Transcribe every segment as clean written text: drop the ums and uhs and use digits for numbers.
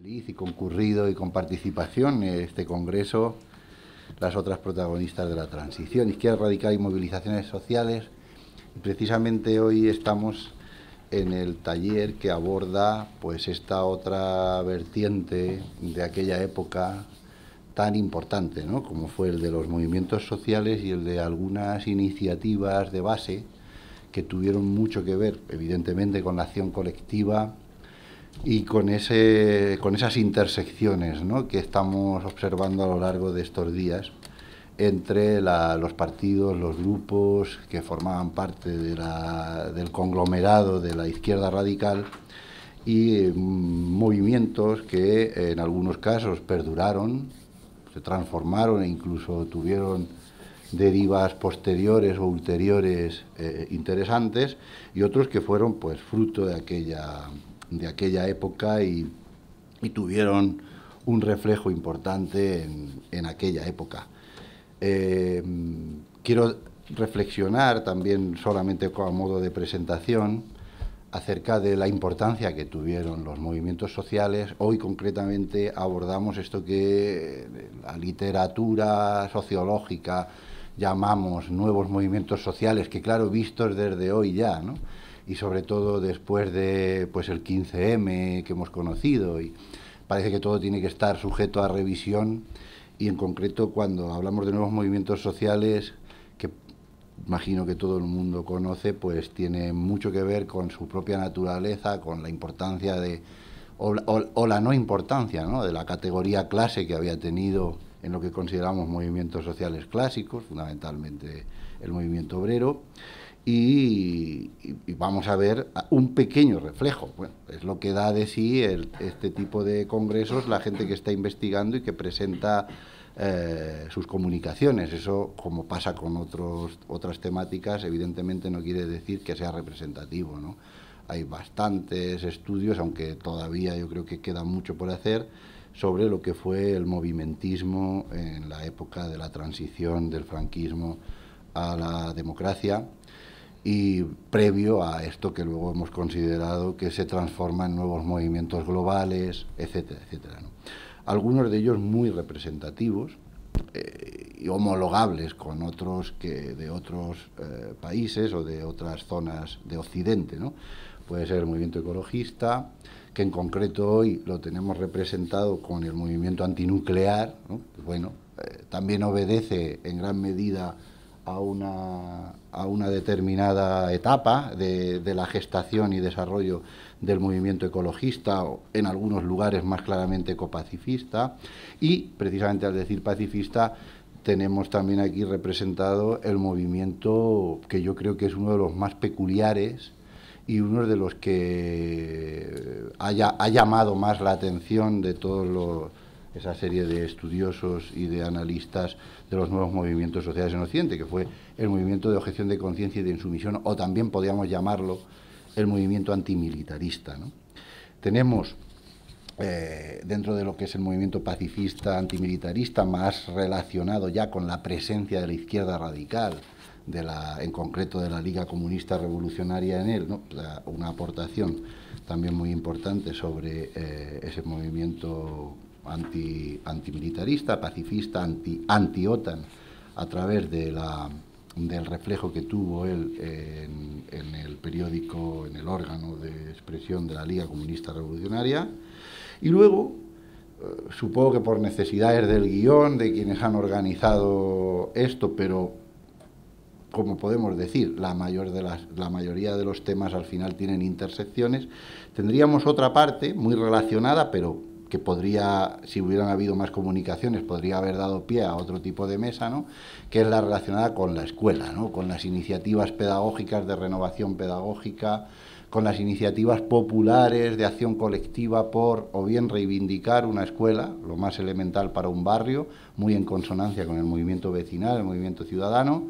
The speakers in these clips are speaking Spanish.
Feliz y concurrido y con participación en este congreso, las otras protagonistas de la transición, izquierda radical y movilizaciones sociales. Y precisamente hoy estamos en el taller que aborda pues esta otra vertiente de aquella época tan importante, ¿no?, como fue el de los movimientos sociales y el de algunas iniciativas de base que tuvieron mucho que ver, evidentemente, con la acción colectiva y con esas intersecciones, ¿no?, que estamos observando a lo largo de estos días entre los partidos, los grupos que formaban parte de del conglomerado de la izquierda radical y movimientos que en algunos casos perduraron, se transformaron e incluso tuvieron derivas posteriores o ulteriores interesantes, y otros que fueron pues fruto de aquella época y tuvieron un reflejo importante en aquella época. Quiero reflexionar también, solamente a modo de presentación, acerca de la importancia que tuvieron los movimientos sociales. Hoy concretamente abordamos esto que la literatura sociológica llamamos nuevos movimientos sociales, que claro, vistos desde hoy ya, ¿no?, y sobre todo después de pues el 15M que hemos conocido, y parece que todo tiene que estar sujeto a revisión. Y en concreto, cuando hablamos de nuevos movimientos sociales, que imagino que todo el mundo conoce, pues tiene mucho que ver con su propia naturaleza, con la importancia o la no importancia, ¿no?, de la categoría clase que había tenido en lo que consideramos movimientos sociales clásicos, fundamentalmente el movimiento obrero. Y vamos a ver un pequeño reflejo. Bueno, es lo que da de sí este tipo de congresos, la gente que está investigando y que presenta sus comunicaciones. Eso, como pasa con otras temáticas, evidentemente no quiere decir que sea representativo, ¿no? Hay bastantes estudios, aunque todavía yo creo que queda mucho por hacer, sobre lo que fue el movimentismo en la época de la transición del franquismo a la democracia, y previo a esto que luego hemos considerado que se transforma en nuevos movimientos globales, etcétera, etcétera, ¿no? Algunos de ellos muy representativos y homologables con otros que de otros países o de otras zonas de Occidente, ¿no? Puede ser el movimiento ecologista, que en concreto hoy lo tenemos representado con el movimiento antinuclear, ¿no? Pues bueno, también obedece en gran medida a una determinada etapa de la gestación y desarrollo del movimiento ecologista, o en algunos lugares más claramente ecopacifista. Y precisamente al decir pacifista tenemos también aquí representado el movimiento que yo creo que es uno de los más peculiares y uno de los que ha llamado más la atención de todos esa serie de estudiosos y de analistas de los nuevos movimientos sociales en Occidente, que fue el movimiento de objeción de conciencia y de insumisión, o también podríamos llamarlo el movimiento antimilitarista, ¿no? Tenemos, dentro de lo que es el movimiento pacifista antimilitarista, más relacionado ya con la presencia de la izquierda radical, en concreto de la Liga Comunista Revolucionaria en él, ¿no?, una aportación también muy importante sobre ese movimiento antimilitarista, pacifista, anti-OTAN, a través del reflejo que tuvo él en el periódico, en el órgano de expresión de la Liga Comunista Revolucionaria. Y luego, supongo que por necesidades del guión, de quienes han organizado esto, pero como podemos decir, la mayoría de los temas al final tienen intersecciones, tendríamos otra parte muy relacionada, pero que podría, si hubieran habido más comunicaciones, podría haber dado pie a otro tipo de mesa, ¿no?, que es la relacionada con la escuela, ¿no?, con las iniciativas pedagógicas de renovación pedagógica, con las iniciativas populares de acción colectiva por, o bien, reivindicar una escuela, lo más elemental para un barrio, muy en consonancia con el movimiento vecinal, el movimiento ciudadano,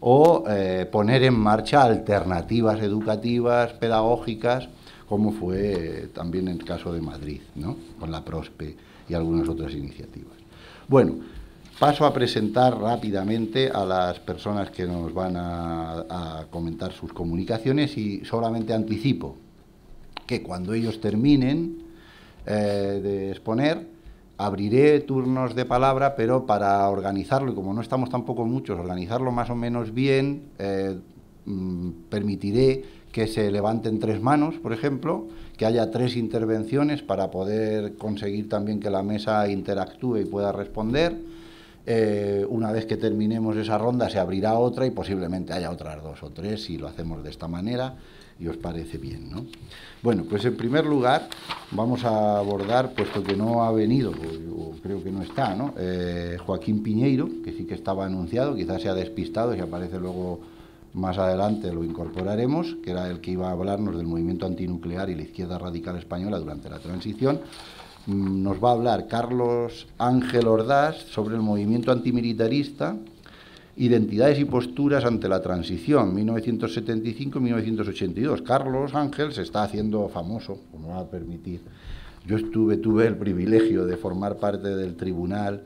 o poner en marcha alternativas educativas, pedagógicas, como fue también el caso de Madrid, ¿no?, con la PROSPE y algunas otras iniciativas. Bueno, paso a presentar rápidamente a las personas que nos van a comentar sus comunicaciones, y solamente anticipo que cuando ellos terminen de exponer. Abriré turnos de palabra, pero para organizarlo, y como no estamos tampoco muchos, organizarlo más o menos bien, permitiré que se levanten tres manos, por ejemplo, que haya tres intervenciones para poder conseguir también que la mesa interactúe y pueda responder. Una vez que terminemos esa ronda se abrirá otra y posiblemente haya otras dos o tres si lo hacemos de esta manera y os parece bien, ¿no? Bueno, pues en primer lugar vamos a abordar, puesto que no ha venido, o creo que no está, ¿no? Joaquín Piñeiro, que sí que estaba anunciado, quizás se ha despistado, si aparece luego más adelante lo incorporaremos, que era el que iba a hablarnos del movimiento antinuclear y la izquierda radical española durante la transición. Nos va a hablar Carlos Ángel Ordás sobre el movimiento antimilitarista, identidades y posturas ante la transición, 1975-1982. Carlos Ángel se está haciendo famoso, como va a permitir. Yo tuve el privilegio de formar parte del tribunal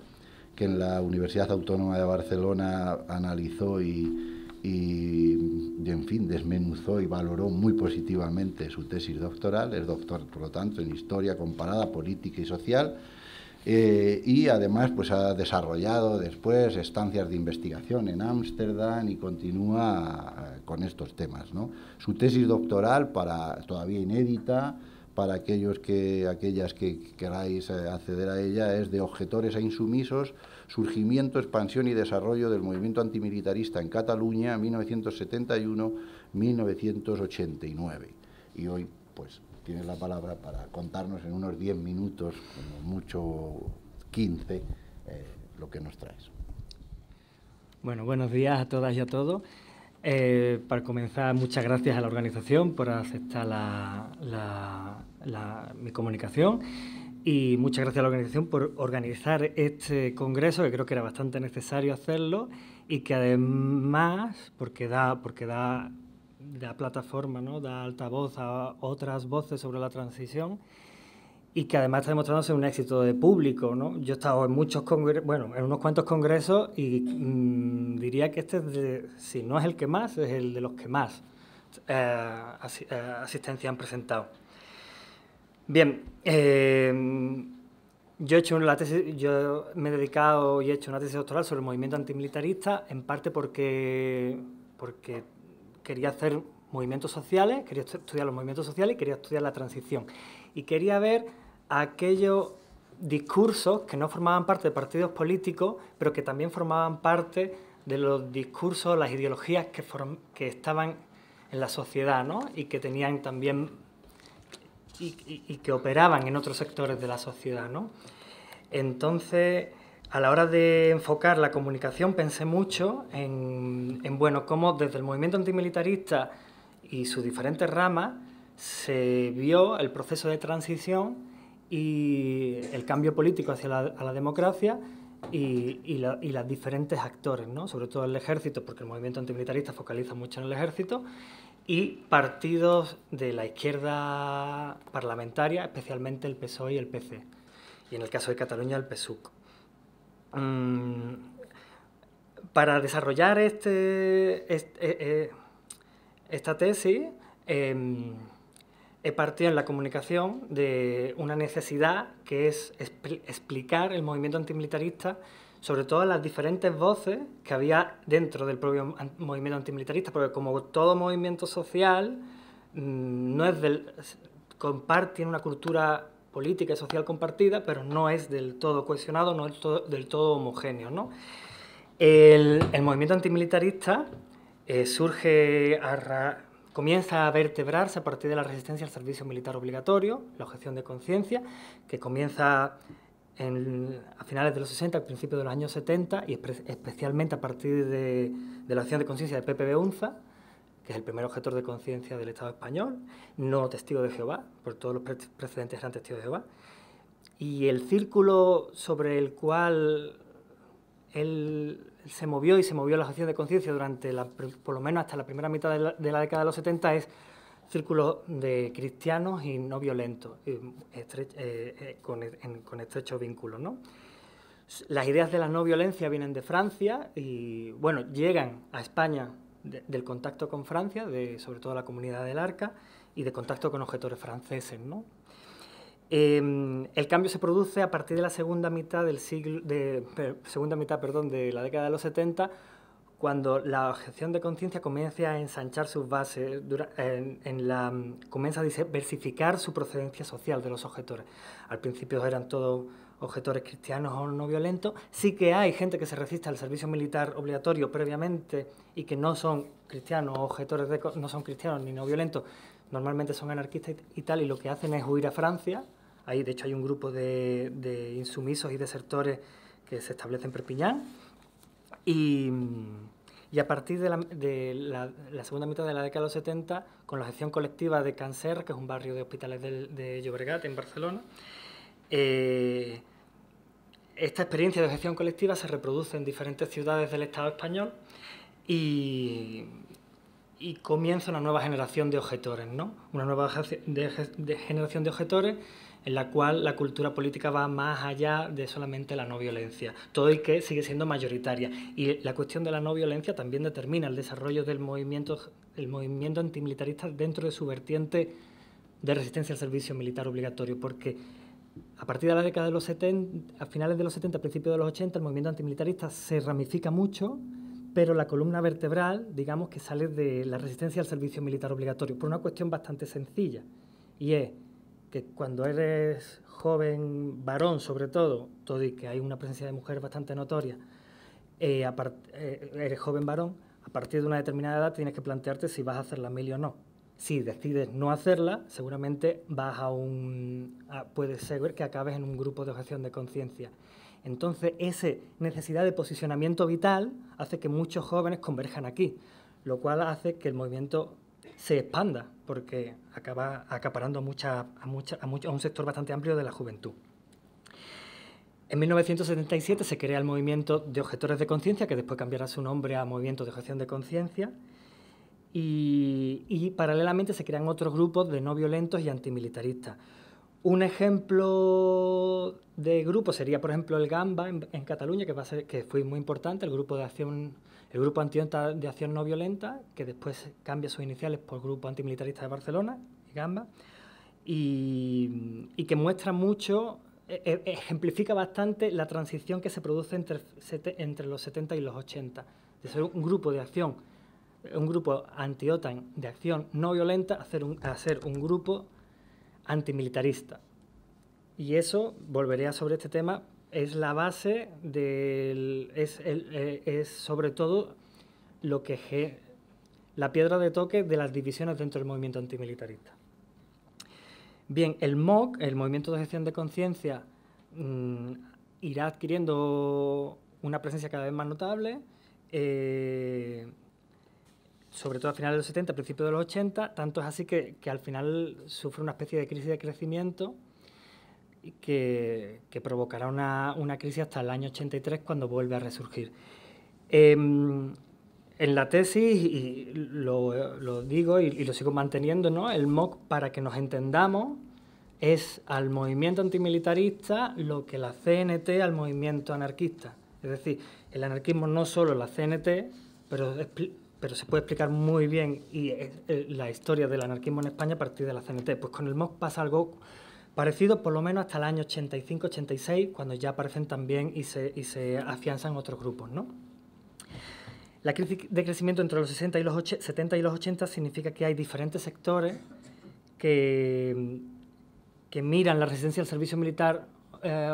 que en la Universidad Autónoma de Barcelona analizó y en fin, desmenuzó y valoró muy positivamente su tesis doctoral. Es doctor, por lo tanto, en Historia Comparada, Política y Social, y además pues ha desarrollado después estancias de investigación en Ámsterdam y continúa con estos temas, ¿no? Su tesis doctoral, todavía inédita, para aquellas que queráis acceder a ella, es de Objetores a Insumisos, surgimiento, expansión y desarrollo del movimiento antimilitarista en Cataluña, 1971-1989. Y hoy, pues, tienes la palabra para contarnos en unos 10 minutos, como mucho 15, lo que nos traes. Bueno, buenos días a todas y a todos. Para comenzar, muchas gracias a la organización por aceptar mi comunicación y muchas gracias a la organización por organizar este congreso, que creo que era bastante necesario hacerlo y que además, porque da plataforma, ¿no?, da altavoz a otras voces sobre la transición y que además está demostrándose un éxito de público, ¿no? Yo he estado en muchos congresos, bueno, en unos cuantos congresos y diría que este, si no es el que más, es el de los que más asistencia han presentado. Bien, yo me he dedicado y he hecho una tesis doctoral sobre el movimiento antimilitarista, en parte porque quería hacer movimientos sociales, quería estudiar los movimientos sociales y quería estudiar la transición. Y quería ver aquellos discursos que no formaban parte de partidos políticos, pero que también formaban parte de los discursos, las ideologías que estaban en la sociedad, ¿no?, y que tenían también... Y que operaban en otros sectores de la sociedad, ¿no? Entonces, a la hora de enfocar la comunicación, pensé mucho en cómo desde el movimiento antimilitarista y sus diferentes ramas se vio el proceso de transición y el cambio político hacia la democracia y los diferentes actores, ¿no?, sobre todo el ejército, porque el movimiento antimilitarista focaliza mucho en el ejército, y partidos de la izquierda parlamentaria, especialmente el PSOE y el PC, y en el caso de Cataluña el PSUC. Para desarrollar esta tesis he partido en la comunicación de una necesidad que es explicar el movimiento antimilitarista, sobre todo las diferentes voces que había dentro del propio movimiento antimilitarista, porque como todo movimiento social tiene una cultura política y social compartida, pero no es del todo cohesionado, no es del todo homogéneo, ¿no? El movimiento antimilitarista comienza a vertebrarse a partir de la resistencia al servicio militar obligatorio, la objeción de conciencia, que comienza a finales de los 60, al principio de los años 70, y especialmente a partir de la acción de conciencia de Pepe B. Unza, que es el primer objetor de conciencia del Estado español, no testigo de Jehová, porque todos los precedentes eran testigos de Jehová. Y el círculo sobre el cual él se movió la acción de conciencia durante, por lo menos hasta la primera mitad de la década de los 70, es Círculo de cristianos y no violentos, con estrechos vínculos, ¿no? Las ideas de la no violencia vienen de Francia y, bueno, llegan a España del contacto con Francia, sobre todo la Comunidad del Arca, y de contacto con objetores franceses, ¿no? El cambio se produce a partir de la segunda mitad de la década de los 70, cuando la objeción de conciencia comienza a ensanchar sus bases, comienza a diversificar su procedencia social de los objetores. Al principio eran todos objetores cristianos o no violentos. Sí que hay gente que se resiste al servicio militar obligatorio previamente y que no son cristianos o objetores no son cristianos ni no violentos. Normalmente son anarquistas y tal, y lo que hacen es huir a Francia. Ahí, de hecho, hay un grupo de insumisos y desertores que se establece en Perpiñán. Y a partir de la segunda mitad de la década de los 70, con la gestión colectiva de Càncer, que es un barrio de hospitales de Llobregat, en Barcelona, esta experiencia de gestión colectiva se reproduce en diferentes ciudades del Estado español y comienza una nueva generación de objetores, ¿no? Una nueva generación de objetores en la cual la cultura política va más allá de solamente la no violencia, todo y que sigue siendo mayoritaria. Y la cuestión de la no violencia también determina el desarrollo del movimiento antimilitarista dentro de su vertiente de resistencia al servicio militar obligatorio, porque a partir de la década de los 70, a finales de los 70, principios de los 80, el movimiento antimilitarista se ramifica mucho, pero la columna vertebral, digamos, que sale de la resistencia al servicio militar obligatorio, por una cuestión bastante sencilla, y es que cuando eres joven, varón sobre todo, todo y que hay una presencia de mujeres bastante notoria, eres joven varón, a partir de una determinada edad tienes que plantearte si vas a hacer la mili o no. Si decides no hacerla, seguramente vas puede ser que acabes en un grupo de objeción de conciencia. Entonces, esa necesidad de posicionamiento vital hace que muchos jóvenes converjan aquí, lo cual hace que el movimiento se expanda, porque acaba acaparando a un sector bastante amplio de la juventud. En 1977 se crea el Movimiento de Objetores de Conciencia, que después cambiará su nombre a Movimiento de Objeción de Conciencia, y paralelamente se crean otros grupos de no violentos y antimilitaristas. Un ejemplo de grupo sería, por ejemplo, el Gamba en Cataluña, que fue muy importante, el grupo antiviolenta de acción no violenta, que después cambia sus iniciales por Grupo Antimilitarista de Barcelona, Gamba, y que muestra mucho, ejemplifica bastante la transición que se produce entre los 70 y los 80, de ser un grupo de acción, un grupo anti-OTAN de acción no violenta, a ser un grupo antimilitarista. Y eso, volveré sobre este tema, es la base del... es sobre todo lo que es la piedra de toque de las divisiones dentro del movimiento antimilitarista. Bien, el MOC, el Movimiento de Objeción de Conciencia, irá adquiriendo una presencia cada vez más notable, sobre todo a finales de los 70, principios de los 80, tanto es así que al final sufre una especie de crisis de crecimiento que provocará una crisis hasta el año 83, cuando vuelve a resurgir. En la tesis, y lo digo y lo sigo manteniendo, ¿no? El MOC, para que nos entendamos, es al movimiento antimilitarista lo que la CNT al movimiento anarquista. Es decir, el anarquismo no solo la CNT, pero se puede explicar muy bien la historia del anarquismo en España a partir de la CNT. Pues con el MOC pasa algo parecido, por lo menos hasta el año 85-86, cuando ya aparecen también y se afianzan otros grupos, ¿no? La crisis de crecimiento entre los 60 y los 70 y los 80 significa que hay diferentes sectores que miran la resistencia al servicio militar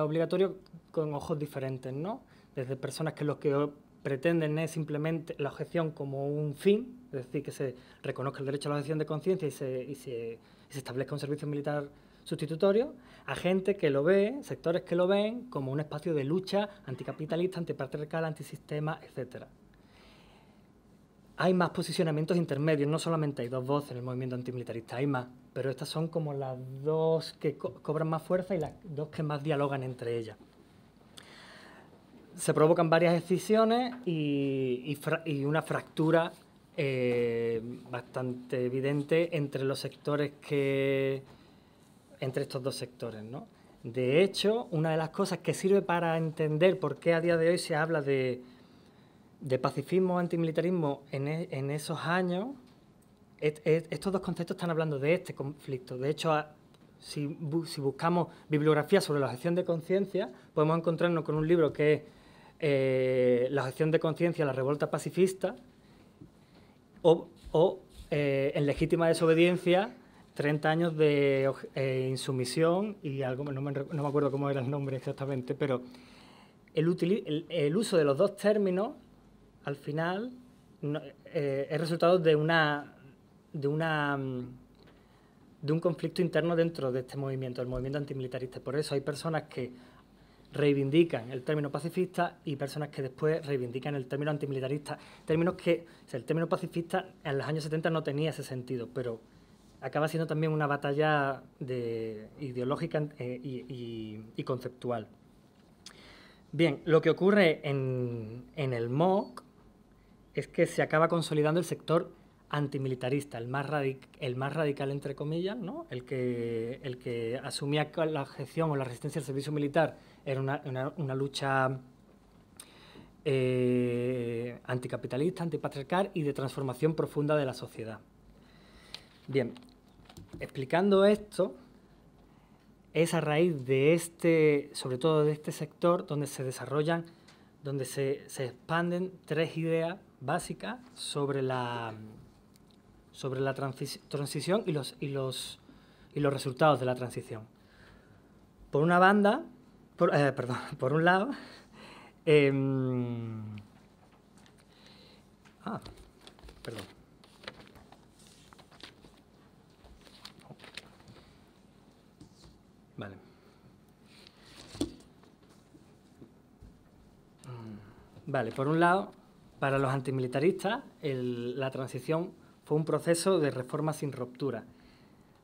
obligatorio con ojos diferentes, ¿no? Desde personas que los que pretenden es simplemente la objeción como un fin, es decir, que se reconozca el derecho a la objeción de conciencia y se establezca un servicio militar sustitutorio, a gente que lo ve, sectores que lo ven como un espacio de lucha anticapitalista, antipatriarcal, antisistema, etc. Hay más posicionamientos intermedios, no solamente hay dos voces en el movimiento antimilitarista, hay más, pero estas son como las dos que cobran más fuerza y las dos que más dialogan entre ellas. Se provocan varias escisiones y una fractura bastante evidente entre estos dos sectores, ¿no? De hecho, una de las cosas que sirve para entender por qué a día de hoy se habla de pacifismo o antimilitarismo en esos años, estos dos conceptos están hablando de este conflicto. De hecho, si buscamos bibliografía sobre la objeción de conciencia, podemos encontrarnos con un libro que es La objeción de conciencia, la revuelta pacifista, o En legítima desobediencia, 30 años de insumisión y algo, no me acuerdo cómo era el nombre exactamente, pero el uso de los dos términos, al final, es resultado de un conflicto interno dentro de este movimiento, el movimiento antimilitarista. Por eso hay personas que reivindican el término pacifista y personas que después reivindican el término antimilitarista. Términos que, o sea, el término pacifista en los años 70 no tenía ese sentido, pero acaba siendo también una batalla ideológica y conceptual. Bien, lo que ocurre en el MOOC es que se acaba consolidando el sector antimilitarista, el más radical entre comillas, ¿no? El que asumía que la objeción o la resistencia al servicio militar era una lucha anticapitalista, antipatriarcal y de transformación profunda de la sociedad. Bien, explicando esto, es a raíz de sobre todo de este sector, donde se desarrollan, donde se expanden tres ideas básicas sobre la transición y los resultados de la transición. Por un lado, para los antimilitaristas, la transición fue un proceso de reforma sin ruptura.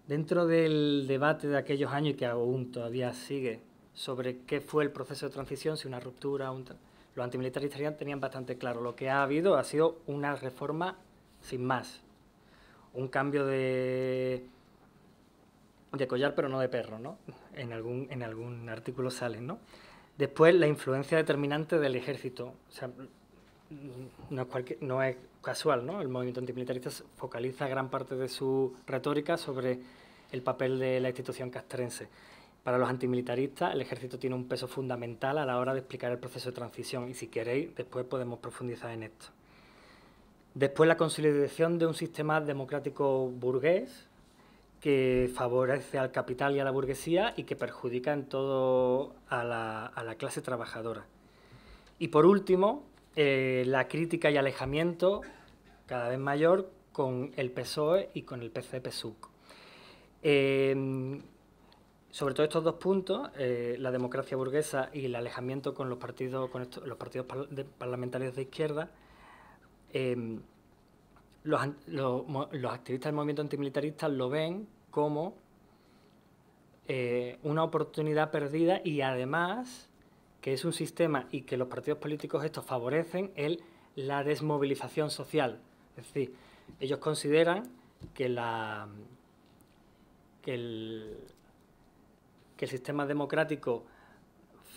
Dentro del debate de aquellos años, que aún todavía sigue, sobre qué fue el proceso de transición, si una ruptura, los antimilitaristas tenían bastante claro. Lo que ha habido ha sido una reforma sin más, un cambio de collar, pero no de perro, ¿no? En algún artículo sale, ¿no? Después, la influencia determinante del ejército. O sea, no es casual, ¿no? El movimiento antimilitarista focaliza gran parte de su retórica sobre el papel de la institución castrense. Para los antimilitaristas, el ejército tiene un peso fundamental a la hora de explicar el proceso de transición, y si queréis, después podemos profundizar en esto. Después, la consolidación de un sistema democrático burgués que favorece al capital y a la burguesía y que perjudica en todo a la clase trabajadora. Y por último, la crítica y alejamiento cada vez mayor con el PSOE y con el PC PSUC. Sobre todo estos dos puntos, la democracia burguesa y el alejamiento con los partidos parlamentarios de izquierda, los activistas del movimiento antimilitarista lo ven como una oportunidad perdida, y además que es un sistema y que los partidos políticos estos favorecen la desmovilización social. Es decir, ellos consideran que el sistema democrático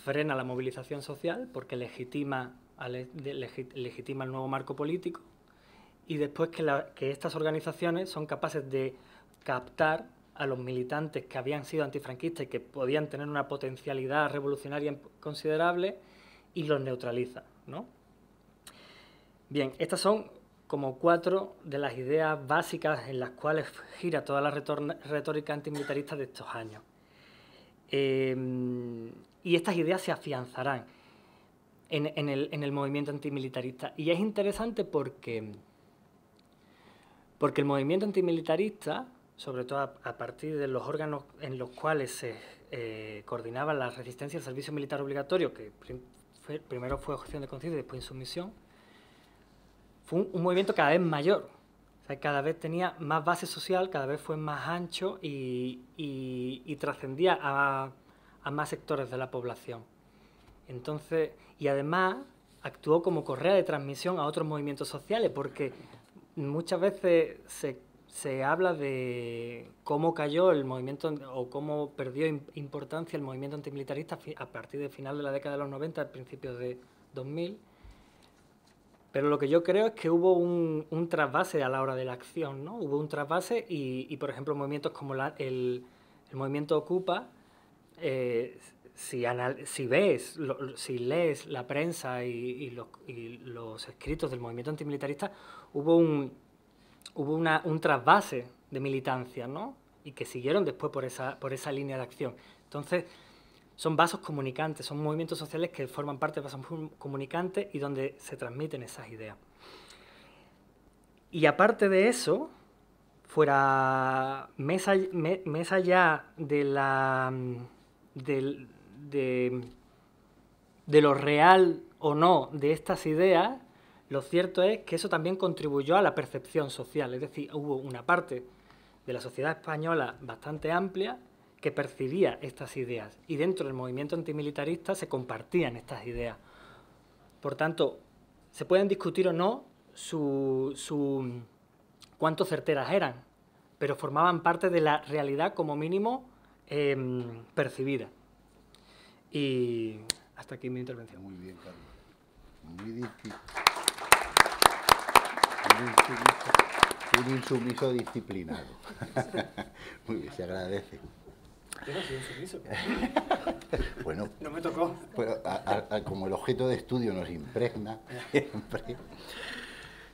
frena la movilización social porque legitima el nuevo marco político, y después que estas organizaciones son capaces de captar a los militantes que habían sido antifranquistas y que podían tener una potencialidad revolucionaria considerable, y los neutraliza, ¿no? Bien, estas son como cuatro de las ideas básicas en las cuales gira toda la retórica antimilitarista de estos años. Y estas ideas se afianzarán en el movimiento antimilitarista. Y es interesante porque el movimiento antimilitarista, sobre todo a partir de los órganos en los cuales se coordinaba la resistencia al servicio militar obligatorio, que primero fue objeción de conciencia y después insumisión, fue un movimiento cada vez mayor. O sea, cada vez tenía más base social, cada vez fue más ancho y trascendía a más sectores de la población. Entonces, y además actuó como correa de transmisión a otros movimientos sociales, porque muchas veces se habla de cómo cayó el movimiento o cómo perdió importancia el movimiento antimilitarista a partir del final de la década de los 90, al principio de 2000. Pero lo que yo creo es que hubo un trasvase a la hora de la acción, ¿no? Hubo un trasvase y por ejemplo, movimientos como el El movimiento Ocupa, si lees la prensa y los escritos del movimiento antimilitarista, hubo un trasvase de militancia, ¿no? Y que siguieron después por esa línea de acción. Entonces, son vasos comunicantes, son movimientos sociales que forman parte de vasos comunicantes y donde se transmiten esas ideas. Y aparte de eso, más allá de lo real o no de estas ideas, lo cierto es que eso también contribuyó a la percepción social. Es decir, hubo una parte de la sociedad española bastante amplia que percibía estas ideas, y dentro del movimiento antimilitarista se compartían estas ideas. Por tanto, se pueden discutir o no cuánto certeras eran, pero formaban parte de la realidad como mínimo percibida. Y hasta aquí mi intervención. Muy bien, Carlos. Muy difícil. Un insumiso disciplinado. Muy bien, se agradece. Yo no soy insumiso. Bueno, no me tocó. Pero como el objeto de estudio nos impregna siempre.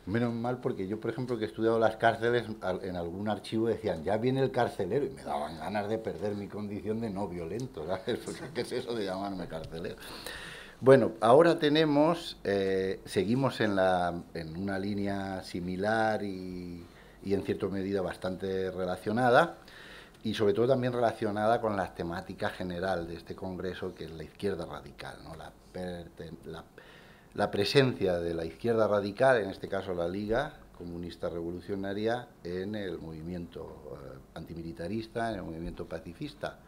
Menos mal, porque yo, por ejemplo, que he estudiado las cárceles, en algún archivo decían, ya viene el carcelero, y me daban ganas de perder mi condición de no violento, ¿sabes? Porque ¿qué es eso de llamarme carcelero? Bueno, ahora tenemos, seguimos en una línea similar y en cierta medida bastante relacionada, y sobre todo también relacionada con la temática general de este congreso, que es la izquierda radical, ¿no? La presencia de la izquierda radical, en este caso la Liga Comunista Revolucionaria, en el movimiento antimilitarista, en el movimiento pacifista,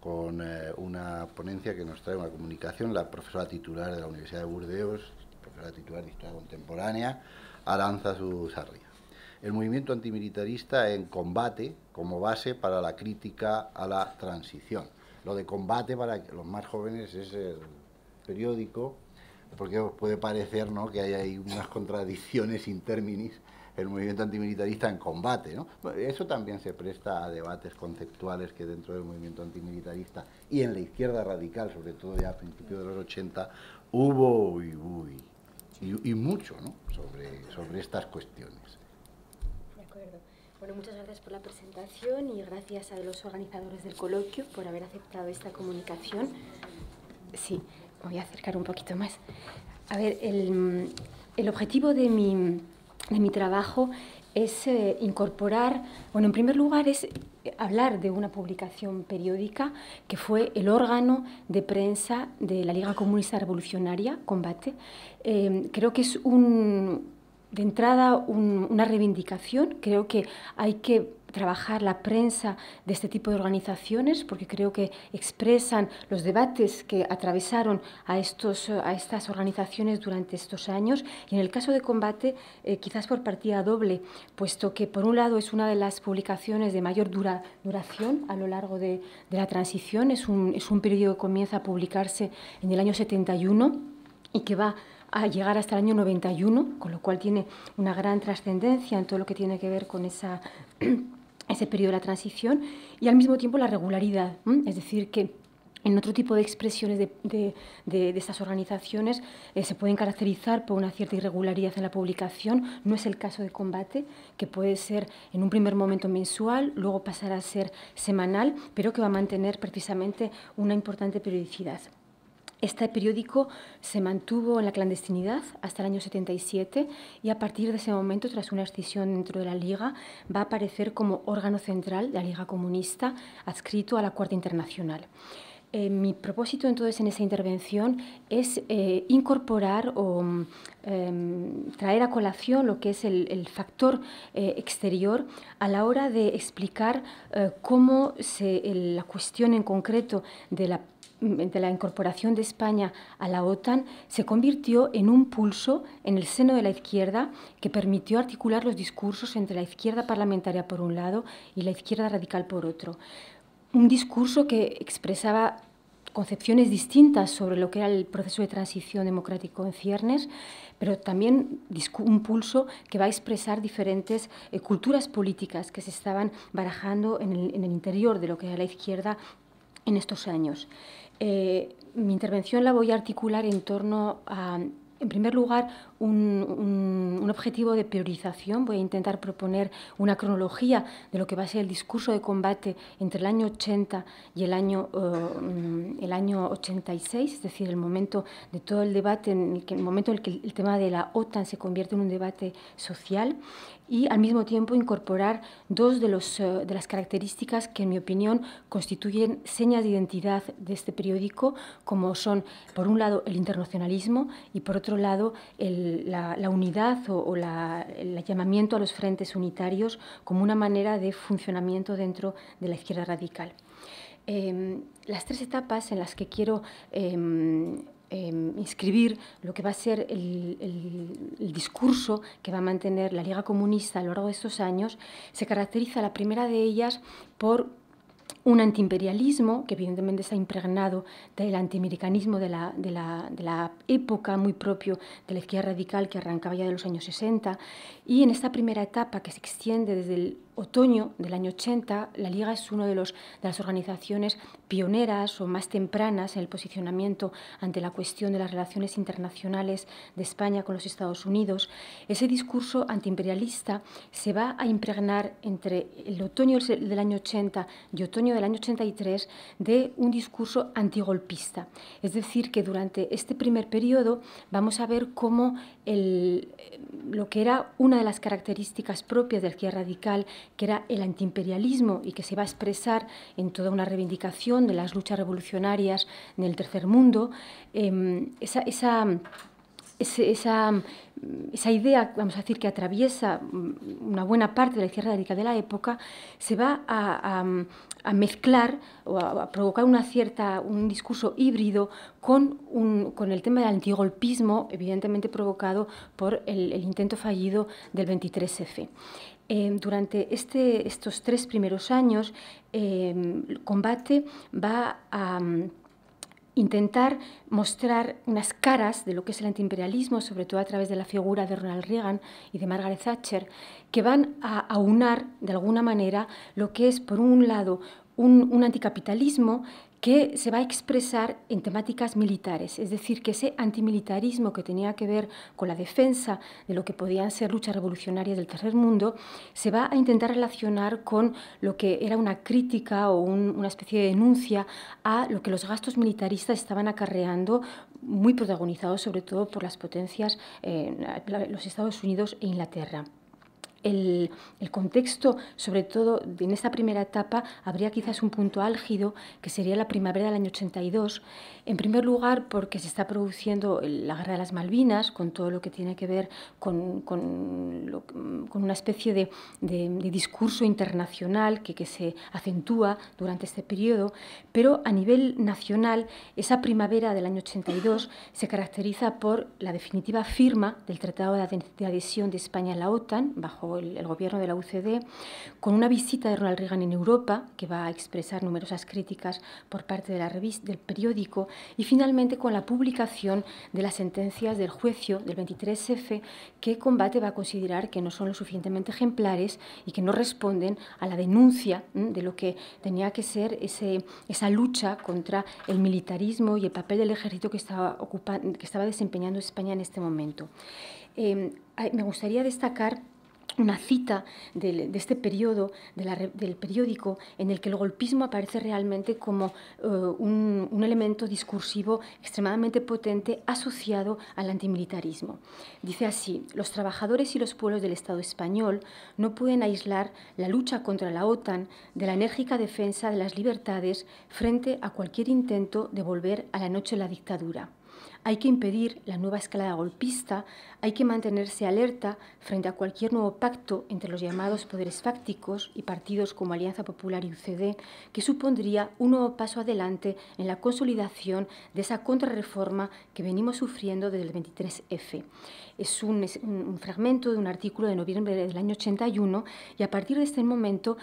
con una ponencia que nos trae una comunicación, la profesora titular de la Universidad de Burdeos, profesora titular de Historia Contemporánea, Aranzazu Sarria. El movimiento antimilitarista en combate como base para la crítica a la transición. Lo de combate para los más jóvenes es el periódico, porque os puede parecer, ¿no?, que hay ahí unas contradicciones in terminis, el movimiento antimilitarista en combate, ¿no? Eso también se presta a debates conceptuales que dentro del movimiento antimilitarista y en la izquierda radical, sobre todo ya a principios de los 80, hubo y mucho, ¿no?, sobre estas cuestiones. De acuerdo. Bueno, muchas gracias por la presentación y gracias a los organizadores del coloquio por haber aceptado esta comunicación. Sí. Me voy a acercar un poquito más. A ver, el objetivo de mi trabajo es incorporar, bueno, en primer lugar es hablar de una publicación periódica que fue el órgano de prensa de la Liga Comunista Revolucionaria, Combate. Creo que es de entrada una reivindicación, creo que hay que trabajar la prensa de este tipo de organizaciones, porque creo que expresan los debates que atravesaron a estas organizaciones durante estos años. Y en el caso de Combate, quizás por partida doble, puesto que por un lado es una de las publicaciones de mayor duración a lo largo de la transición, es un periodo que comienza a publicarse en el año 71 y que va a llegar hasta el año 91, con lo cual tiene una gran trascendencia en todo lo que tiene que ver con ese periodo de la transición, y al mismo tiempo la regularidad, es decir, que en otro tipo de expresiones de estas organizaciones se pueden caracterizar por una cierta irregularidad en la publicación. No es el caso de Combate, que puede ser en un primer momento mensual, luego pasará a ser semanal, pero que va a mantener precisamente una importante periodicidad. Este periódico se mantuvo en la clandestinidad hasta el año 77 y a partir de ese momento, tras una escisión dentro de la Liga, va a aparecer como órgano central de la Liga Comunista, adscrito a la Cuarta Internacional. Mi propósito entonces en esa intervención es incorporar o traer a colación lo que es el factor exterior a la hora de explicar cómo la cuestión en concreto de la incorporación de España a la OTAN se convirtió en un pulso en el seno de la izquierda que permitió articular los discursos entre la izquierda parlamentaria por un lado y la izquierda radical por otro. Un discurso que expresaba concepciones distintas sobre lo que era el proceso de transición democrático en ciernes, pero también un pulso que va a expresar diferentes culturas políticas que se estaban barajando en el interior de lo que era la izquierda en estos años. Mi intervención la voy a articular en torno a, en primer lugar, un objetivo de priorización. Voy a intentar proponer una cronología de lo que va a ser el discurso de combate entre el año 80 y el año 86, es decir, el momento de todo el debate, el momento en el que el tema de la OTAN se convierte en un debate social, y al mismo tiempo incorporar dos de las características que, en mi opinión, constituyen señas de identidad de este periódico, como son, por un lado, el internacionalismo y, por otro lado, la unidad o el llamamiento a los frentes unitarios como una manera de funcionamiento dentro de la izquierda radical. Las tres etapas en las que quiero inscribir lo que va a ser el discurso que va a mantener la Liga Comunista a lo largo de estos años, se caracteriza la primera de ellas por un antiimperialismo que evidentemente está impregnado del antiamericanismo de la época, muy propio de la izquierda radical que arrancaba ya de los años 60, y en esta primera etapa, que se extiende desde el otoño del año 80, la Liga es una de las organizaciones pioneras o más tempranas en el posicionamiento ante la cuestión de las relaciones internacionales de España con los Estados Unidos. Ese discurso antiimperialista se va a impregnar entre el otoño del año 80 y otoño del año 83 de un discurso antigolpista. Es decir, que durante este primer periodo vamos a ver cómo lo que era una de las características propias de la izquierda radical, que era el antiimperialismo y que se va a expresar en toda una reivindicación de las luchas revolucionarias en el tercer mundo, esa idea, vamos a decir, que atraviesa una buena parte de la izquierda radical de la época, se va a mezclar o a provocar un discurso híbrido con el tema del antigolpismo, evidentemente provocado por el intento fallido del 23F. Durante estos tres primeros años, el combate va a intentar mostrar unas caras de lo que es el antiimperialismo, sobre todo a través de la figura de Ronald Reagan y de Margaret Thatcher, que van a aunar de alguna manera lo que es, por un lado, un anticapitalismo que se va a expresar en temáticas militares, es decir, que ese antimilitarismo que tenía que ver con la defensa de lo que podían ser luchas revolucionarias del tercer mundo, se va a intentar relacionar con lo que era una crítica o una especie de denuncia a lo que los gastos militaristas estaban acarreando, muy protagonizados sobre todo por las potencias, los Estados Unidos e Inglaterra. El contexto, sobre todo en esta primera etapa, habría quizás un punto álgido, que sería la primavera del año 82, en primer lugar porque se está produciendo la guerra de las Malvinas, con todo lo que tiene que ver con una especie de discurso internacional que se acentúa durante este periodo, pero a nivel nacional, esa primavera del año 82 se caracteriza por la definitiva firma del Tratado de Adhesión de España a la OTAN, bajo el gobierno de la UCD, con una visita de Ronald Reagan en Europa, que va a expresar numerosas críticas por parte de la revista, del periódico, y finalmente con la publicación de las sentencias del juicio del 23F, que combate va a considerar que no son lo suficientemente ejemplares y que no responden a la denuncia de lo que tenía que ser esa lucha contra el militarismo y el papel del ejército que estaba desempeñando España en este momento. Me gustaría destacar una cita de este periodo, del periódico, en el que el golpismo aparece realmente como un elemento discursivo extremadamente potente asociado al antimilitarismo. Dice así: los trabajadores y los pueblos del Estado español no pueden aislar la lucha contra la OTAN de la enérgica defensa de las libertades frente a cualquier intento de volver a la noche de la dictadura. Hay que impedir la nueva escalada golpista, hay que mantenerse alerta frente a cualquier nuevo pacto entre los llamados poderes fácticos y partidos como Alianza Popular y UCD, que supondría un nuevo paso adelante en la consolidación de esa contrarreforma que venimos sufriendo desde el 23F. Es un fragmento de un artículo de noviembre del año 81 y a partir de este momento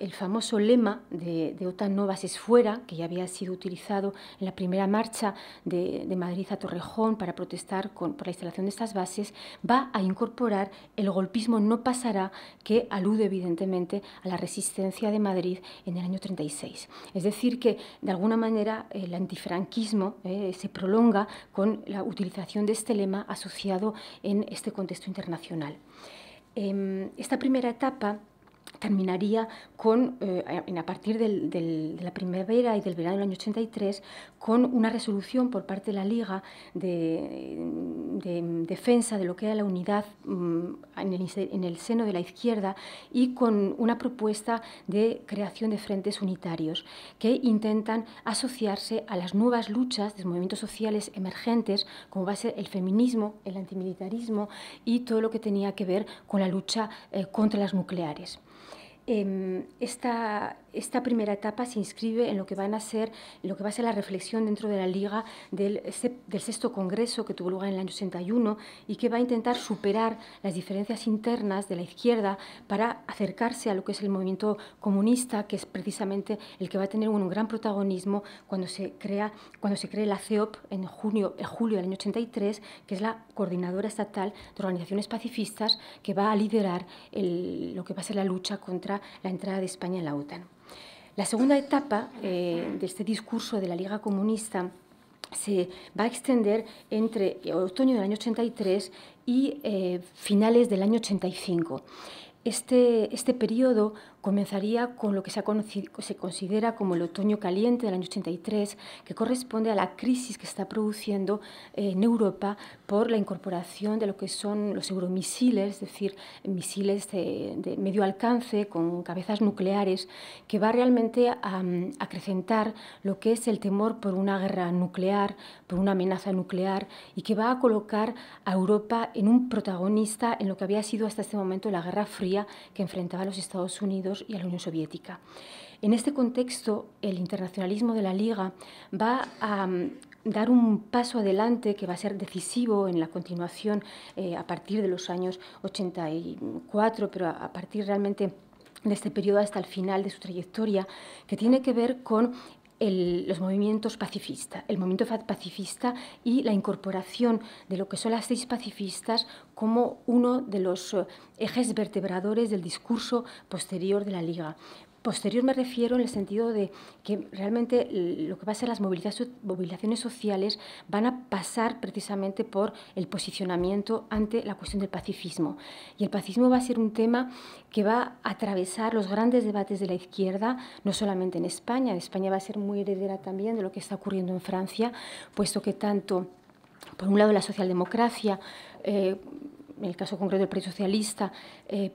el famoso lema de OTAN no bases fuera, que ya había sido utilizado en la primera marcha de Madrid a Torrejón para protestar por la instalación de estas bases, va a incorporar el golpismo no pasará, que alude evidentemente a la resistencia de Madrid en el año 36. Es decir que de alguna manera el antifranquismo se prolonga con la utilización de este lema asociado en este contexto internacional. Esta primera etapa terminaría con, a partir de la primavera y del verano del año 83, con una resolución por parte de la Liga de defensa de lo que era la unidad en el seno de la izquierda y con una propuesta de creación de frentes unitarios que intentan asociarse a las nuevas luchas de los movimientos sociales emergentes, como va a ser el feminismo, el antimilitarismo y todo lo que tenía que ver con la lucha contra las nucleares. Esta primera etapa se inscribe en lo que va a ser la reflexión dentro de la Liga del sexto congreso que tuvo lugar en el año 81 y que va a intentar superar las diferencias internas de la izquierda para acercarse a lo que es el movimiento comunista, que es precisamente el que va a tener un gran protagonismo cuando se cree la CEOP en julio del año 83, que es la Coordinadora Estatal de Organizaciones Pacifistas, que va a liderar lo que va a ser la lucha contra la entrada de España en la OTAN. La segunda etapa de este discurso de la Liga Comunista se va a extender entre otoño del año 83 y finales del año 85. Este periodo comenzaría con lo que se considera como el otoño caliente del año 83, que corresponde a la crisis que está produciendo en Europa por la incorporación de lo que son los euromisiles, es decir, misiles de medio alcance con cabezas nucleares, que va realmente a acrecentar lo que es el temor por una guerra nuclear, por una amenaza nuclear, y que va a colocar a Europa en un protagonista en lo que había sido hasta este momento la Guerra Fría, que enfrentaba a los Estados Unidos y a la Unión Soviética. En este contexto, el internacionalismo de la Liga va a dar un paso adelante que va a ser decisivo en la continuación a partir de los años 84, pero a partir realmente de este periodo hasta el final de su trayectoria, que tiene que ver con los movimientos pacifistas, el movimiento pacifista y la incorporación de lo que son las seis pacifistas como uno de los ejes vertebradores del discurso posterior de la Liga. Posterior me refiero en el sentido de que realmente lo que va a ser las movilizaciones sociales van a pasar precisamente por el posicionamiento ante la cuestión del pacifismo. Y el pacifismo va a ser un tema que va a atravesar los grandes debates de la izquierda, no solamente en España. En España va a ser muy heredera también de lo que está ocurriendo en Francia, puesto que tanto, por un lado, la socialdemocracia, en el caso concreto del Partido Socialista,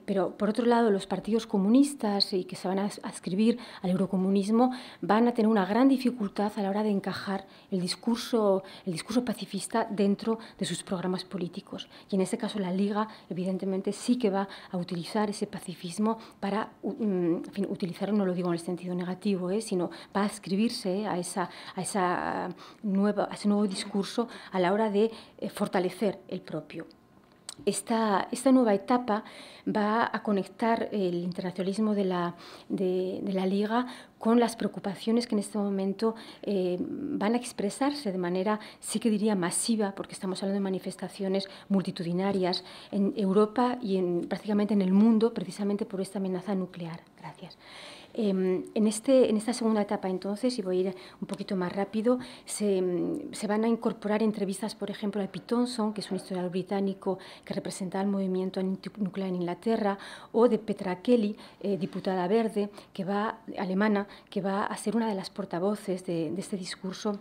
pero por otro lado los partidos comunistas y que se van a adscribir al eurocomunismo van a tener una gran dificultad a la hora de encajar el discurso pacifista dentro de sus programas políticos. Y en este caso la Liga evidentemente sí que va a utilizar ese pacifismo para, en fin, utilizarlo no lo digo en el sentido negativo, sino va a adscribirse a ese nuevo discurso a la hora de fortalecer el propio. Esta nueva etapa va a conectar el internacionalismo de la Liga con las preocupaciones que en este momento van a expresarse de manera, sí que diría, masiva, porque estamos hablando de manifestaciones multitudinarias en Europa y prácticamente en el mundo, precisamente por esta amenaza nuclear. Gracias. En esta segunda etapa, entonces, y voy a ir un poquito más rápido, se van a incorporar entrevistas, por ejemplo, a Pitonson, que es un historiador británico que representa el movimiento antinuclear en Inglaterra, o de Petra Kelly, diputada verde, alemana, que va a ser una de las portavoces de este discurso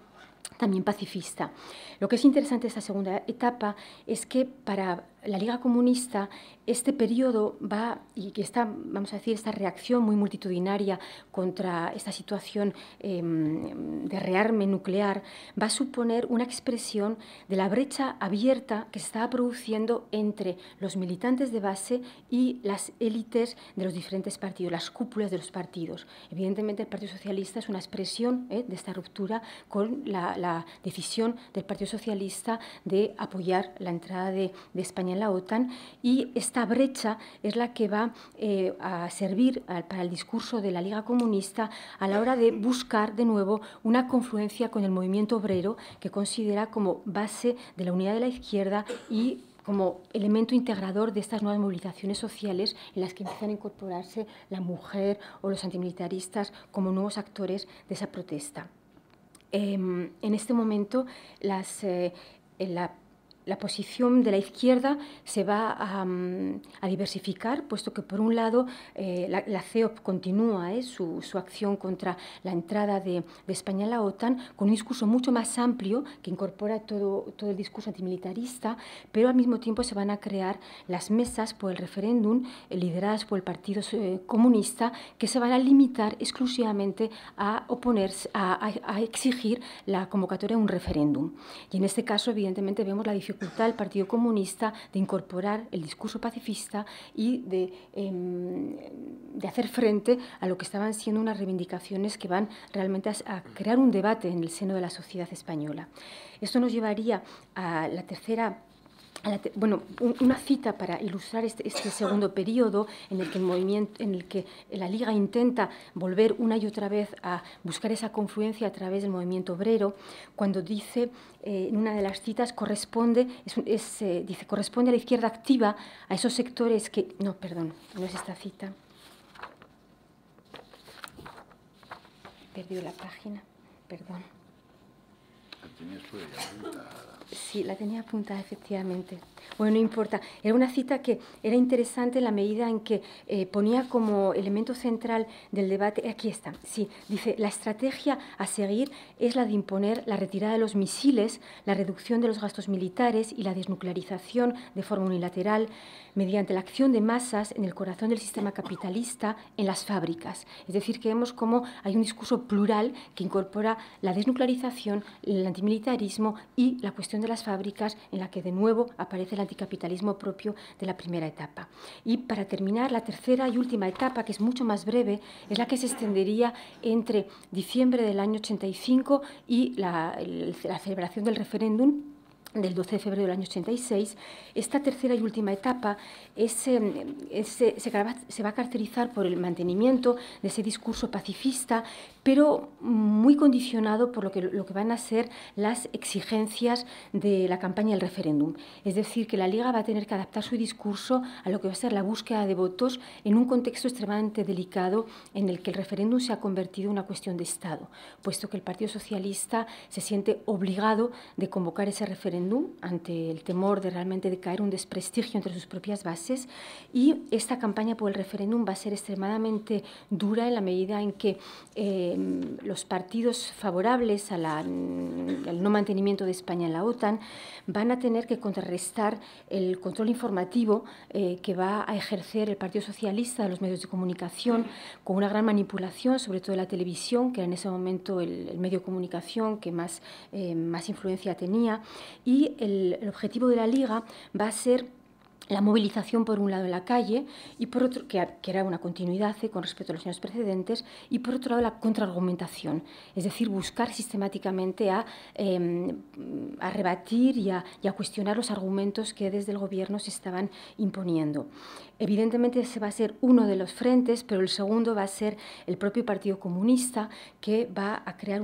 también pacifista. Lo que es interesante de esta segunda etapa es que para la Liga Comunista, este periodo va, y esta, vamos a decir, esta reacción muy multitudinaria contra esta situación de rearme nuclear, va a suponer una expresión de la brecha abierta que se estaba produciendo entre los militantes de base y las élites de los diferentes partidos, las cúpulas de los partidos. Evidentemente, el Partido Socialista es una expresión de esta ruptura con la decisión del Partido Socialista de apoyar la entrada de España en la OTAN, y esta brecha es la que va a servir para el discurso de la Liga Comunista a la hora de buscar de nuevo una confluencia con el movimiento obrero, que considera como base de la unidad de la izquierda y como elemento integrador de estas nuevas movilizaciones sociales en las que empiezan a incorporarse la mujer o los antimilitaristas como nuevos actores de esa protesta. En este momento la posición de la izquierda se va a diversificar, puesto que, por un lado, la CEOP continúa su acción contra la entrada de España en la OTAN, con un discurso mucho más amplio que incorpora todo el discurso antimilitarista, pero al mismo tiempo se van a crear las mesas por el referéndum, lideradas por el Partido Comunista, que se van a limitar exclusivamente a oponerse, a exigir la convocatoria de un referéndum. Y en este caso, evidentemente, vemos la dificultad al Partido Comunista de incorporar el discurso pacifista y de hacer frente a lo que estaban siendo unas reivindicaciones que van realmente a crear un debate en el seno de la sociedad española. Esto nos llevaría a la tercera. Bueno, una cita para ilustrar este segundo periodo en el que la Liga intenta volver una y otra vez a buscar esa confluencia a través del movimiento obrero, cuando dice, en una de las citas, corresponde a la izquierda activa a esos sectores que… No, perdón, no es esta cita. He perdido la página, perdón. Sí, la tenía apuntada, efectivamente. Bueno, no importa. Era una cita que era interesante en la medida en que ponía como elemento central del debate… Aquí está, sí. Dice, la estrategia a seguir es la de imponer la retirada de los misiles, la reducción de los gastos militares y la desnuclearización de forma unilateral mediante la acción de masas en el corazón del sistema capitalista, en las fábricas. Es decir, que vemos cómo hay un discurso plural que incorpora la desnuclearización, el antimilitarismo y la cuestión de las fábricas, en la que de nuevo aparece el anticapitalismo propio de la primera etapa. Y para terminar, la tercera y última etapa, que es mucho más breve, es la que se extendería entre diciembre del año 85 y la celebración del referéndum del 12 de febrero del año 86, esta tercera y última etapa se va a caracterizar por el mantenimiento de ese discurso pacifista, pero muy condicionado por lo que van a ser las exigencias de la campaña del referéndum. Es decir, que la Liga va a tener que adaptar su discurso a lo que va a ser la búsqueda de votos en un contexto extremadamente delicado en el que el referéndum se ha convertido en una cuestión de Estado, puesto que el Partido Socialista se siente obligado de convocar ese referéndum ante el temor de realmente de caer un desprestigio entre sus propias bases, y esta campaña por el referéndum va a ser extremadamente dura en la medida en que los partidos favorables al no mantenimiento de España en la OTAN van a tener que contrarrestar el control informativo que va a ejercer el Partido Socialista de los medios de comunicación, con una gran manipulación, sobre todo de la televisión, que era en ese momento el medio de comunicación que más influencia tenía. Y el objetivo de la Liga va a ser la movilización, por un lado, en la calle, y por otro, que era una continuidad con respecto a los años precedentes, y por otro lado, la contraargumentación, es decir, buscar sistemáticamente a rebatir y a cuestionar los argumentos que desde el Gobierno se estaban imponiendo. Evidentemente, ese va a ser uno de los frentes, pero el segundo va a ser el propio Partido Comunista, que va a crear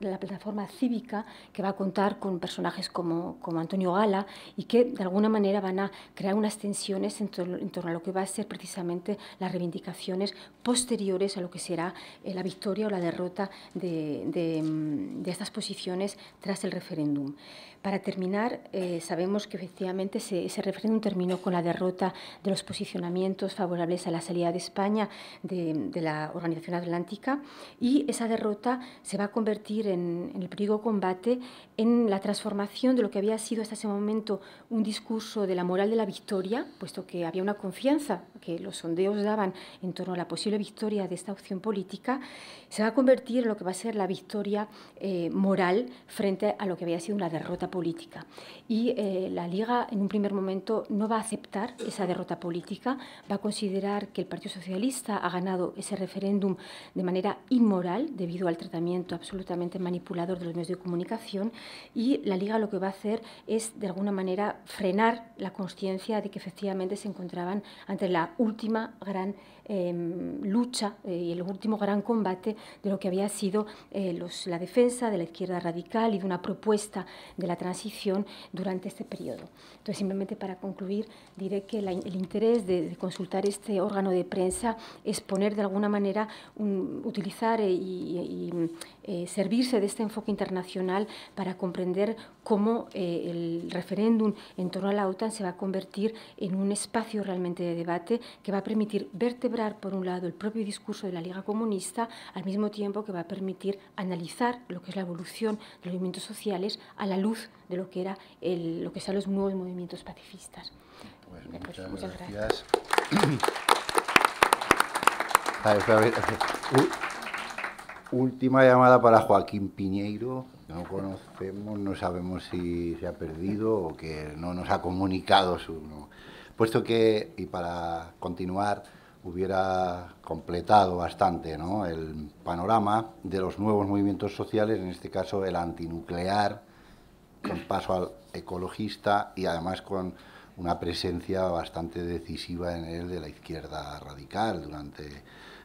la plataforma cívica, que va a contar con personajes como Antonio Gala, y que, de alguna manera, van a crear unas tensiones en torno a lo que va a ser precisamente las reivindicaciones posteriores a lo que será la victoria o la derrota de estas posiciones tras el referéndum. Para terminar, sabemos que efectivamente ese referéndum terminó con la derrota de los posicionistas condicionamientos favorables a la salida de España de la Organización Atlántica, y esa derrota se va a convertir en el periódico Combate en la transformación de lo que había sido hasta ese momento un discurso de la moral de la victoria, puesto que había una confianza que los sondeos daban en torno a la posible victoria de esta opción política, se va a convertir en lo que va a ser la victoria moral frente a lo que había sido una derrota política. Y la Liga, en un primer momento, no va a aceptar esa derrota política, va a considerar que el Partido Socialista ha ganado ese referéndum de manera inmoral debido al tratamiento absolutamente manipulador de los medios de comunicación, y la Liga lo que va a hacer es, de alguna manera, frenar la consciencia de que efectivamente se encontraban ante la última gran lucha y el último gran combate de lo que había sido la defensa de la izquierda radical y de una propuesta de la transición durante este periodo. Entonces, simplemente para concluir, diré que el interés de consultar este órgano de prensa es poner de alguna manera, utilizar y servirse de este enfoque internacional para comprender cómo el referéndum en torno a la OTAN se va a convertir en un espacio realmente de debate que va a permitir vertebrar, por un lado, el propio discurso de la Liga Comunista, al mismo tiempo que va a permitir analizar lo que es la evolución de los movimientos sociales a la luz de lo que era lo que son los nuevos movimientos pacifistas. Pues muchas gracias. Última llamada para Joaquín Piñeiro. No conocemos, no sabemos si se ha perdido o que no nos ha comunicado su... No. Puesto que, y para continuar, hubiera completado bastante, ¿no?, el panorama de los nuevos movimientos sociales, en este caso el antinuclear, con paso al ecologista y además con una presencia bastante decisiva en él de la izquierda radical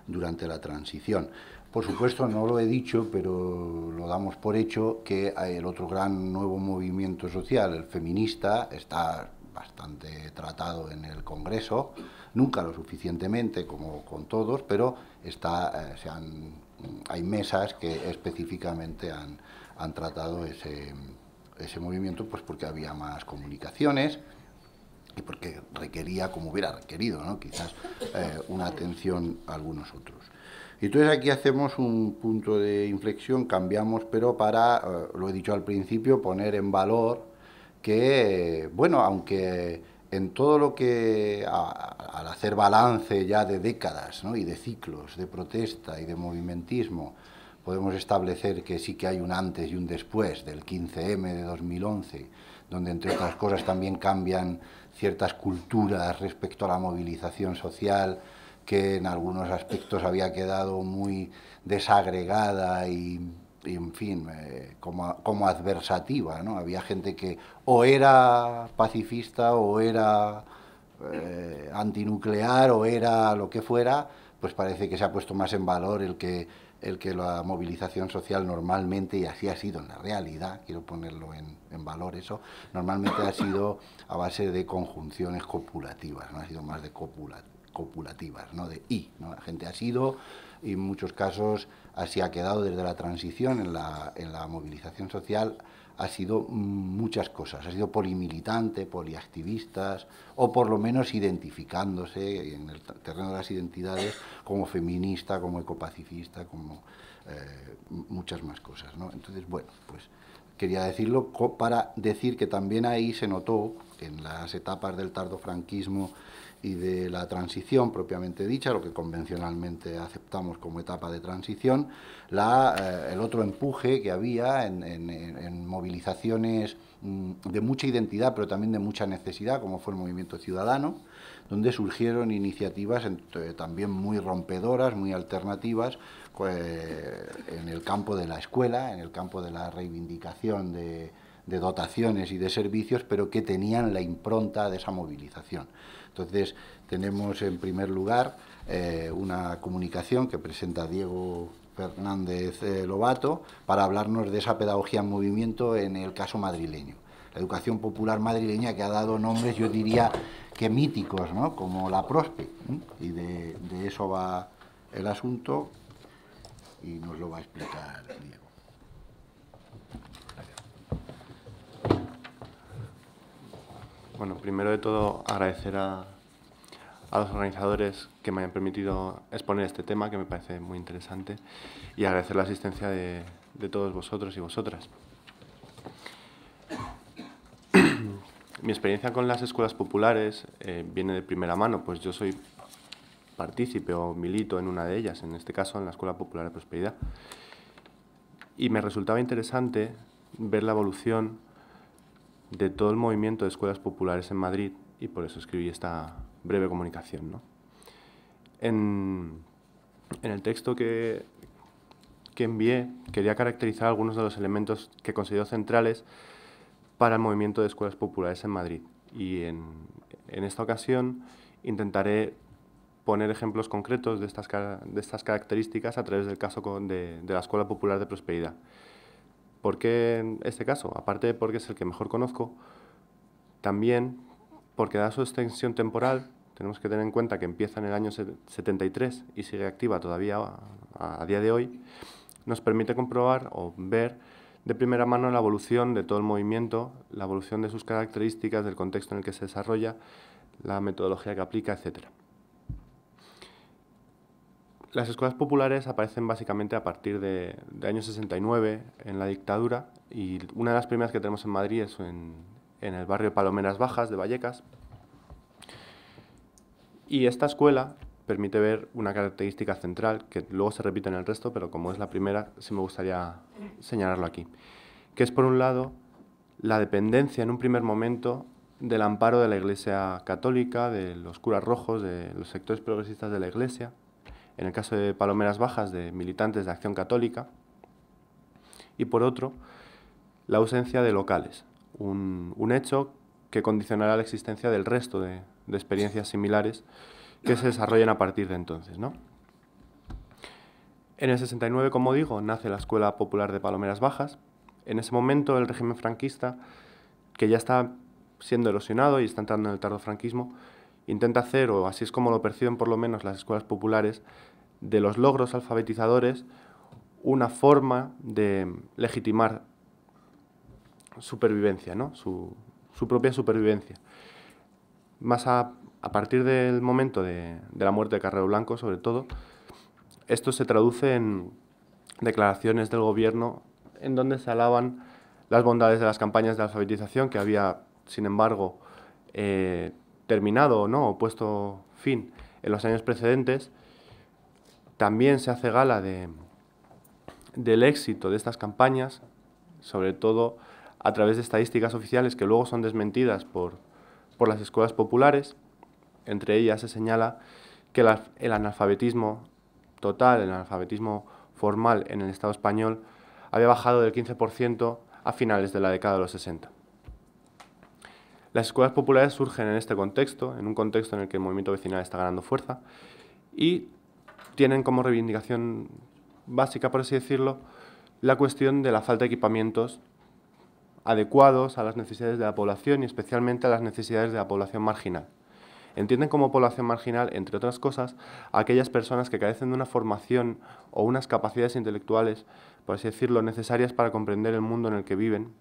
durante la transición. Por supuesto, no lo he dicho, pero lo damos por hecho, que el otro gran nuevo movimiento social, el feminista, está bastante tratado en el Congreso, nunca lo suficientemente como con todos, pero hay mesas que específicamente han tratado ese movimiento, pues porque había más comunicaciones y porque requería, como hubiera requerido, ¿no?, quizás una atención a algunos otros. Entonces aquí hacemos un punto de inflexión, cambiamos, pero para, lo he dicho al principio, poner en valor que, bueno, aunque en todo lo que, al hacer balance ya de décadas, ¿no?, y de ciclos de protesta y de movimentismo, podemos establecer que sí que hay un antes y un después del 15M de 2011, donde entre otras cosas también cambian ciertas culturas respecto a la movilización social, que en algunos aspectos había quedado muy desagregada y en fin, como adversativa, ¿no? Había gente que o era pacifista o era antinuclear o era lo que fuera, pues parece que se ha puesto más en valor el que la movilización social normalmente, y así ha sido en la realidad, quiero ponerlo en valor eso, normalmente ha sido a base de conjunciones copulativas, no ha sido más de copulativas, ¿no?, de y, ¿no?, la gente ha sido, y en muchos casos así ha quedado desde la transición en la movilización social, ha sido muchas cosas, ha sido polimilitante, poliactivistas, o por lo menos identificándose en el terreno de las identidades como feminista, como ecopacifista, como muchas más cosas, ¿no? Entonces, bueno, pues quería decirlo para decir que también ahí se notó, en las etapas del tardofranquismo y de la transición propiamente dicha, lo que convencionalmente aceptamos como etapa de transición, el otro empuje que había en movilizaciones de mucha identidad, pero también de mucha necesidad, como fue el movimiento ciudadano, donde surgieron iniciativas también muy rompedoras, muy alternativas, en el campo de la escuela, en el campo de la reivindicación de dotaciones y de servicios, pero que tenían la impronta de esa movilización. Entonces, tenemos en primer lugar una comunicación que presenta Diego Fernández Lobato para hablarnos de esa pedagogía en movimiento en el caso madrileño. La educación popular madrileña, que ha dado nombres, yo diría, que míticos, ¿no?, como la Prospe, ¿eh? Y de eso va el asunto y nos lo va a explicar Diego. Bueno, primero de todo agradecer a, a los organizadores que me hayan permitido exponer este tema, que me parece muy interesante, y agradecer la asistencia de todos vosotros y vosotras. Mi experiencia con las escuelas populares viene de primera mano, pues yo soy partícipe o milito en una de ellas, en este caso en la Escuela Popular de Prosperidad. Y me resultaba interesante ver la evolución de todo el movimiento de escuelas populares en Madrid, y por eso escribí esta breve comunicación, ¿no? En el texto que envié quería caracterizar algunos de los elementos que considero centrales para el movimiento de escuelas populares en Madrid. Y en esta ocasión intentaré poner ejemplos concretos de estas características a través del caso de la Escuela Popular de Prosperidad. ¿Por qué este caso? Aparte de porque es el que mejor conozco, también porque dada su extensión temporal, tenemos que tener en cuenta que empieza en el año 73 y sigue activa todavía a día de hoy, nos permite comprobar o ver de primera mano la evolución de todo el movimiento, la evolución de sus características, del contexto en el que se desarrolla, la metodología que aplica, etc. Las escuelas populares aparecen básicamente a partir de año 69, en la dictadura, y una de las primeras que tenemos en Madrid es en el barrio Palomeras Bajas de Vallecas. Y esta escuela permite ver una característica central, que luego se repite en el resto, pero como es la primera, sí me gustaría señalarlo aquí, que es, por un lado, la dependencia en un primer momento del amparo de la Iglesia Católica, de los curas rojos, de los sectores progresistas de la Iglesia, en el caso de Palomeras Bajas, de militantes de Acción Católica, y, por otro, la ausencia de locales, un hecho que condicionará la existencia del resto de experiencias similares que se desarrollan a partir de entonces, ¿no? En el 69, como digo, nace la Escuela Popular de Palomeras Bajas. En ese momento, el régimen franquista, que ya está siendo erosionado y está entrando en el tardofranquismo, intenta hacer, o así es como lo perciben por lo menos las escuelas populares, de los logros alfabetizadores una forma de legitimar supervivencia, ¿no? Su propia supervivencia. Más a partir del momento de la muerte de Carrero Blanco, sobre todo, esto se traduce en declaraciones del gobierno en donde se alaban las bondades de las campañas de alfabetización que había, sin embargo, terminado o no, o puesto fin en los años precedentes. También se hace gala del éxito de estas campañas, sobre todo a través de estadísticas oficiales que luego son desmentidas por las escuelas populares. Entre ellas se señala que el analfabetismo total, el analfabetismo formal en el Estado español, había bajado del 15% a finales de la década de los 60. Las escuelas populares surgen en este contexto, en un contexto en el que el movimiento vecinal está ganando fuerza, y tienen como reivindicación básica, por así decirlo, la cuestión de la falta de equipamientos adecuados a las necesidades de la población y especialmente a las necesidades de la población marginal. Entienden como población marginal, entre otras cosas, a aquellas personas que carecen de una formación o unas capacidades intelectuales, por así decirlo, necesarias para comprender el mundo en el que viven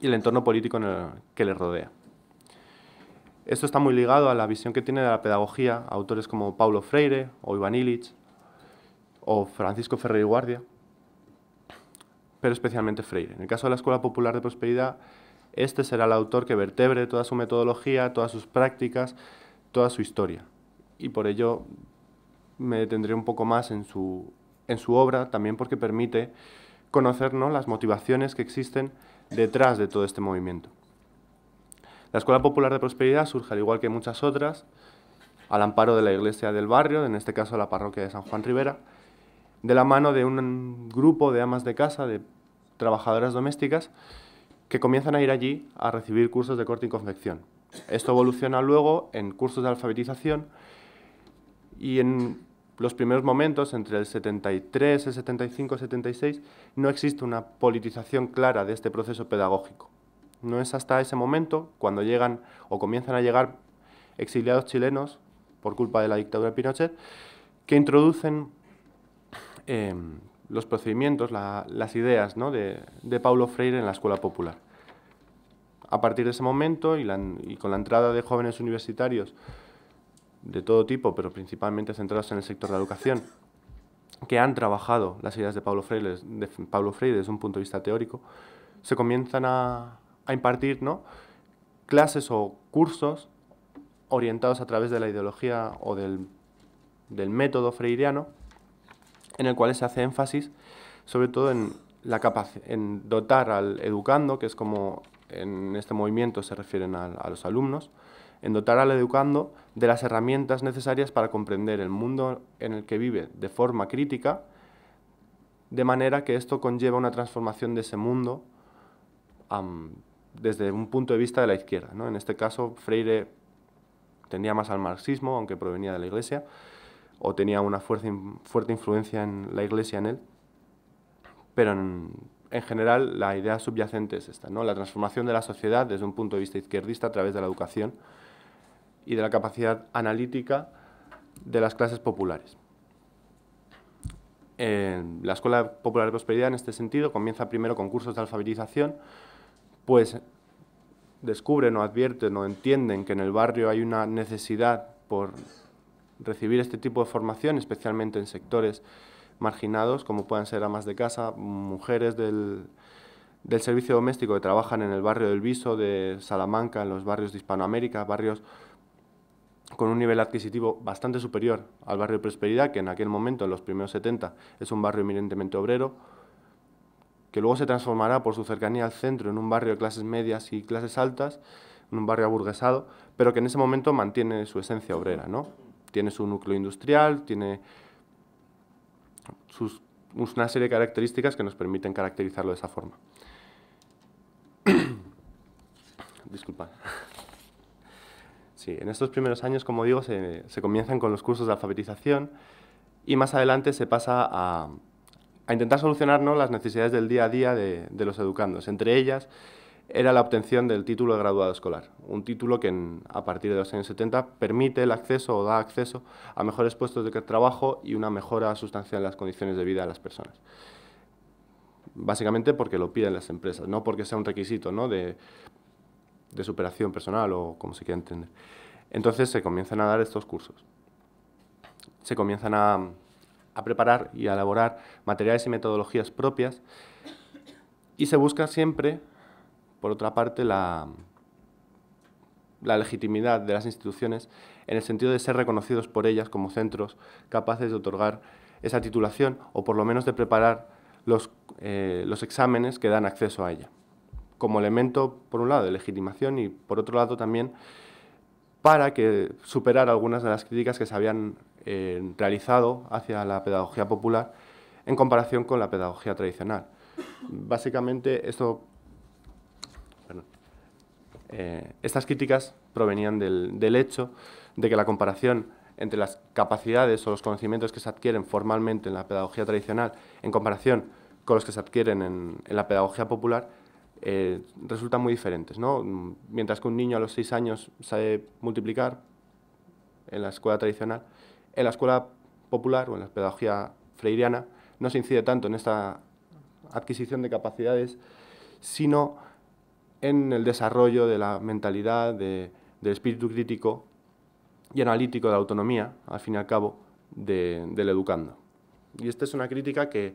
y el entorno político en el que les rodea. Esto está muy ligado a la visión que tiene de la pedagogía autores como Paulo Freire o Iván Illich o Francisco Ferrer y Guardia, pero especialmente Freire. En el caso de la Escuela Popular de Prosperidad, este será el autor que vertebre toda su metodología, todas sus prácticas, toda su historia. Y por ello me detendré un poco más en su obra, también porque permite conocernos las motivaciones que existen detrás de todo este movimiento. La Escuela Popular de Prosperidad surge, al igual que muchas otras, al amparo de la iglesia del barrio, en este caso la parroquia de San Juan Ribera, de la mano de un grupo de amas de casa, de trabajadoras domésticas, que comienzan a ir allí a recibir cursos de corte y confección. Esto evoluciona luego en cursos de alfabetización y en los primeros momentos, entre el 73, el 75, el 76, no existe una politización clara de este proceso pedagógico. No es hasta ese momento, cuando llegan o comienzan a llegar exiliados chilenos por culpa de la dictadura de Pinochet, que introducen los procedimientos, las ideas, ¿no?, de Paulo Freire en la Escuela Popular. A partir de ese momento y con la entrada de jóvenes universitarios de todo tipo, pero principalmente centrados en el sector de la educación, que han trabajado las ideas de Paulo Freire desde un punto de vista teórico, se comienzan a impartir, ¿no?, clases o cursos orientados a través de la ideología o del método freireano, en el cual se hace énfasis sobre todo en dotar al educando, que es como en este movimiento se refieren a los alumnos, en dotar al educando de las herramientas necesarias para comprender el mundo en el que vive de forma crítica, de manera que esto conlleva una transformación de ese mundo desde un punto de vista de la izquierda, ¿no? En este caso, Freire tendía más al marxismo, aunque provenía de la Iglesia, o tenía una fuerte influencia en la Iglesia en él, pero en general la idea subyacente es esta, ¿no?, la transformación de la sociedad desde un punto de vista izquierdista a través de la educación y de la capacidad analítica de las clases populares. La Escuela Popular de Prosperidad, en este sentido, comienza primero con cursos de alfabetización, pues descubren o advierten o entienden que en el barrio hay una necesidad por recibir este tipo de formación, especialmente en sectores marginados, como puedan ser amas de casa, mujeres del servicio doméstico que trabajan en el barrio del Viso, de Salamanca, en los barrios de Hispanoamérica, barrios con un nivel adquisitivo bastante superior al barrio de Prosperidad, que en aquel momento, en los primeros 70, es un barrio eminentemente obrero, que luego se transformará por su cercanía al centro en un barrio de clases medias y clases altas, en un barrio aburguesado, pero que en ese momento mantiene su esencia obrera, ¿no? Tiene su núcleo industrial, tiene una serie de características que nos permiten caracterizarlo de esa forma. Disculpad. Sí, en estos primeros años, como digo, se comienzan con los cursos de alfabetización y más adelante se pasa a intentar solucionar, ¿no?, las necesidades del día a día de los educandos. Entre ellas era la obtención del título de graduado escolar, un título que a partir de los años 70 permite el acceso o da acceso a mejores puestos de trabajo y una mejora sustancial en las condiciones de vida de las personas. Básicamente porque lo piden las empresas, no porque sea un requisito, ¿no?, de superación personal o como se quiera entender. Entonces se comienzan a dar estos cursos. Se comienzan a preparar y a elaborar materiales y metodologías propias y se busca siempre, por otra parte, la legitimidad de las instituciones en el sentido de ser reconocidos por ellas como centros capaces de otorgar esa titulación o por lo menos de preparar los exámenes que dan acceso a ella, como elemento, por un lado, de legitimación y, por otro lado, también para que superar algunas de las críticas que se habían realizado hacia la pedagogía popular en comparación con la pedagogía tradicional. Básicamente, estas críticas provenían del hecho de que la comparación entre las capacidades o los conocimientos que se adquieren formalmente en la pedagogía tradicional en comparación con los que se adquieren en la pedagogía popular resultan muy diferentes, ¿no? Mientras que un niño a los 6 años sabe multiplicar en la escuela tradicional, en la escuela popular o en la pedagogía freiriana no se incide tanto en esta adquisición de capacidades, sino en el desarrollo de la mentalidad, del espíritu crítico y analítico de la autonomía, al fin y al cabo, del educando. Y esta es una crítica que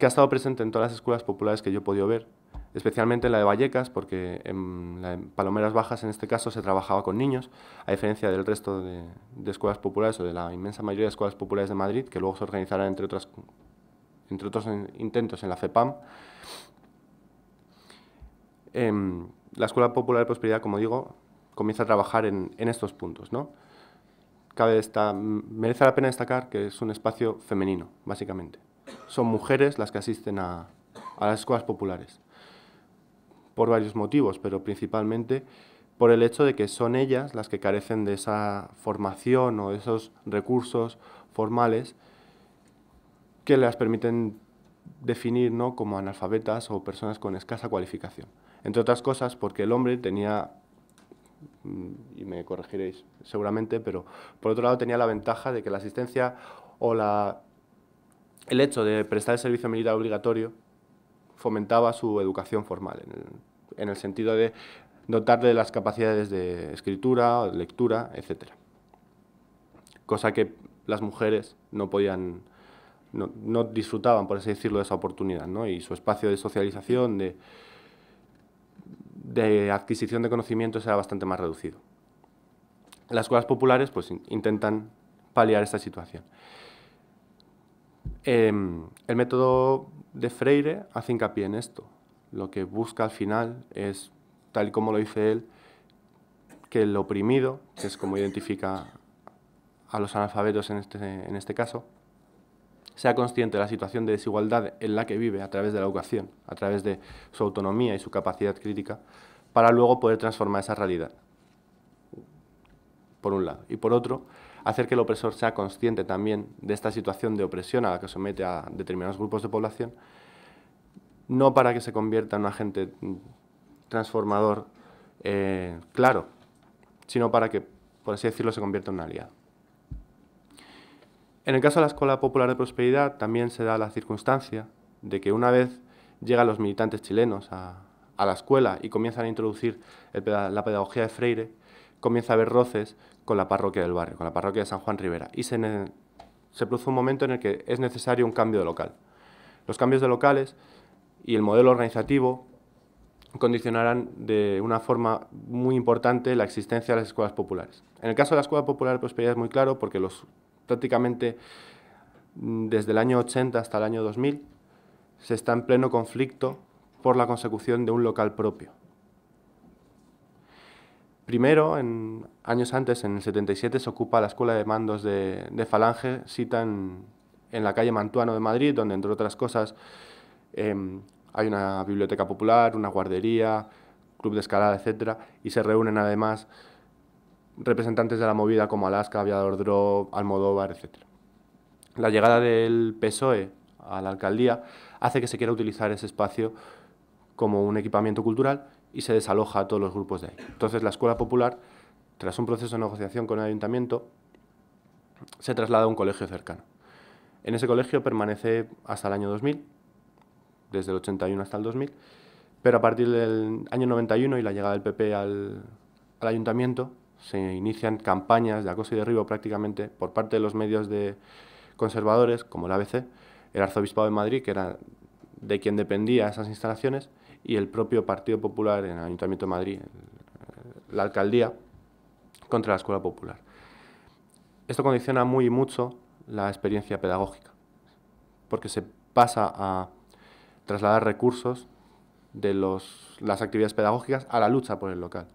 ha estado presente en todas las escuelas populares que yo he podido ver, especialmente en la de Vallecas, porque en Palomeras Bajas, en este caso, se trabajaba con niños, a diferencia del resto de escuelas populares o de la inmensa mayoría de escuelas populares de Madrid, que luego se organizarán, entre otros intentos, en la FEPAM. La Escuela Popular de Prosperidad, como digo, comienza a trabajar en estos puntos, ¿no? Merece la pena destacar que es un espacio femenino, básicamente. Son mujeres las que asisten a las escuelas populares, por varios motivos, pero principalmente por el hecho de que son ellas las que carecen de esa formación o de esos recursos formales que las permiten definir, ¿no?, como analfabetas o personas con escasa cualificación. Entre otras cosas, porque el hombre tenía, y me corregiréis seguramente, pero por otro lado tenía la ventaja de que la asistencia o el hecho de prestar el servicio militar obligatorio fomentaba su educación formal, en el sentido de dotarle de las capacidades de escritura, lectura, etc. cosa que las mujeres no podían, no disfrutaban, por así decirlo, de esa oportunidad, ¿no? Y su espacio de socialización, de adquisición de conocimientos era bastante más reducido. Las escuelas populares pues intentan paliar esta situación. El método de Freire hace hincapié en esto. Lo que busca al final es, tal y como lo dice él, que el oprimido, que es como identifica a los analfabetos en este caso, sea consciente de la situación de desigualdad en la que vive a través de la educación, a través de su autonomía y su capacidad crítica, para luego poder transformar esa realidad, por un lado. Y por otro, hacer que el opresor sea consciente también de esta situación de opresión a la que somete a determinados grupos de población, no para que se convierta en un agente transformador claro, sino para que, por así decirlo, se convierta en un aliado. En el caso de la Escuela Popular de Prosperidad también se da la circunstancia de que una vez llegan los militantes chilenos a la escuela y comienzan a introducir la pedagogía de Freire, comienza a haber roces con la parroquia del barrio, con la parroquia de San Juan Rivera, y se produce un momento en el que es necesario un cambio de local. Los cambios de locales y el modelo organizativo condicionarán de una forma muy importante la existencia de las escuelas populares. En el caso de la Escuela Popular de Prosperidad es muy claro porque prácticamente desde el año 80 hasta el año 2000 se está en pleno conflicto por la consecución de un local propio. Primero, años antes, en el 77, se ocupa la Escuela de Mandos de Falange, sita en la calle Mantuano de Madrid, donde, entre otras cosas, hay una biblioteca popular, una guardería, club de escalada, etc. Y se reúnen, además, representantes de la movida como Alaska, Aviador Dro, Almodóvar, etc. La llegada del PSOE a la alcaldía hace que se quiera utilizar ese espacio como un equipamiento cultural y se desaloja a todos los grupos de ahí. Entonces, la Escuela Popular, tras un proceso de negociación con el ayuntamiento, se traslada a un colegio cercano. En ese colegio permanece hasta el año 2000, desde el 81 hasta el 2000, pero a partir del año 91 y la llegada del PP al ayuntamiento, se inician campañas de acoso y derribo prácticamente por parte de los medios conservadores, como el ABC, el Arzobispado de Madrid, que era de quien dependía esas instalaciones, y el propio Partido Popular en el Ayuntamiento de Madrid, la alcaldía, contra la Escuela Popular. Esto condiciona muy y mucho la experiencia pedagógica, porque se pasa a trasladar recursos de las actividades pedagógicas a la lucha por el local.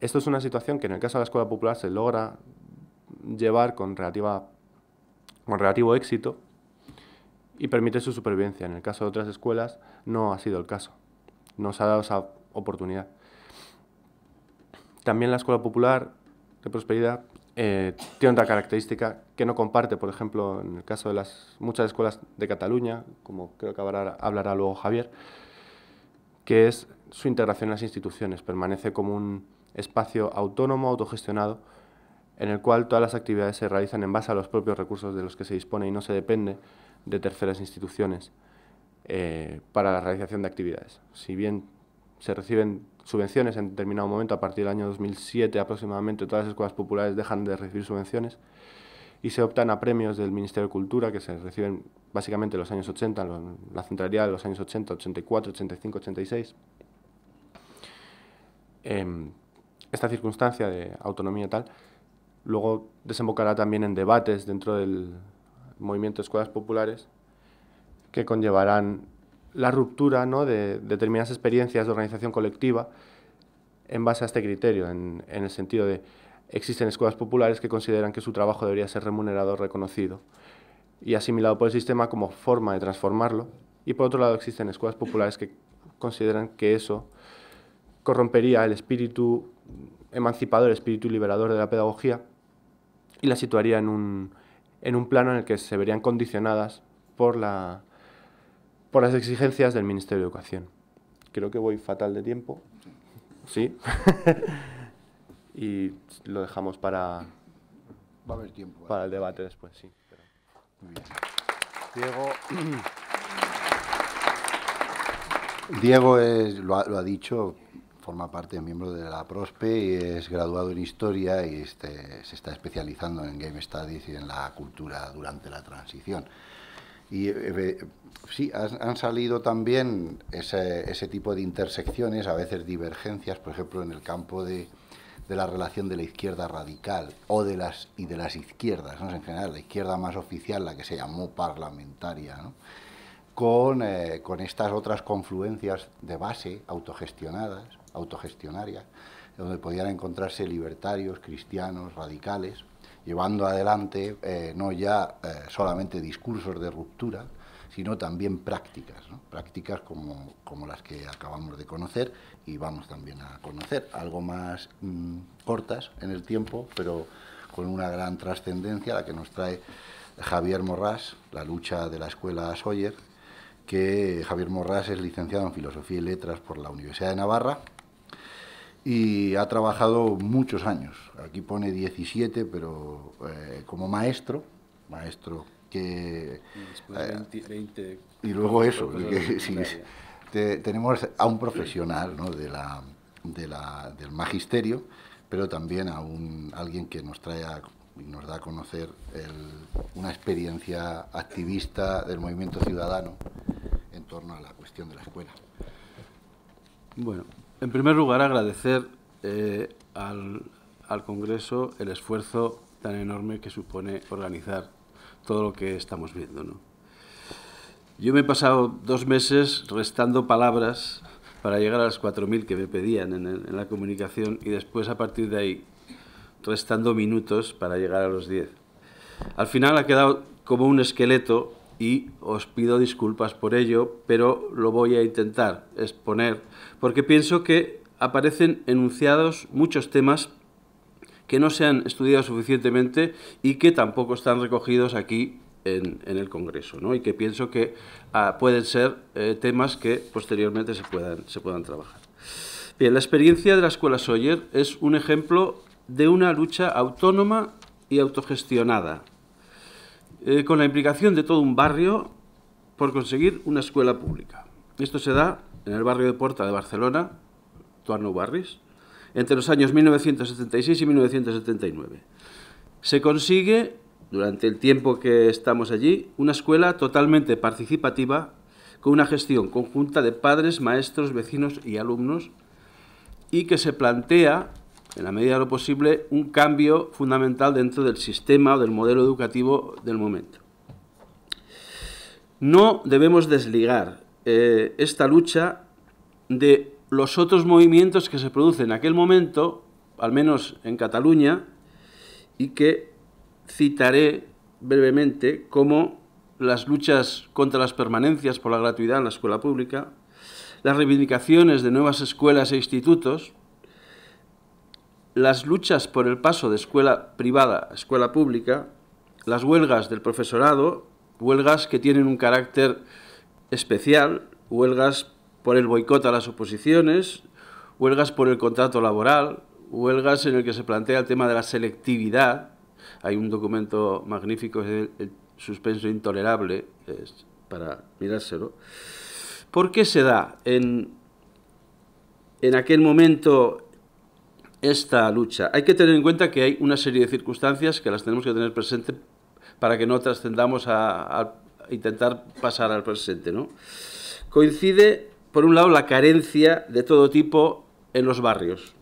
Esto es una situación que en el caso de la Escuela Popular se logra llevar con relativo éxito, y permite su supervivencia. En el caso de otras escuelas no ha sido el caso, no se ha dado esa oportunidad. También la Escuela Popular de Prosperidad tiene otra característica que no comparte, por ejemplo, en el caso de muchas escuelas de Cataluña, como creo que hablará luego Javier, que es su integración en las instituciones. Permanece como un espacio autónomo, autogestionado, en el cual todas las actividades se realizan en base a los propios recursos de los que se dispone y no se depende de terceras instituciones para la realización de actividades. Si bien se reciben subvenciones en determinado momento, a partir del año 2007 aproximadamente, todas las escuelas populares dejan de recibir subvenciones y se optan a premios del Ministerio de Cultura, que se reciben básicamente en los años 80, la centralidad de los años 80, 84, 85, 86. Esta circunstancia de autonomía tal luego desembocará también en debates dentro del movimiento de escuelas populares que conllevarán la ruptura, ¿no?, de determinadas experiencias de organización colectiva en base a este criterio, en el sentido de existen escuelas populares que consideran que su trabajo debería ser remunerado, reconocido y asimilado por el sistema como forma de transformarlo, y por otro lado existen escuelas populares que consideran que eso corrompería el espíritu emancipador, el espíritu liberador de la pedagogía, y la situaría en un plano en el que se verían condicionadas por las exigencias del Ministerio de Educación. Creo que voy fatal de tiempo, ¿sí? Y lo dejamos para, va a haber tiempo, ¿vale?, para el debate después, sí. Pero... Muy bien. Diego lo ha dicho forma parte, es miembro de la PROSPE y es graduado en Historia y se está especializando en Game Studies y en la cultura durante la transición. Y sí, han salido también ese tipo de intersecciones, a veces divergencias, por ejemplo, en el campo de la relación de la izquierda radical o de las izquierdas, ¿no? En general, la izquierda más oficial, la que se llamó parlamentaria, ¿no? Con estas otras confluencias de base autogestionarias, donde podían encontrarse libertarios, cristianos, radicales, llevando adelante no ya solamente discursos de ruptura, sino también prácticas, ¿no? Prácticas como las que acabamos de conocer y vamos también a conocer, algo más cortas en el tiempo, pero con una gran trascendencia, la que nos trae Javier Morrás, la lucha de la Escuela Soller, que Javier Morrás es licenciado en Filosofía y Letras por la Universidad de Navarra, y ha trabajado muchos años, aquí pone 17, pero como maestro que... Después 20. Y luego eso, que, sí, tenemos a un profesional, ¿no? del magisterio, pero también a alguien que nos trae y nos da a conocer una experiencia activista del movimiento ciudadano en torno a la cuestión de la escuela. Bueno, en primer lugar, agradecer al Congreso el esfuerzo tan enorme que supone organizar todo lo que estamos viendo, ¿no? Yo me he pasado 2 meses restando palabras para llegar a las 4.000 que me pedían en la comunicación y después, a partir de ahí, restando minutos para llegar a los 10. Al final ha quedado como un esqueleto y os pido disculpas por ello, pero lo voy a intentar exponer, porque pienso que aparecen enunciados muchos temas que no se han estudiado suficientemente y que tampoco están recogidos aquí en el Congreso, ¿no? Y que pienso que pueden ser temas que posteriormente se puedan trabajar. Bien, la experiencia de la Escuela Soller es un ejemplo de una lucha autónoma y autogestionada, con la implicación de todo un barrio por conseguir una escuela pública. Esto se da en el barrio de Porta de Barcelona, Tuarno Barris, entre los años 1976 y 1979. Se consigue, durante el tiempo que estamos allí, una escuela totalmente participativa, con una gestión conjunta de padres, maestros, vecinos y alumnos, y que se plantea, en la medida de lo posible, un cambio fundamental dentro del sistema o del modelo educativo del momento. No debemos desligar esta lucha de los otros movimientos que se producen en aquel momento, al menos en Cataluña, y que citaré brevemente como las luchas contra las permanencias por la gratuidad en la escuela pública, las reivindicaciones de nuevas escuelas e institutos, las luchas por el paso de escuela privada a escuela pública, las huelgas del profesorado, huelgas que tienen un carácter especial, huelgas por el boicot a las oposiciones, huelgas por el contrato laboral, huelgas en el que se plantea el tema de la selectividad. Hay un documento magnífico, el suspenso intolerable, para mirárselo. ¿Por qué se da en aquel momento esta lucha? Hay que tener en cuenta que hay una serie de circunstancias que las tenemos que tener presente para que no trascendamos a intentar pasar al presente, ¿no? Coincide, por un lado, la carencia de todo tipo en los barrios.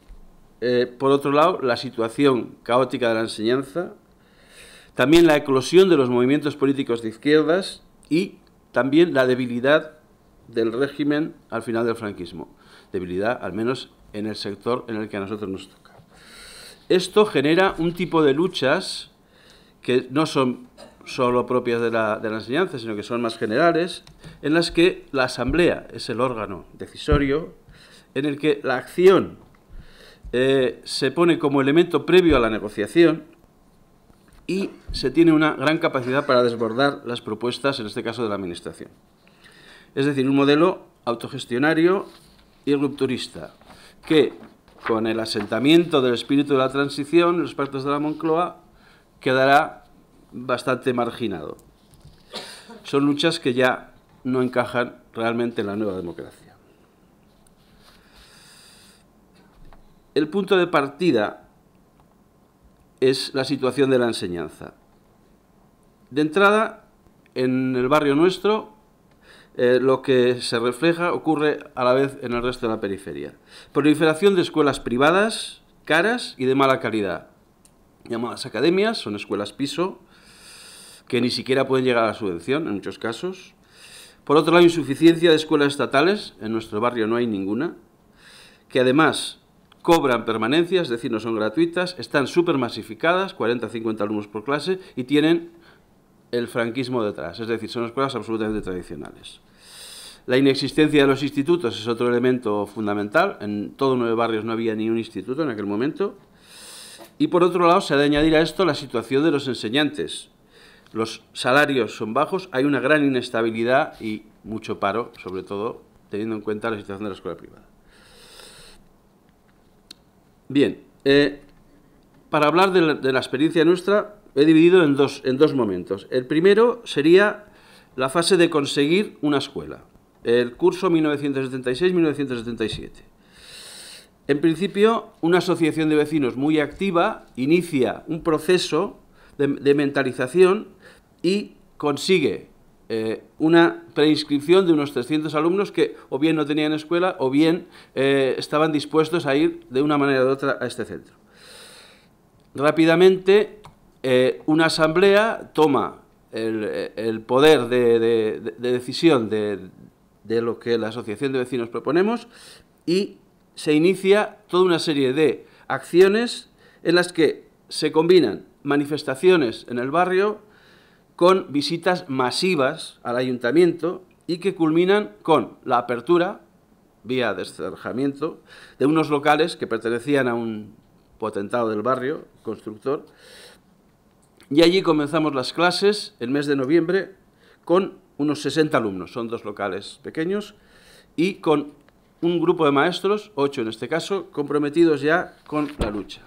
Por otro lado, la situación caótica de la enseñanza. También la eclosión de los movimientos políticos de izquierdas y también la debilidad del régimen al final del franquismo. Debilidad, al menos, en el sector en el que a nosotros nos toca. Esto genera un tipo de luchas que no son solo propias de la enseñanza, sino que son más generales, en las que la asamblea es el órgano decisorio, en el que la acción se pone como elemento previo a la negociación y se tiene una gran capacidad para desbordar las propuestas, en este caso de la administración. Es decir, un modelo autogestionario y rupturista, que con el asentamiento del espíritu de la transición, los pactos de la Moncloa, quedará bastante marginado. Son luchas que ya no encajan realmente en la nueva democracia. el punto de partida es la situación de la enseñanza. De entrada, en el barrio nuestro, lo que se refleja ocurre a la vez en el resto de la periferia. Proliferación de escuelas privadas, caras y de mala calidad, llamadas academias, son escuelas piso, que ni siquiera pueden llegar a la subvención en muchos casos. Por otro lado, insuficiencia de escuelas estatales, en nuestro barrio no hay ninguna, que además cobran permanencia, es decir, no son gratuitas, están súper masificadas, 40-50 alumnos por clase, y tienen el franquismo detrás, es decir, son escuelas absolutamente tradicionales. La inexistencia de los institutos es otro elemento fundamental, en todos nueve barrios no había ni un instituto en aquel momento. Y por otro lado, se ha de añadir a esto la situación de los enseñantes. Los salarios son bajos, hay una gran inestabilidad y mucho paro, sobre todo teniendo en cuenta la situación de la escuela privada. Bien, para hablar de la experiencia nuestra, he dividido en dos momentos. El primero sería la fase de conseguir una escuela, el curso 1976-1977. En principio, una asociación de vecinos muy activa inicia un proceso de mentalización y consigue una preinscripción de unos 300 alumnos que o bien no tenían escuela o bien estaban dispuestos a ir de una manera u otra a este centro. Rápidamente, una asamblea toma el poder de decisión de lo que la asociación de vecinos proponemos y se inicia toda una serie de acciones en las que se combinan manifestaciones en el barrio con visitas masivas al ayuntamiento y que culminan con la apertura, vía descerramiento, de unos locales que pertenecían a un potentado del barrio, constructor, y allí comenzamos las clases el mes de noviembre con unos 60 alumnos, son dos locales pequeños, y con un grupo de maestros, 8 en este caso, comprometidos ya con la lucha.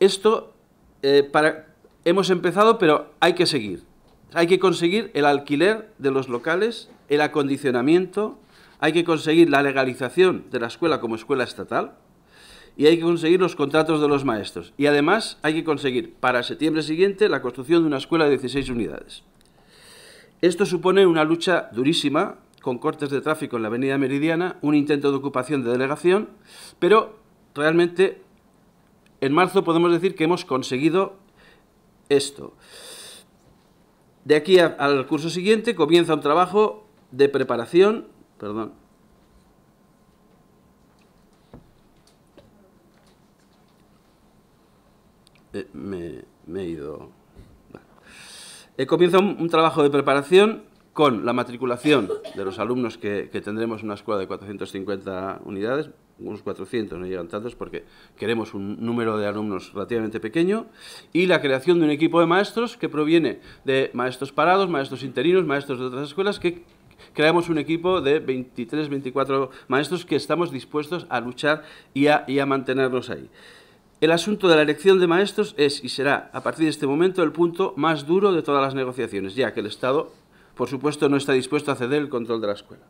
Esto hemos empezado, pero hay que seguir. Hay que conseguir el alquiler de los locales, el acondicionamiento, hay que conseguir la legalización de la escuela como escuela estatal y hay que conseguir los contratos de los maestros. Y además hay que conseguir para septiembre siguiente la construcción de una escuela de 16 unidades. Esto supone una lucha durísima, con cortes de tráfico en la avenida Meridiana, un intento de ocupación de delegación, pero realmente en marzo podemos decir que hemos conseguido esto. De aquí al curso siguiente comienza un trabajo de preparación, comienza un trabajo de preparación con la matriculación de los alumnos que tendremos una escuela de 450 unidades, unos 400, no llegan tantos porque queremos un número de alumnos relativamente pequeño, y la creación de un equipo de maestros que proviene de maestros parados, maestros interinos, maestros de otras escuelas, que creamos un equipo de 23, 24 maestros que estamos dispuestos a luchar y a mantenernos ahí. El asunto de la elección de maestros es y será, a partir de este momento, el punto más duro de todas las negociaciones, ya que el Estado, por supuesto, no está dispuesto a ceder el control de la escuela.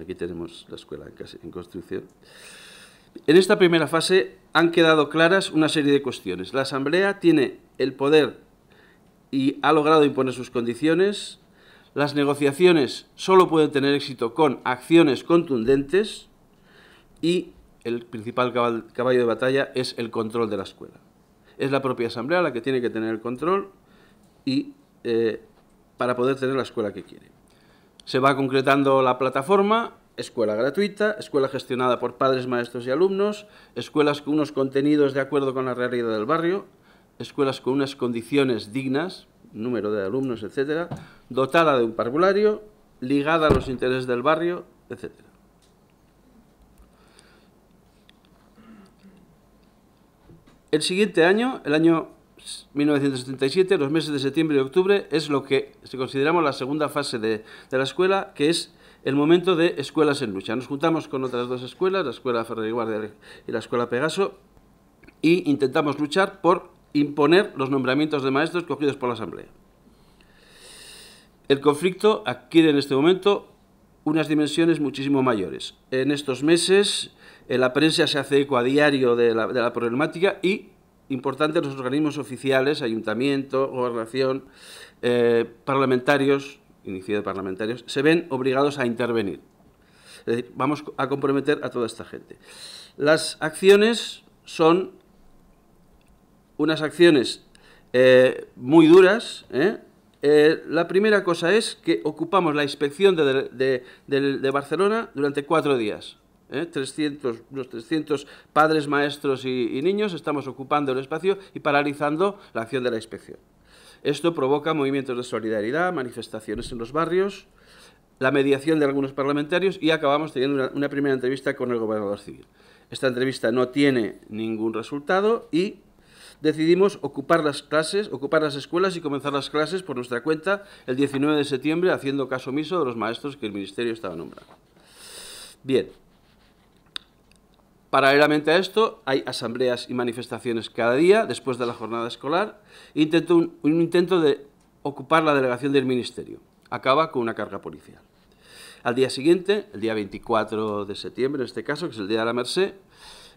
Aquí tenemos la escuela en construcción. En esta primera fase han quedado claras una serie de cuestiones. La Asamblea tiene el poder y ha logrado imponer sus condiciones. Las negociaciones solo pueden tener éxito con acciones contundentes y el principal caballo de batalla es el control de la escuela. Es la propia asamblea la que tiene que tener el control y para poder tener la escuela que quiere. Se va concretando la plataforma, escuela gratuita, escuela gestionada por padres, maestros y alumnos, escuelas con unos contenidos de acuerdo con la realidad del barrio, escuelas con unas condiciones dignas, número de alumnos, etcétera, dotada de un parvulario, ligada a los intereses del barrio, etcétera. El siguiente año, el año 1977, los meses de septiembre y octubre, es lo que consideramos la segunda fase de la escuela, que es el momento de escuelas en lucha. Nos juntamos con otras dos escuelas, la Escuela Ferrer y Guardia y la Escuela Pegaso, y intentamos luchar por imponer los nombramientos de maestros cogidos por la Asamblea. El conflicto adquiere en este momento unas dimensiones muchísimo mayores. En estos meses la prensa se hace eco a diario de la problemática y, importante, los organismos oficiales, ayuntamiento, gobernación, parlamentarios, iniciativas parlamentarios, se ven obligados a intervenir. Es decir, vamos a comprometer a toda esta gente. Las acciones son unas acciones muy duras. La primera cosa es que ocupamos la inspección de Barcelona durante 4 días. Unos 300 padres, maestros y niños estamos ocupando el espacio y paralizando la acción de la inspección. Esto provoca movimientos de solidaridad, manifestaciones en los barrios, la mediación de algunos parlamentarios y acabamos teniendo una primera entrevista con el gobernador civil. Esta entrevista no tiene ningún resultado y decidimos ocupar las escuelas y comenzar las clases por nuestra cuenta el 19 de septiembre, haciendo caso omiso de los maestros que el Ministerio estaba nombrando. Bien. Paralelamente a esto, hay asambleas y manifestaciones cada día, después de la jornada escolar. Un intento de ocupar la delegación del Ministerio. Acaba con una carga policial. Al día siguiente, el día 24 de septiembre, en este caso, que es el Día de la Merced,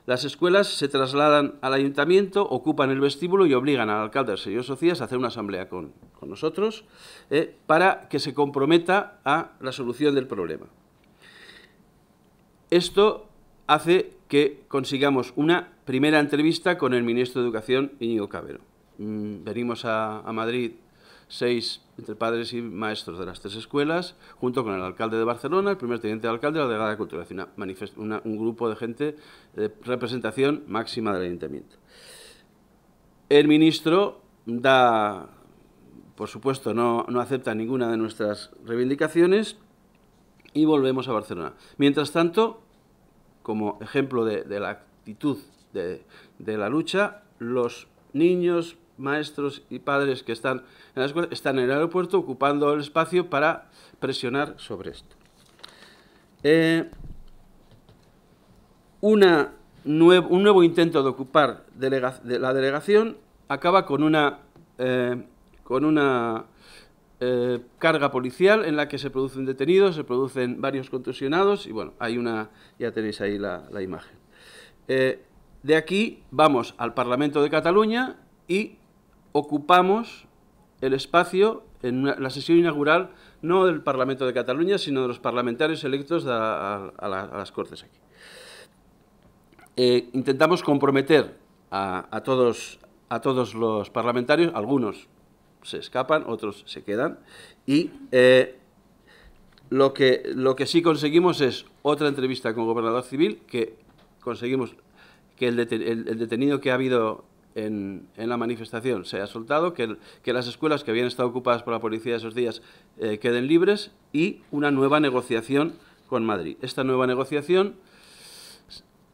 las escuelas se trasladan al ayuntamiento, ocupan el vestíbulo y obligan al alcalde Arsenio Socias a hacer una asamblea con nosotros para que se comprometa a la solución del problema. Esto hace que consigamos una primera entrevista con el ministro de Educación, Íñigo Cabero. Venimos a Madrid 6, entre padres y maestros de las 3 escuelas, junto con el alcalde de Barcelona, el primer teniente de alcalde, la delegada de Cultura, un grupo de gente de representación máxima del ayuntamiento. El ministro da, por supuesto, no acepta ninguna de nuestras reivindicaciones y volvemos a Barcelona. Mientras tanto, como ejemplo de la actitud de la lucha, los niños, maestros y padres que están en la escuela están en el aeropuerto ocupando el espacio para presionar sobre esto. Un nuevo intento de ocupar la delegación acaba con una carga policial en la que se producen detenidos, se producen varios contusionados y bueno, hay una, ya tenéis ahí la imagen. De aquí vamos al Parlamento de Cataluña y ocupamos el espacio en la sesión inaugural, no del Parlamento de Cataluña, sino de los parlamentarios electos a las Cortes aquí. Intentamos comprometer a todos los parlamentarios, algunos se escapan, otros se quedan, y lo que sí conseguimos es otra entrevista con el gobernador civil, que conseguimos que el detenido que ha habido en la manifestación se haya soltado, que las escuelas que habían estado ocupadas por la policía esos días queden libres, y una nueva negociación con Madrid. Esta nueva negociación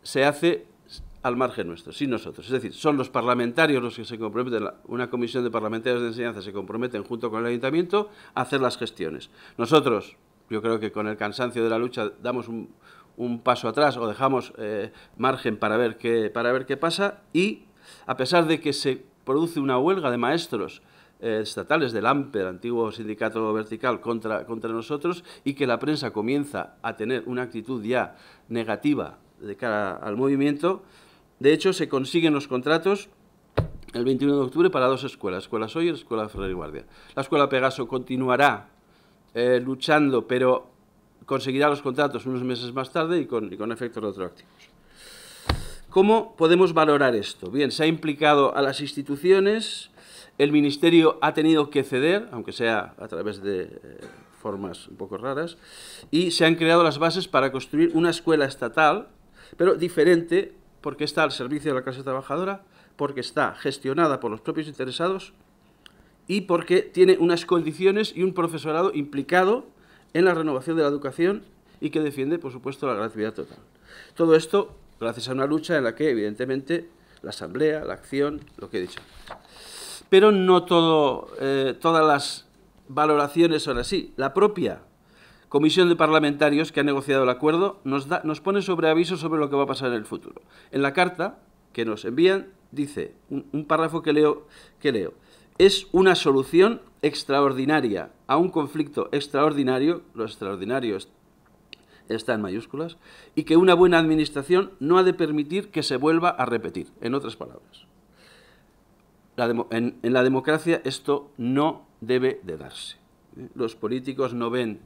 se hace al margen nuestro, sin nosotros. Es decir, son los parlamentarios los que se comprometen, una comisión de parlamentarios de enseñanza se comprometen junto con el ayuntamiento a hacer las gestiones. Nosotros, yo creo que con el cansancio de la lucha damos un paso atrás o dejamos margen para ver qué pasa y, a pesar de que se produce una huelga de maestros estatales del AMPE, el antiguo sindicato vertical, contra nosotros, y que la prensa comienza a tener una actitud ya negativa de cara al movimiento, de hecho, se consiguen los contratos el 21 de octubre para 2 escuelas, Escuela Soller y Escuela Ferrer y Guardia. La Escuela Pegaso continuará luchando, pero conseguirá los contratos unos meses más tarde y con efectos retroactivos. ¿Cómo podemos valorar esto? Bien, se ha implicado a las instituciones, el Ministerio ha tenido que ceder, aunque sea a través de formas un poco raras, y se han creado las bases para construir una escuela estatal, pero diferente, porque está al servicio de la clase trabajadora, porque está gestionada por los propios interesados y porque tiene unas condiciones y un profesorado implicado en la renovación de la educación y que defiende, por supuesto, la gratuidad total. Todo esto gracias a una lucha en la que, evidentemente, la asamblea, la acción, lo que he dicho. Pero no todas las valoraciones son así. La propia comisión de parlamentarios que ha negociado el acuerdo nos pone sobre aviso sobre lo que va a pasar en el futuro. En la carta que nos envían dice, un párrafo que leo, es una solución extraordinaria a un conflicto extraordinario, lo extraordinario está en mayúsculas, y que una buena administración no ha de permitir que se vuelva a repetir, en otras palabras. En la democracia esto no debe de darse. Los políticos no ven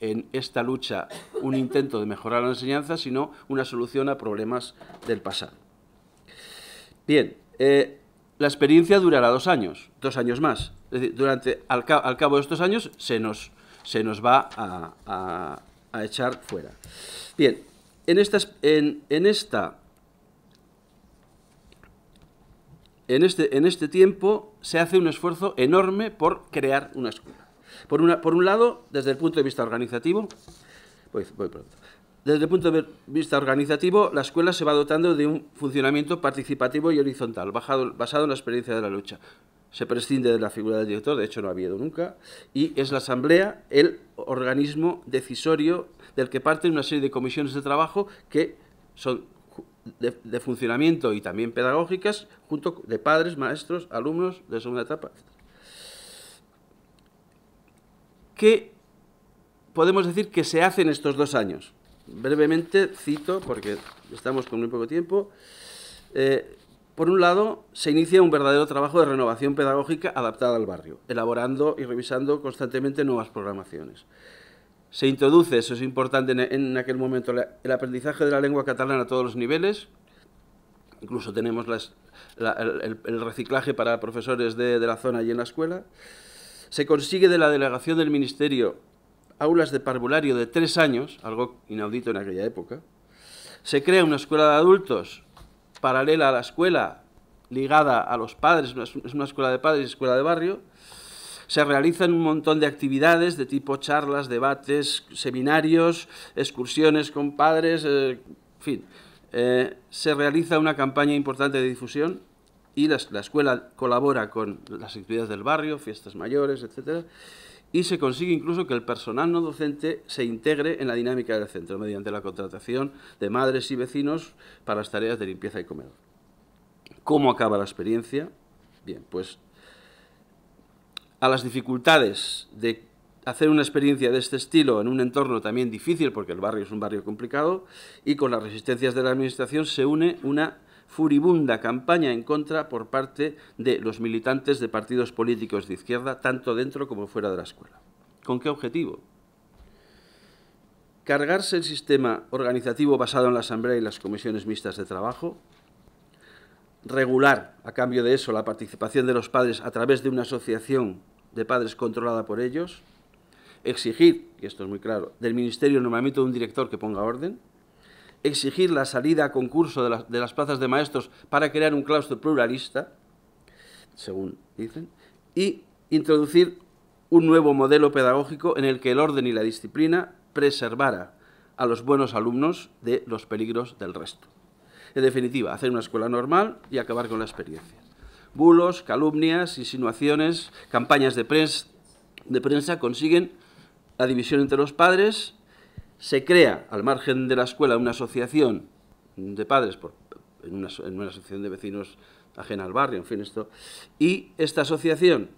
en esta lucha un intento de mejorar la enseñanza, sino una solución a problemas del pasado. Bien, la experiencia durará 2 años más. Es decir, al cabo de estos años se nos va a echar fuera. Bien, en este tiempo se hace un esfuerzo enorme por crear una escuela. Por un lado, desde el punto de vista organizativo, desde el punto de vista organizativo, la escuela se va dotando de un funcionamiento participativo y horizontal, basado en la experiencia de la lucha. Se prescinde de la figura del director, de hecho no ha habido nunca, y es la asamblea el organismo decisorio del que parten una serie de comisiones de trabajo que son de funcionamiento y también pedagógicas, junto de padres, maestros, alumnos de segunda etapa. ¿Qué podemos decir que se hace en estos 2 años? Brevemente cito, porque estamos con muy poco tiempo. Por un lado, se inicia un verdadero trabajo de renovación pedagógica adaptada al barrio, elaborando y revisando constantemente nuevas programaciones. Se introduce, eso es importante en aquel momento, el aprendizaje de la lengua catalana a todos los niveles. Incluso tenemos el reciclaje para profesores de la zona y en la escuela. Se consigue de la delegación del Ministerio aulas de parvulario de 3 años, algo inaudito en aquella época. Se crea una escuela de adultos paralela a la escuela, ligada a los padres, es una escuela de padres y escuela de barrio. Se realizan un montón de actividades de tipo charlas, debates, seminarios, excursiones con padres, en fin. Se realiza una campaña importante de difusión y la escuela colabora con las actividades del barrio, fiestas mayores, etc. Y se consigue incluso que el personal no docente se integre en la dinámica del centro mediante la contratación de madres y vecinos para las tareas de limpieza y comedor. ¿Cómo acaba la experiencia? Bien, pues a las dificultades de hacer una experiencia de este estilo en un entorno también difícil, porque el barrio es un barrio complicado, y con las resistencias de la administración se une una furibunda campaña en contra por parte de los militantes de partidos políticos de izquierda, tanto dentro como fuera de la escuela. ¿Con qué objetivo? Cargarse el sistema organizativo basado en la asamblea y las comisiones mixtas de trabajo, regular, a cambio de eso, la participación de los padres a través de una asociación de padres controlada por ellos, exigir, y esto es muy claro, del Ministerio nombramiento de un director que ponga orden, exigir la salida a concurso de las plazas de maestros para crear un claustro pluralista, según dicen, y introducir un nuevo modelo pedagógico en el que el orden y la disciplina preservara a los buenos alumnos de los peligros del resto. En definitiva, hacer una escuela normal y acabar con la experiencia. Bulos, calumnias, insinuaciones, campañas de prensa consiguen la división entre los padres. Se crea, al margen de la escuela, una asociación de padres, en una asociación de vecinos ajena al barrio, en fin, esto. Y esta asociación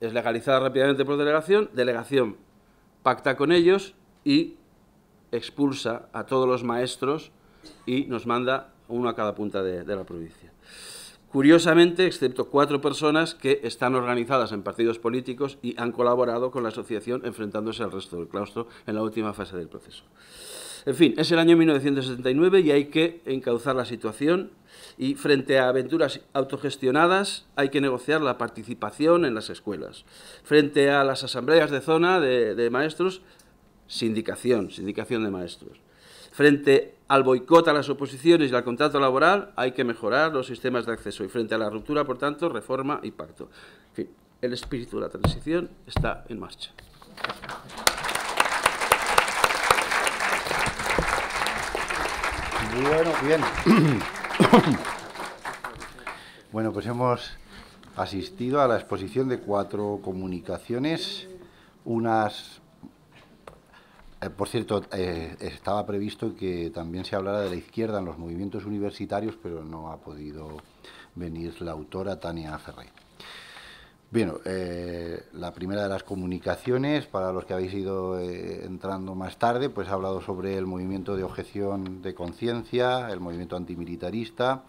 es legalizada rápidamente por delegación pacta con ellos y expulsa a todos los maestros y nos manda uno a cada punta de la provincia. Curiosamente, excepto 4 personas que están organizadas en partidos políticos y han colaborado con la asociación enfrentándose al resto del claustro en la última fase del proceso. En fin, es el año 1979 y hay que encauzar la situación y frente a aventuras autogestionadas hay que negociar la participación en las escuelas. Frente a las asambleas de zona de maestros, sindicación de maestros. Frente al boicot a las oposiciones y al contrato laboral, hay que mejorar los sistemas de acceso. Y frente a la ruptura, por tanto, reforma y pacto. En fin, el espíritu de la transición está en marcha. Bueno, bien. Bueno, pues hemos asistido a la exposición de 4 comunicaciones, unas Por cierto, estaba previsto que también se hablara de la izquierda en los movimientos universitarios, pero no ha podido venir la autora Tania Ferrer. Bien, la primera de las comunicaciones, para los que habéis ido entrando más tarde, pues ha hablado sobre el movimiento de objeción de conciencia, el movimiento antimilitarista,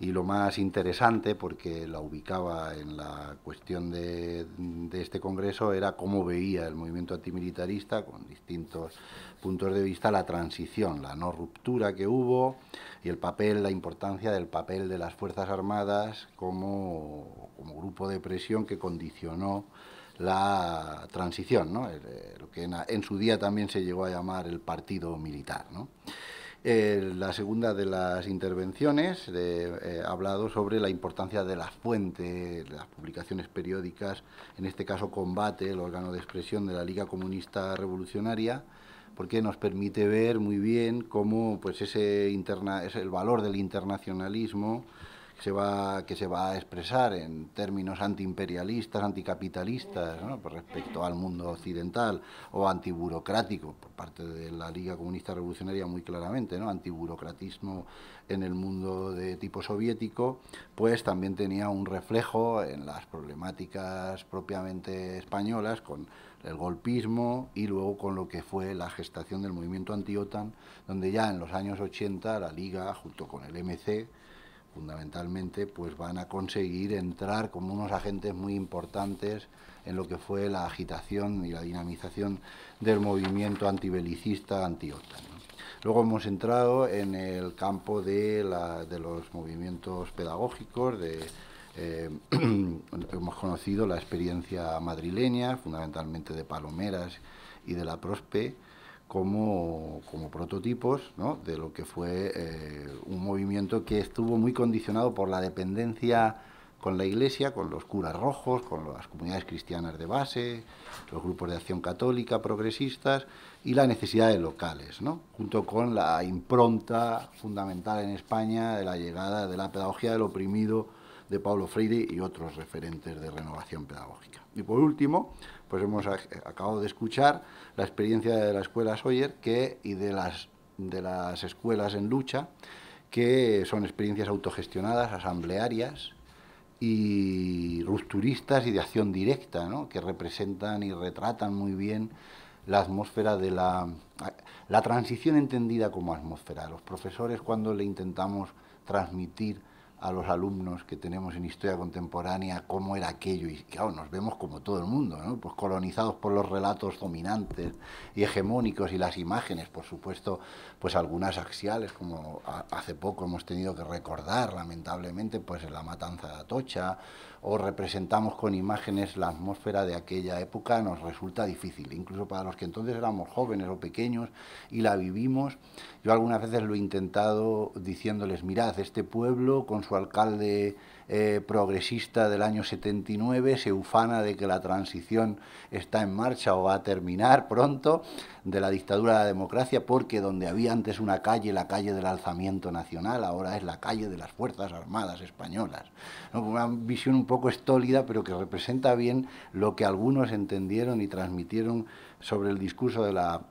y lo más interesante, porque la ubicaba en la cuestión de este congreso, era cómo veía el movimiento antimilitarista, con distintos puntos de vista, la transición, la no ruptura que hubo y el papel, la importancia del papel de las Fuerzas Armadas como grupo de presión que condicionó la transición, ¿no? Lo que en su día también se llegó a llamar el partido militar, ¿no? La segunda de las intervenciones ha hablado sobre la importancia de las fuentes, las publicaciones periódicas, en este caso Combate, el órgano de expresión de la Liga Comunista Revolucionaria, porque nos permite ver muy bien cómo pues, el valor del internacionalismo que se va a expresar en términos antiimperialistas, anticapitalistas, ¿no? Respecto al mundo occidental, o antiburocrático, por parte de la Liga Comunista Revolucionaria muy claramente, ¿no? Antiburocratismo en el mundo de tipo soviético, pues también tenía un reflejo en las problemáticas propiamente españolas, con el golpismo y luego con lo que fue la gestación del movimiento anti-OTAN, donde ya en los años 80 la Liga, junto con el MC, fundamentalmente, pues van a conseguir entrar como unos agentes muy importantes en lo que fue la agitación y la dinamización del movimiento antibelicista, anti-OTAN, ¿no? Luego hemos entrado en el campo de los movimientos pedagógicos, hemos conocido la experiencia madrileña, fundamentalmente de Palomeras y de la Prospe, como prototipos, ¿no? De lo que fue un movimiento que estuvo muy condicionado por la dependencia con la Iglesia, con los curas rojos, con las comunidades cristianas de base, los grupos de acción católica, progresistas, y la necesidad de locales, ¿no? Junto con la impronta fundamental en España de la llegada de la pedagogía del oprimido de Paulo Freire y otros referentes de renovación pedagógica. Y por último, pues hemos acabado de escuchar la experiencia de la Escuela Soller y de las escuelas en lucha, que son experiencias autogestionadas, asamblearias y rupturistas y de acción directa, ¿no? Que representan y retratan muy bien la atmósfera de la transición entendida como atmósfera. Los profesores, cuando le intentamos transmitir a los alumnos que tenemos en historia contemporánea cómo era aquello, y claro, nos vemos como todo el mundo, ¿no? Pues colonizados por los relatos dominantes y hegemónicos y las imágenes, por supuesto, pues algunas axiales, como hace poco hemos tenido que recordar, lamentablemente, pues en la matanza de Atocha, o representamos con imágenes la atmósfera de aquella época, nos resulta difícil, incluso para los que entonces éramos jóvenes o pequeños y la vivimos. Yo algunas veces lo he intentado diciéndoles, mirad, este pueblo con su alcalde progresista del año 79 se ufana de que la transición está en marcha o va a terminar pronto, de la dictadura a la democracia, porque donde había antes una calle, la calle del alzamiento nacional, ahora es la calle de las Fuerzas Armadas Españolas, ¿no? Una visión un poco estólida, pero que representa bien lo que algunos entendieron y transmitieron sobre el discurso de la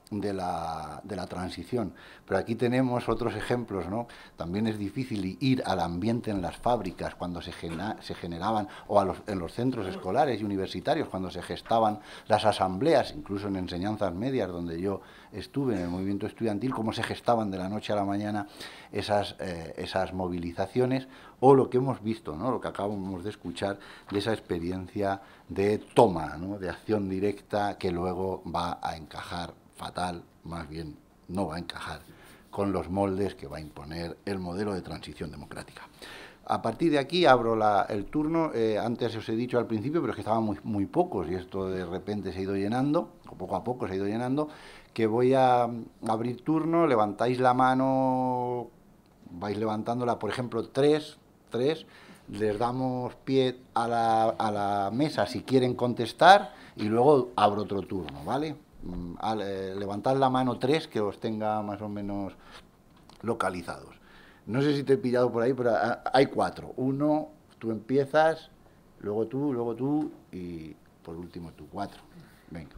transición. Pero aquí tenemos otros ejemplos, ¿no? También es difícil ir al ambiente en las fábricas cuando se generaban, o en los centros escolares y universitarios cuando se gestaban las asambleas, incluso en enseñanzas medias, donde yo estuve en el movimiento estudiantil, cómo se gestaban de la noche a la mañana esas movilizaciones, o lo que hemos visto, ¿no? Lo que acabamos de escuchar de esa experiencia de toma, ¿no? De acción directa, que luego va a encajar fatal, más bien no va a encajar con los moldes que va a imponer el modelo de transición democrática. A partir de aquí abro el turno. Antes os he dicho al principio, pero es que estaban muy pocos y esto de repente se ha ido llenando, o poco a poco se ha ido llenando, que voy a abrir turno, levantáis la mano, vais levantándola, por ejemplo, tres, les damos pie a la mesa si quieren contestar y luego abro otro turno, ¿vale? Levantad la mano tres, que os tenga más o menos localizados. No sé si te he pillado por ahí, pero hay cuatro. Uno, tú empiezas, luego tú y por último tú. Cuatro. Venga.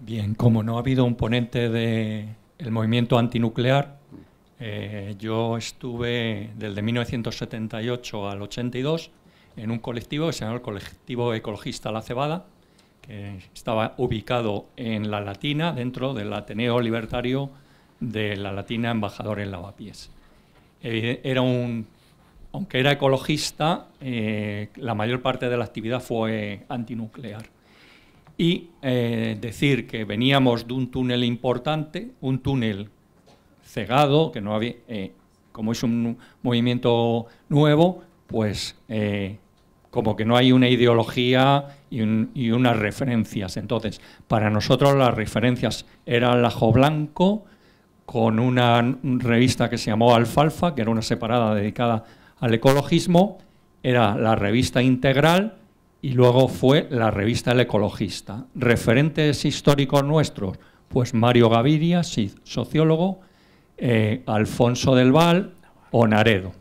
Bien, como no ha habido un ponente del movimiento antinuclear, yo estuve desde 1978 al 82 en un colectivo que se llama el Colectivo Ecologista La Cebada, que estaba ubicado en La Latina, dentro del Ateneo Libertario de La Latina Embajador en Lavapiés. Era aunque era ecologista, la mayor parte de la actividad fue antinuclear. Y decir que veníamos de un túnel importante, un túnel cegado, que no había, como es un movimiento nuevo, pues como que no hay una ideología y unas referencias. Entonces, para nosotros las referencias eran Lajo Blanco, con una revista que se llamó Alfalfa, que era una separada dedicada al ecologismo, era la revista Integral y luego fue la revista El Ecologista. Referentes históricos nuestros, pues Mario Gaviria, sociólogo, Alfonso del Val o Naredo.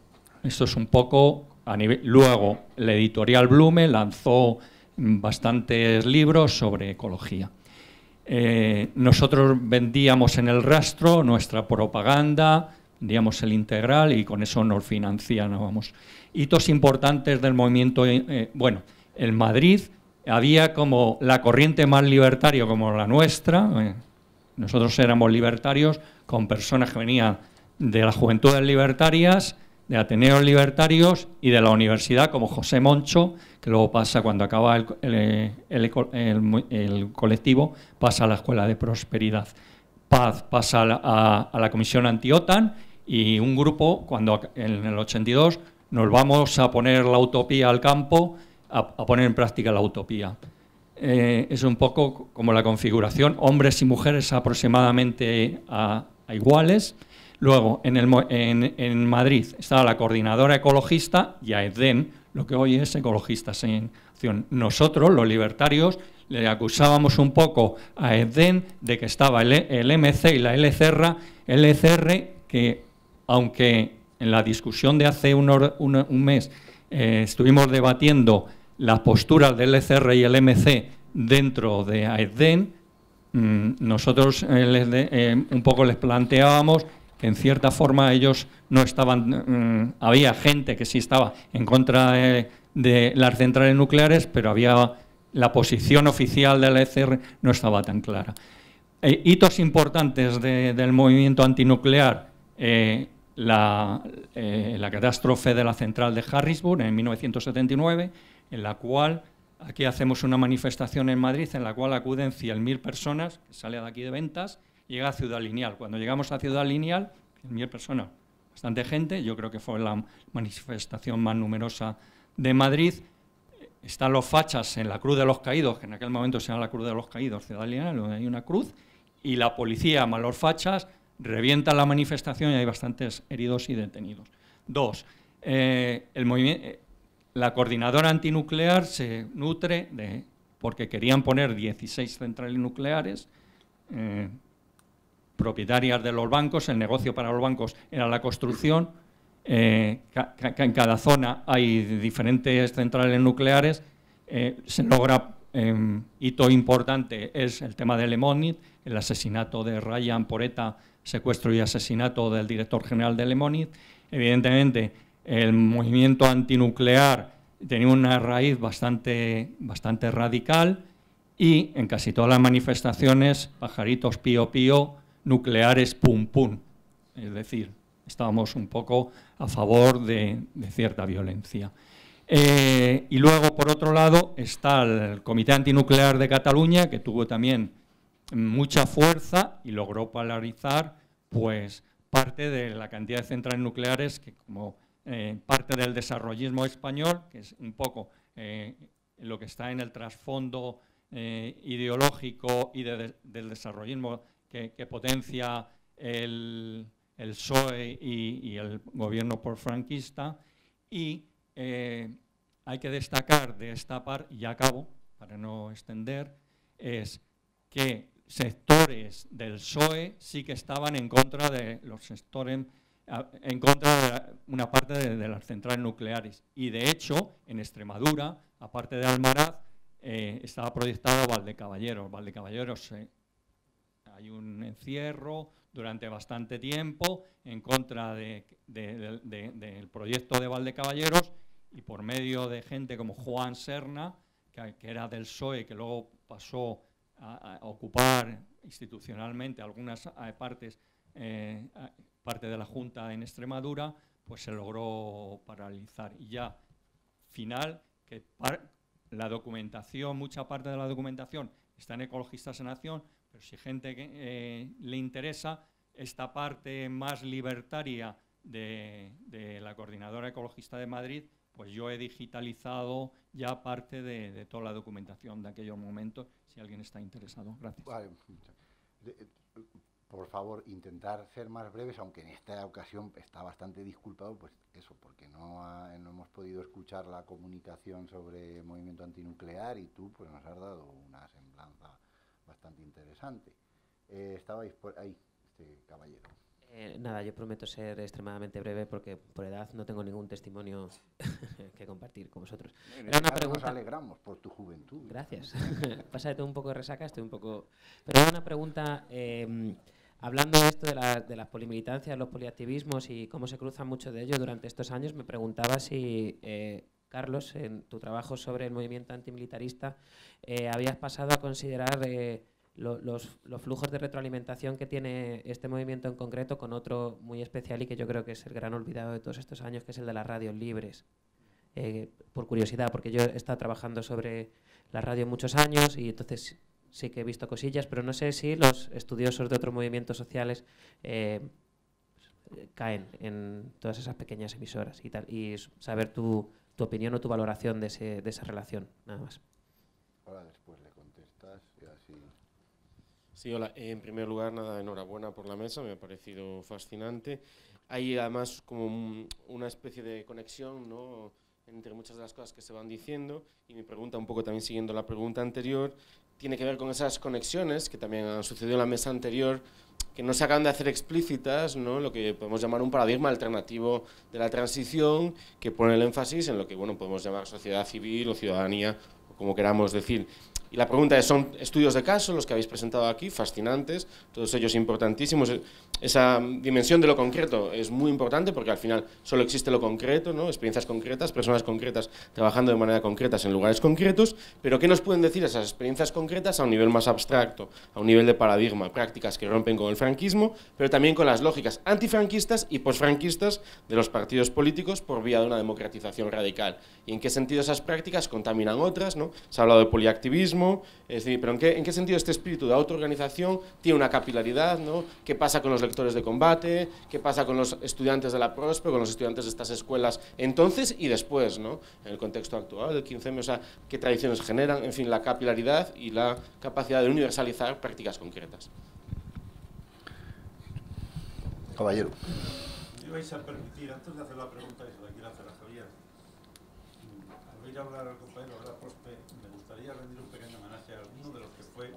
Esto es un poco a nivel. Luego, la editorial Blume lanzó bastantes libros sobre ecología. Nosotros vendíamos en el rastro nuestra propaganda, vendíamos el Integral y con eso nos financiábamos. Hitos importantes del movimiento, bueno, en Madrid había como la corriente más libertaria como la nuestra, nosotros éramos libertarios con personas que venían de las Juventudes Libertarias, de Ateneos Libertarios y de la universidad, como José Moncho, que luego pasa cuando acaba el colectivo, pasa a la Escuela de Prosperidad. Paz pasa a la Comisión Anti-OTAN y un grupo, cuando en el 82 nos vamos a poner la utopía al campo, a poner en práctica la utopía. Es un poco como la configuración, hombres y mujeres aproximadamente a iguales. Luego, en Madrid estaba la Coordinadora Ecologista y a Edén, lo que hoy es Ecologistas en Acción. Nosotros, los libertarios, le acusábamos un poco a Edén de que estaba el MC y la LCR, que aunque en la discusión de hace un mes estuvimos debatiendo las posturas del LCR y el MC dentro de Edén, nosotros un poco les planteábamos que en cierta forma ellos no estaban, había gente que sí estaba en contra de las centrales nucleares, pero había la posición oficial de la ECR no estaba tan clara. Hitos importantes del movimiento antinuclear, la catástrofe de la central de Harrisburg en 1979, en la cual aquí hacemos una manifestación en Madrid, en la cual acuden 100.000 personas, que sale de aquí de Ventas, llega a Ciudad Lineal. Cuando llegamos a Ciudad Lineal, 100.000 personas, bastante gente, yo creo que fue la manifestación más numerosa de Madrid. Están los fachas en la Cruz de los Caídos, que en aquel momento se llama la Cruz de los Caídos, Ciudad Lineal, donde hay una cruz, y la policía más los fachas, revienta la manifestación y hay bastantes heridos y detenidos. Dos, la coordinadora antinuclear se nutre porque querían poner 16 centrales nucleares, propietarias de los bancos, el negocio para los bancos era la construcción, en cada zona hay diferentes centrales nucleares, se logra hito importante, es el tema de Lemóniz, el asesinato de Ryan por ETA, secuestro y asesinato del director general de Lemóniz. Evidentemente, el movimiento antinuclear tenía una raíz bastante radical y en casi todas las manifestaciones, pajaritos pío pío, nucleares pum pum, es decir, estábamos un poco a favor de cierta violencia. Y luego, por otro lado, está el Comité Antinuclear de Cataluña, que tuvo también mucha fuerza y logró polarizar pues, parte de la cantidad de centrales nucleares, que como parte del desarrollismo español, que es un poco lo que está en el trasfondo ideológico y del desarrollismo que potencia el PSOE y el gobierno porfranquista, y hay que destacar de esta parte, y ya acabo, para no extender, es que sectores del PSOE sí que estaban en contra de los sectores, en contra de una parte de las centrales nucleares, y de hecho en Extremadura, aparte de Almaraz, estaba proyectado Valdecaballeros. Valdecaballeros, hay un encierro durante bastante tiempo en contra del proyecto de Valdecaballeros, y por medio de gente como Juan Serna, que era del PSOE, que luego pasó a ocupar institucionalmente algunas partes, parte de la Junta en Extremadura, pues se logró paralizar. Y ya, final, que la documentación, mucha parte de la documentación está en Ecologistas en Acción, pero si gente que le interesa esta parte más libertaria de la Coordinadora Ecologista de Madrid, pues yo he digitalizado ya parte de toda la documentación de aquellos momentos, si alguien está interesado. Gracias. Vale. Por favor, intentar ser más breves, aunque en esta ocasión está bastante disculpado, pues eso, porque no hemos podido escuchar la comunicación sobre el movimiento antinuclear y tú pues nos has dado una semblanza bastante interesante. Estabais por ahí, este caballero. Nada, yo prometo ser extremadamente breve porque por edad no tengo ningún testimonio que compartir con vosotros. Era una pregunta. Nos alegramos por tu juventud. Gracias. Pasa de todo un poco de resaca, estoy un poco… Pero era una pregunta, hablando de esto de las polimilitancias, los poliactivismos y cómo se cruzan muchos de ellos durante estos años, me preguntaba si… Carlos, en tu trabajo sobre el movimiento antimilitarista, habías pasado a considerar los flujos de retroalimentación que tiene este movimiento en concreto con otro muy especial y que yo creo que es el gran olvidado de todos estos años, que es el de las radios libres. Por curiosidad, porque yo he estado trabajando sobre la radio muchos años y entonces sí que he visto cosillas, pero no sé si los estudiosos de otros movimientos sociales caen en todas esas pequeñas emisoras y tal, y saber tu opinión o tu valoración de esa relación, nada más. Ahora después le contestas y así… Sí, hola. En primer lugar, nada, enhorabuena por la mesa, me ha parecido fascinante. Hay además como una especie de conexión, ¿no?, entre muchas de las cosas que se van diciendo, y mi pregunta, un poco también siguiendo la pregunta anterior, tiene que ver con esas conexiones que también han sucedido en la mesa anterior, que no se acaban de hacer explícitas, ¿no?, lo que podemos llamar un paradigma alternativo de la transición, que pone el énfasis en lo que, bueno, podemos llamar sociedad civil o ciudadanía, o como queramos decir. Y la pregunta es, son estudios de caso los que habéis presentado aquí, fascinantes, todos ellos importantísimos. Esa dimensión de lo concreto es muy importante porque al final solo existe lo concreto, ¿no?, experiencias concretas, personas concretas trabajando de manera concreta en lugares concretos, pero ¿qué nos pueden decir esas experiencias concretas a un nivel más abstracto, a un nivel de paradigma, prácticas que rompen con el franquismo, pero también con las lógicas antifranquistas y posfranquistas de los partidos políticos por vía de una democratización radical? ¿Y en qué sentido esas prácticas contaminan otras, ¿no? Se ha hablado de poliactivismo, es decir, pero ¿en qué sentido este espíritu de autoorganización tiene una capilaridad, ¿no? ¿Qué pasa con los lectores de Combate? ¿Qué pasa con los estudiantes de la Prosper, con los estudiantes de estas escuelas entonces y después, ¿no?, en el contexto actual del 15M? O sea, ¿qué tradiciones generan? En fin, la capilaridad y la capacidad de universalizar prácticas concretas. Caballero. ¿Me vais a permitir, antes de hacer la pregunta que se la quiero hacer a Javier, al oír hablar al compañero de la Prosper, me gustaría rendir un pequeño homenaje a alguno de los que fue,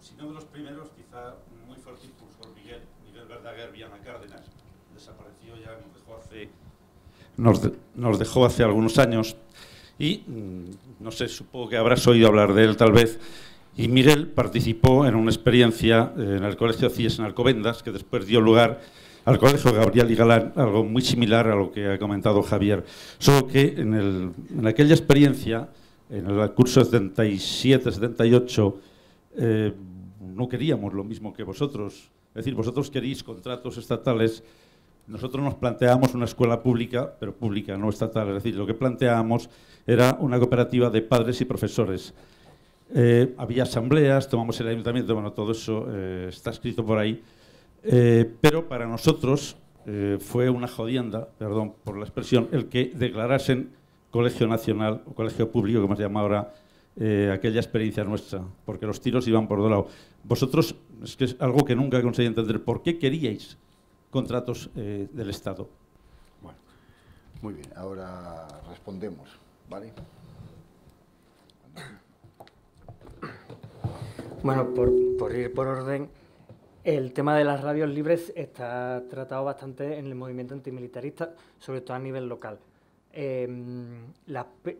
si no de los primeros, quizá muy fuerte impulsor, Miguel Verdaguer Viana Cárdenas, desapareció ya, nos dejó hace algunos años y, no sé, supongo que habrás oído hablar de él tal vez, y Miguel participó en una experiencia en el Colegio CIES en Alcobendas, que después dio lugar al Colegio Gabriel y Galán, algo muy similar a lo que ha comentado Javier, solo que en aquella experiencia, en el curso 77-78, no queríamos lo mismo que vosotros. Es decir, vosotros queréis contratos estatales, nosotros nos planteábamos una escuela pública, pero pública, no estatal. Es decir, lo que planteábamos era una cooperativa de padres y profesores. Había asambleas, tomamos el ayuntamiento, bueno, todo eso está escrito por ahí. Pero para nosotros fue una jodienda, perdón por la expresión, el que declarasen colegio nacional o colegio público, como se llama ahora, aquella experiencia nuestra, porque los tiros iban por dos lados. Vosotros, es que es algo que nunca conseguí entender, ¿por qué queríais contratos del Estado? Bueno, muy bien, ahora respondemos, ¿vale? Bueno, por ir por orden, el tema de las radios libres está tratado bastante en el movimiento antimilitarista, sobre todo a nivel local.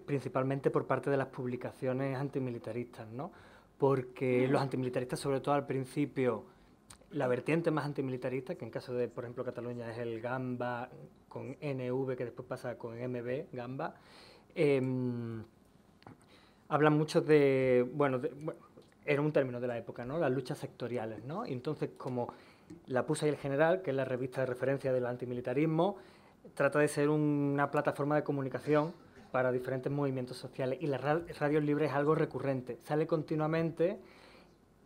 principalmente por parte de las publicaciones antimilitaristas, ¿no? Porque los antimilitaristas, sobre todo al principio, la vertiente más antimilitarista, que en caso de, por ejemplo, Cataluña es el Gamba con NV, que después pasa con MB, Gamba, hablan mucho de, bueno, era un término de la época, ¿no? Las luchas sectoriales, ¿no? Y entonces, como la puso ahí el General, que es la revista de referencia del antimilitarismo, trata de ser una plataforma de comunicación para diferentes movimientos sociales, y las radios libres es algo recurrente, sale continuamente,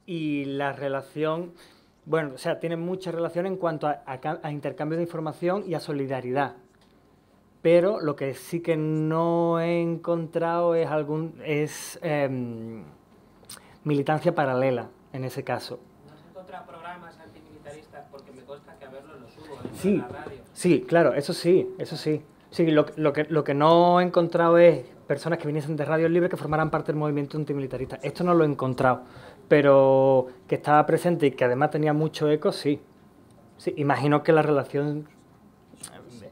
y la relación, bueno, o sea, tiene mucha relación en cuanto a intercambio de información y a solidaridad. Pero lo que sí que no he encontrado es militancia paralela, en ese caso. ¿No has encontrado programas antimilitaristas? Porque me consta que a verlos los hubo en la radio. Sí, claro, eso sí, eso sí. Sí, lo que no he encontrado es personas que viniesen de radios libres que formaran parte del movimiento antimilitarista. Esto no lo he encontrado, pero que estaba presente y que además tenía mucho eco, sí. Sí, imagino que la relación...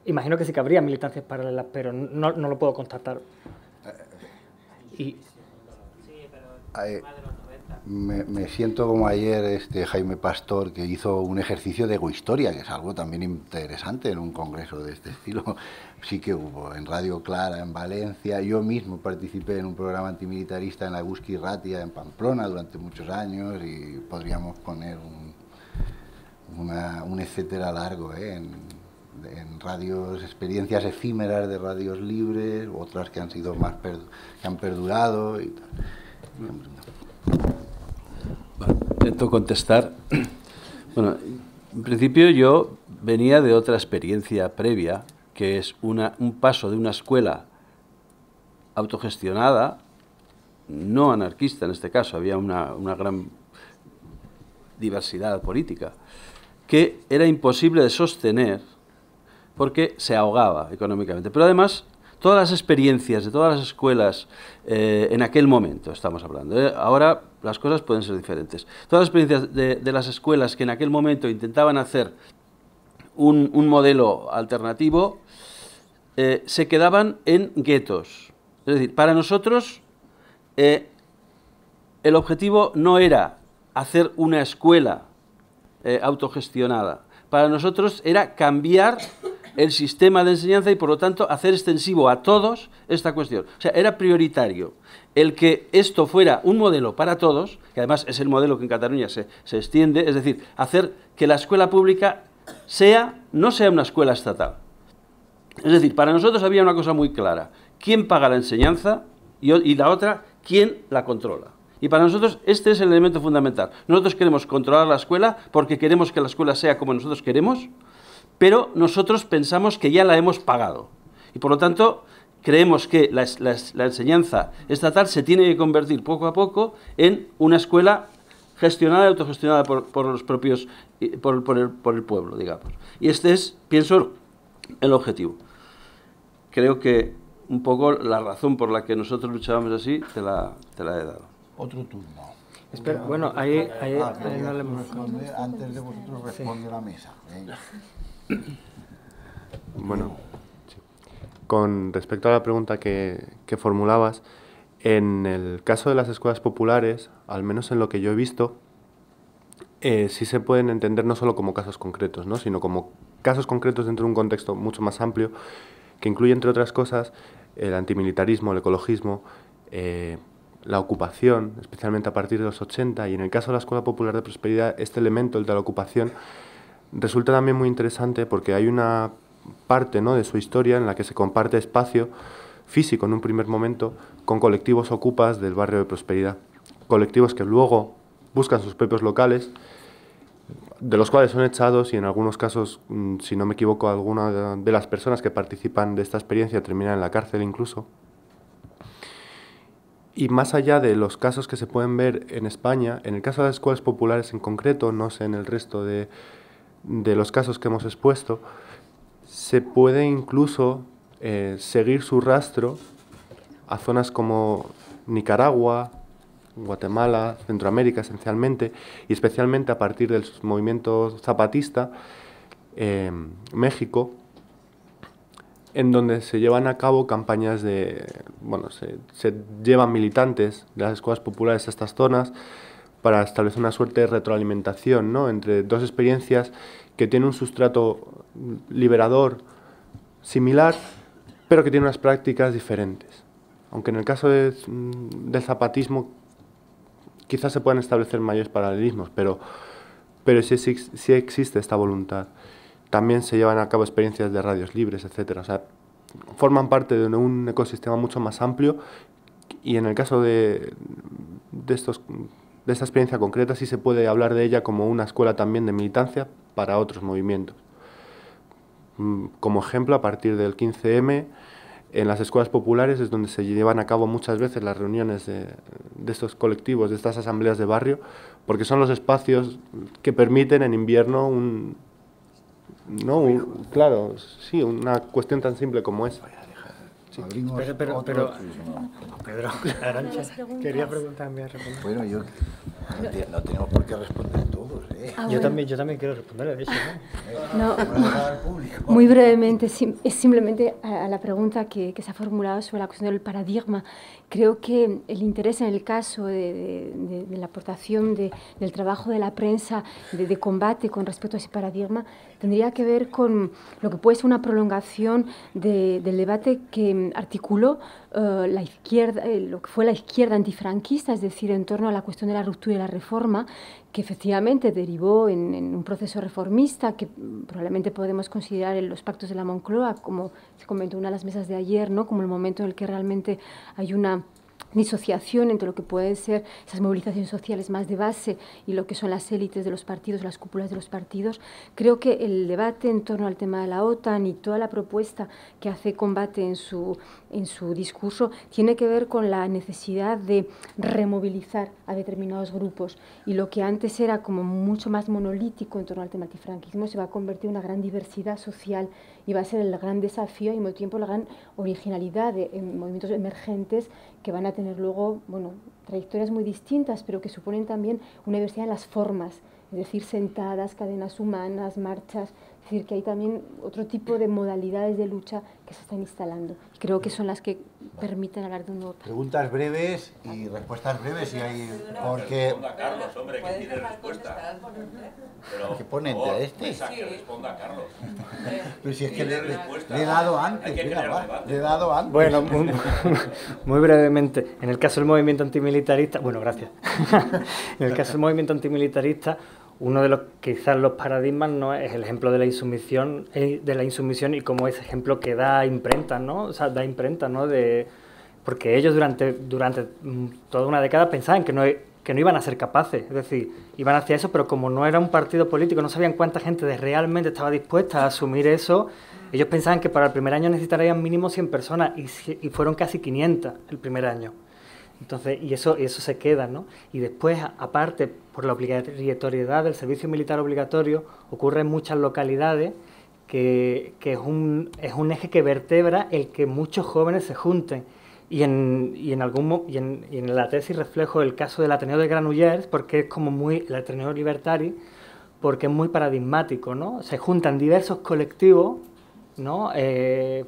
Imagino que sí que habría militancias paralelas, pero no lo puedo constatar. Me siento como ayer Jaime Pastor, que hizo un ejercicio de egohistoria, que es algo también interesante en un congreso de este estilo. Sí que hubo en Radio Clara, en Valencia. Yo mismo participé en un programa antimilitarista en la Eguzki Ratia, en Pamplona, durante muchos años, y podríamos poner un etcétera largo, en radios, experiencias efímeras de radios libres, otras que han sido más que han perdurado y tal. Bueno, intento contestar. Bueno, en principio yo venía de otra experiencia previa, que es un paso de una escuela autogestionada, no anarquista en este caso, había una gran diversidad política, que era imposible de sostener porque se ahogaba económicamente. Pero además, todas las experiencias de todas las escuelas en aquel momento, estamos hablando, ahora las cosas pueden ser diferentes. Todas las experiencias de las escuelas que en aquel momento intentaban hacer un modelo alternativo, se quedaban en guetos. Es decir, para nosotros el objetivo no era hacer una escuela autogestionada. Para nosotros era cambiar el sistema de enseñanza y, por lo tanto, hacer extensivo a todos esta cuestión. O sea, era prioritario el que esto fuera un modelo para todos, que además es el modelo que en Cataluña se extiende, es decir, hacer que la escuela pública no sea una escuela estatal. Es decir, para nosotros había una cosa muy clara: quién paga la enseñanza y la otra, quién la controla. Y para nosotros este es el elemento fundamental. Nosotros queremos controlar la escuela porque queremos que la escuela sea como nosotros queremos, pero nosotros pensamos que ya la hemos pagado. Y por lo tanto, creemos que la enseñanza estatal se tiene que convertir poco a poco en una escuela gestionada y autogestionada por los propios, por el pueblo, digamos. Y este es, pienso, el objetivo. Creo que un poco la razón por la que nosotros luchábamos así te la he dado. Otro turno. Espera, bueno, ahí no le hemos respondido. Antes de vosotros responde la mesa. Bueno, sí. Con respecto a la pregunta que formulabas, en el caso de las escuelas populares, al menos en lo que yo he visto, sí se pueden entender no solo como casos concretos, ¿no?, sino como casos concretos dentro de un contexto mucho más amplio, que incluye, entre otras cosas, el antimilitarismo, el ecologismo, la ocupación, especialmente a partir de los 80, y en el caso de la Escuela Popular de Prosperidad, este elemento, el de la ocupación, resulta también muy interesante porque hay una parte, ¿no?, de su historia en la que se comparte espacio físico en un primer momento con colectivos ocupas del barrio de Prosperidad, colectivos que luego buscan sus propios locales, de los cuales son echados, y en algunos casos, si no me equivoco, alguna de las personas que participan de esta experiencia terminan en la cárcel incluso. Y más allá de los casos que se pueden ver en España, en el caso de las escuelas populares en concreto, no sé en el resto de los casos que hemos expuesto, se puede incluso seguir su rastro a zonas como Nicaragua, Guatemala, Centroamérica esencialmente, y especialmente a partir del movimiento zapatista, México, en donde se llevan a cabo campañas de... Bueno, se llevan militantes de las escuelas populares a estas zonas para establecer una suerte de retroalimentación, ¿no?, entre dos experiencias que tienen un sustrato liberador similar, pero que tienen unas prácticas diferentes. Aunque en el caso del zapatismo quizás se puedan establecer mayores paralelismos, pero sí existe esta voluntad. También se llevan a cabo experiencias de radios libres, etc. O sea, forman parte de un ecosistema mucho más amplio, y en el caso de esta experiencia concreta sí se puede hablar de ella como una escuela también de militancia para otros movimientos. Como ejemplo, a partir del 15M, en las escuelas populares es donde se llevan a cabo muchas veces las reuniones de estos colectivos, de estas asambleas de barrio, porque son los espacios que permiten en invierno una cuestión tan simple como esa. Sí. Pedro, Arancha, quería preguntarme a responder. Bueno, yo no tenemos por qué responder todos, ¿eh? Ah, bueno. Yo también quiero responder a eso, ¿no? No, muy brevemente, es simplemente a la pregunta que se ha formulado sobre la cuestión del paradigma. Creo que el interés en el caso de la aportación del trabajo de la prensa de combate con respecto a ese paradigma tendría que ver con lo que puede ser una prolongación del debate que articuló la izquierda, lo que fue la izquierda antifranquista, es decir, en torno a la cuestión de la ruptura y la reforma, que efectivamente derivó en un proceso reformista que probablemente podemos considerar en los pactos de la Moncloa, como se comentó en una de las mesas de ayer, ¿no?, como el momento en el que realmente hay una disociación entre lo que pueden ser esas movilizaciones sociales más de base y lo que son las élites de los partidos, las cúpulas de los partidos. Creo que el debate en torno al tema de la OTAN y toda la propuesta que hace Combate en su discurso tiene que ver con la necesidad de removilizar a determinados grupos, y lo que antes era como mucho más monolítico en torno al tema antifranquismo se va a convertir en una gran diversidad social, y va a ser el gran desafío y al mismo tiempo la gran originalidad de movimientos emergentes que van a tener luego, bueno, trayectorias muy distintas, pero que suponen también una diversidad en las formas, es decir, sentadas, cadenas humanas, marchas, es decir, que hay también otro tipo de modalidades de lucha que se están instalando. Creo que son las que permiten hablar de un nuevo... Preguntas breves y respuestas breves, si hay... Porque... Responda Carlos, hombre, que tiene respuesta. Pero, ¿qué ponente a este? Que responda Carlos. Pero si es que le he dado antes, le he dado antes. Bueno, muy brevemente, en el caso del movimiento antimilitarista... Bueno, gracias. En el caso del movimiento antimilitarista, uno de los quizás los paradigmas no es el ejemplo de la insumisión y como ese ejemplo que da imprenta, ¿no? O sea, da imprenta, ¿no? Porque ellos durante toda una década pensaban que no iban a ser capaces, es decir, iban hacia eso, pero como no era un partido político, no sabían cuánta gente realmente estaba dispuesta a asumir eso. Ellos pensaban que para el primer año necesitarían mínimo 100 personas y fueron casi 500 el primer año. Entonces, y eso se queda, ¿no? Y después, aparte, por la obligatoriedad del servicio militar obligatorio, ocurre en muchas localidades que es un eje que vertebra el que muchos jóvenes se junten. Y en la tesis reflejo el caso del Ateneo de Granollers, porque es como muy el Ateneo Libertari, porque es muy paradigmático, ¿no? Se juntan diversos colectivos, ¿no?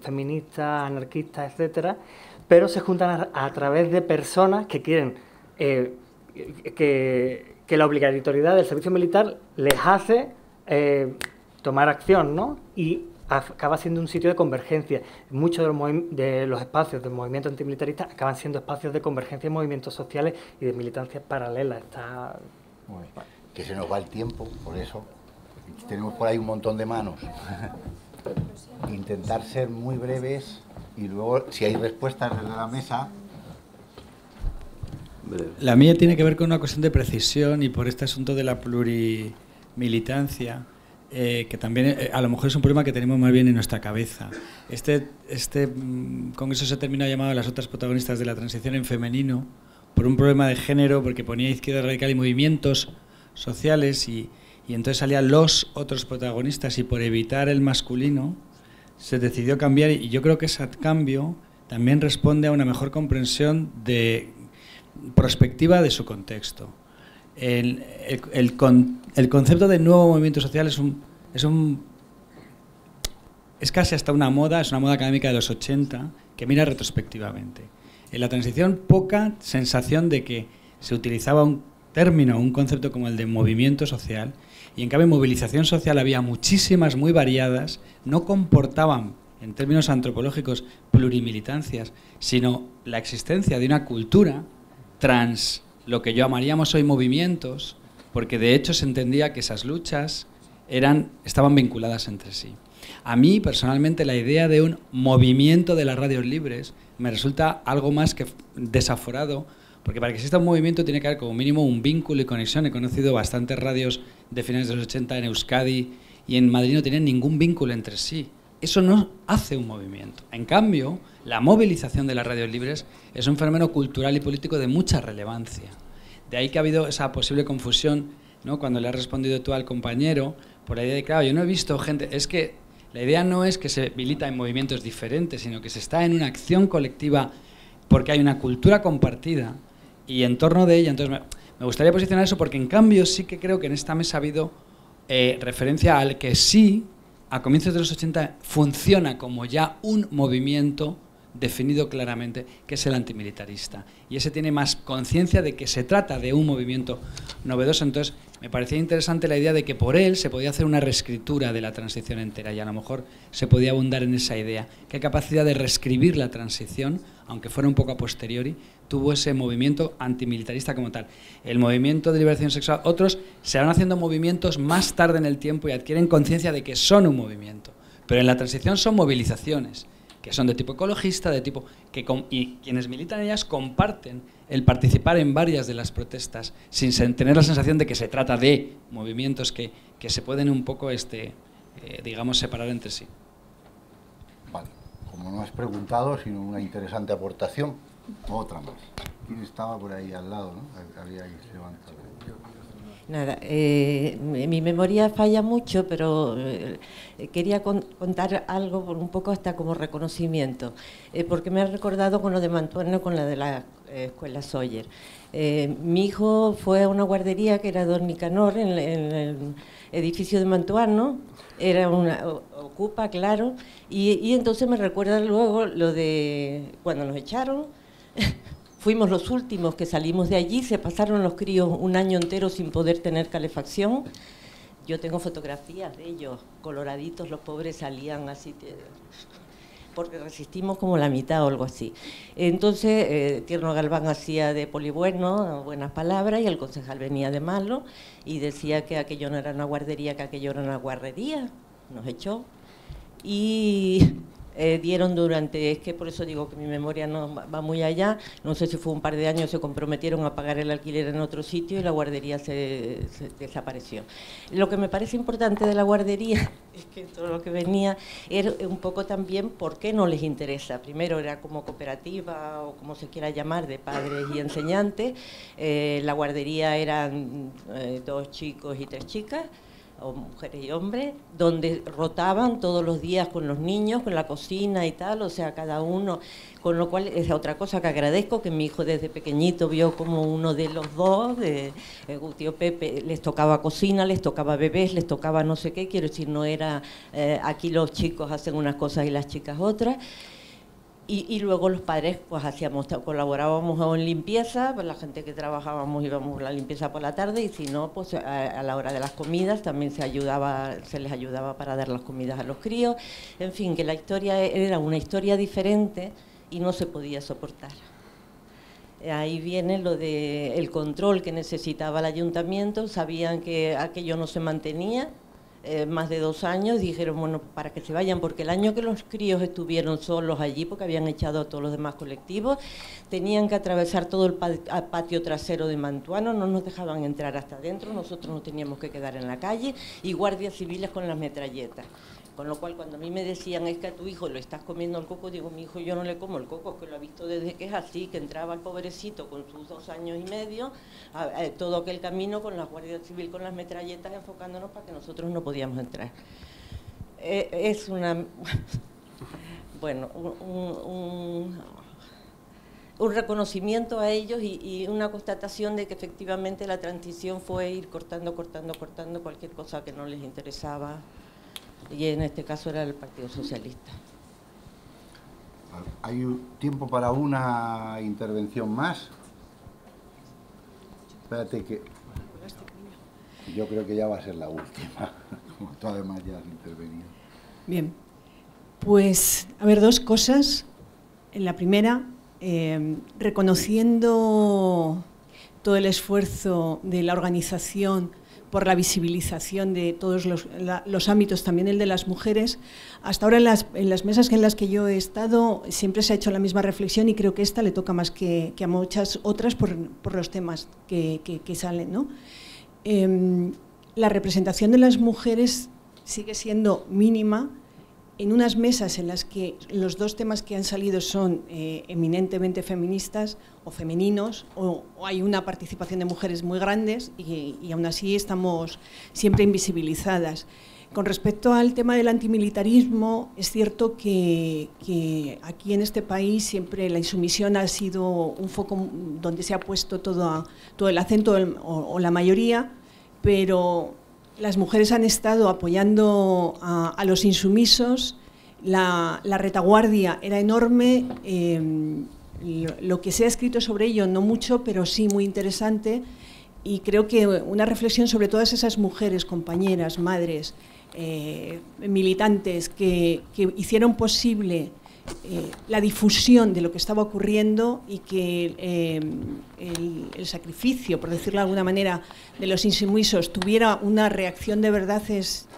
Feministas, anarquistas, etcétera, pero se juntan a través de personas que quieren que la obligatoriedad del servicio militar les hace tomar acción, ¿no? Y acaba siendo un sitio de convergencia. Muchos de los espacios del movimiento antimilitarista acaban siendo espacios de convergencia en movimientos sociales y de militancias paralelas. Está... Bueno, que se nos va el tiempo, por eso tenemos por ahí un montón de manos. Intentar ser muy breves. Y luego, si hay respuestas desde la mesa... La mía tiene que ver con una cuestión de precisión y por este asunto de la plurimilitancia, que también a lo mejor es un problema que tenemos más bien en nuestra cabeza. Este congreso se terminó llamado Las otras protagonistas de la transición en femenino por un problema de género, porque ponía izquierda radical y movimientos sociales y entonces salían los otros protagonistas, y por evitar el masculino se decidió cambiar, y yo creo que ese cambio también responde a una mejor comprensión de perspectiva de su contexto. El concepto de nuevo movimiento social es un es casi hasta una moda, es una moda académica de los 80 que mira retrospectivamente. En la transición, poca sensación de que se utilizaba un término, un concepto como el de movimiento social, y en cambio en movilización social había muchísimas, muy variadas, no comportaban, en términos antropológicos, plurimilitancias, sino la existencia de una cultura trans, lo que llamaríamos hoy movimientos, porque de hecho se entendía que esas luchas estaban vinculadas entre sí. A mí, personalmente, la idea de un movimiento de las radios libres me resulta algo más que desaforado, porque para que exista un movimiento tiene que haber como mínimo un vínculo y conexión. He conocido bastantes radios de finales de los 80 en Euskadi y en Madrid no tienen ningún vínculo entre sí. Eso no hace un movimiento. En cambio, la movilización de las radios libres es un fenómeno cultural y político de mucha relevancia. De ahí que ha habido esa posible confusión, ¿no?, cuando le has respondido tú al compañero, por la idea de, claro, yo no he visto gente... Es que la idea no es que se milita en movimientos diferentes, sino que se está en una acción colectiva porque hay una cultura compartida y en torno de ella. Entonces me gustaría posicionar eso, porque en cambio sí que creo que en esta mesa ha habido referencia al que sí, a comienzos de los 80, funciona como ya un movimiento definido claramente, que es el antimilitarista. Y ese tiene más conciencia de que se trata de un movimiento novedoso. Entonces, me parecía interesante la idea de que por él se podía hacer una reescritura de la transición entera, y a lo mejor se podía abundar en esa idea. ¿Qué capacidad de reescribir la transición, aunque fuera un poco a posteriori, tuvo ese movimiento antimilitarista como tal? El movimiento de liberación sexual, otros se van haciendo movimientos más tarde en el tiempo y adquieren conciencia de que son un movimiento. Pero en la transición son movilizaciones, que son de tipo ecologista, de tipo y quienes militan en ellas comparten el participar en varias de las protestas sin tener la sensación de que se trata de movimientos que se pueden un poco, digamos, separar entre sí. Vale, como no has preguntado, sino una interesante aportación, otra más. ¿Quién estaba por ahí al lado, no? Había ahí levantado. Nada, mi memoria falla mucho, pero quería contar algo un poco hasta como reconocimiento, porque me ha recordado con lo de Mantuerno, con la de la Escuela Soller. Mi hijo fue a una guardería que era Don Nicanor, en el edificio de Mantuerno, era una ocupa, claro, y entonces me recuerda luego lo de cuando nos echaron. Fuimos los últimos que salimos de allí, se pasaron los críos un año entero sin poder tener calefacción. Yo tengo fotografías de ellos, coloraditos, los pobres salían así, porque resistimos como la mitad o algo así. Entonces, Tierno Galván hacía de polibueno, buenas palabras, y el concejal venía de malo y decía que aquello no era una guardería, que aquello era una guarrería, nos echó. Y... dieron durante, es que por eso digo que mi memoria no va muy allá, no sé si fue un par de años, se comprometieron a pagar el alquiler en otro sitio y la guardería se desapareció. Lo que me parece importante de la guardería es que todo lo que venía era un poco también por qué no les interesa. Primero era como cooperativa o como se quiera llamar, de padres y enseñantes. La guardería eran 2 chicos y 3 chicas, o mujeres y hombres, donde rotaban todos los días con los niños, con la cocina y tal, o sea, cada uno, con lo cual es otra cosa que agradezco, que mi hijo desde pequeñito vio como uno de los dos, tío Pepe, les tocaba cocina, les tocaba bebés, les tocaba no sé qué, quiero decir, no era, aquí los chicos hacen unas cosas y las chicas otras. Y luego los padres pues hacíamos, colaborábamos en limpieza, pues la gente que trabajábamos íbamos a la limpieza por la tarde, y si no, pues a la hora de las comidas también se les ayudaba para dar las comidas a los críos. En fin, que la historia era una historia diferente y no se podía soportar. Ahí viene lo del control que necesitaba el ayuntamiento, sabían que aquello no se mantenía. Más de 2 años, dijeron, bueno, para que se vayan, porque el año que los críos estuvieron solos allí, porque habían echado a todos los demás colectivos, tenían que atravesar todo el patio trasero de Mantuerno, no nos dejaban entrar hasta adentro, nosotros nos teníamos que quedar en la calle, y guardias civiles con las metralletas. Con lo cual, cuando a mí me decían, es que a tu hijo lo estás comiendo el coco, digo, mi hijo yo no le como el coco, que lo ha visto desde que es así, que entraba el pobrecito con sus 2 años y medio, todo aquel camino con la Guardia Civil, con las metralletas, enfocándonos para que nosotros no podíamos entrar. Es una... bueno, un reconocimiento a ellos y una constatación de que efectivamente la transición fue ir cortando, cortando, cortando cualquier cosa que no les interesaba. y en este caso era el Partido Socialista. ¿Hay tiempo para una intervención más? Espérate que... Yo creo que ya va a ser la última, como tú además ya has intervenido. Bien, pues a ver, dos cosas. En la primera, reconociendo todo el esfuerzo de la organización por la visibilización de todos los ámbitos, también el de las mujeres. Hasta ahora en las mesas en las que yo he estado siempre se ha hecho la misma reflexión y creo que esta le toca más que a muchas otras por los temas que salen, ¿no? La representación de las mujeres sigue siendo mínima en unas mesas en las que los dos temas que han salido son eminentemente feministas o femeninos, o hay una participación de mujeres muy grandes y aún así estamos siempre invisibilizadas. Con respecto al tema del antimilitarismo, es cierto que aquí en este país siempre la insumisión ha sido un foco donde se ha puesto todo el acento o la mayoría, pero las mujeres han estado apoyando a los insumisos, la retaguardia era enorme, lo que se ha escrito sobre ello no mucho, pero sí muy interesante, y creo que una reflexión sobre todas esas mujeres, compañeras, madres, militantes que hicieron posible la difusión de lo que estaba ocurriendo y que el sacrificio, por decirlo de alguna manera, de los insumisos tuviera una reacción de verdad es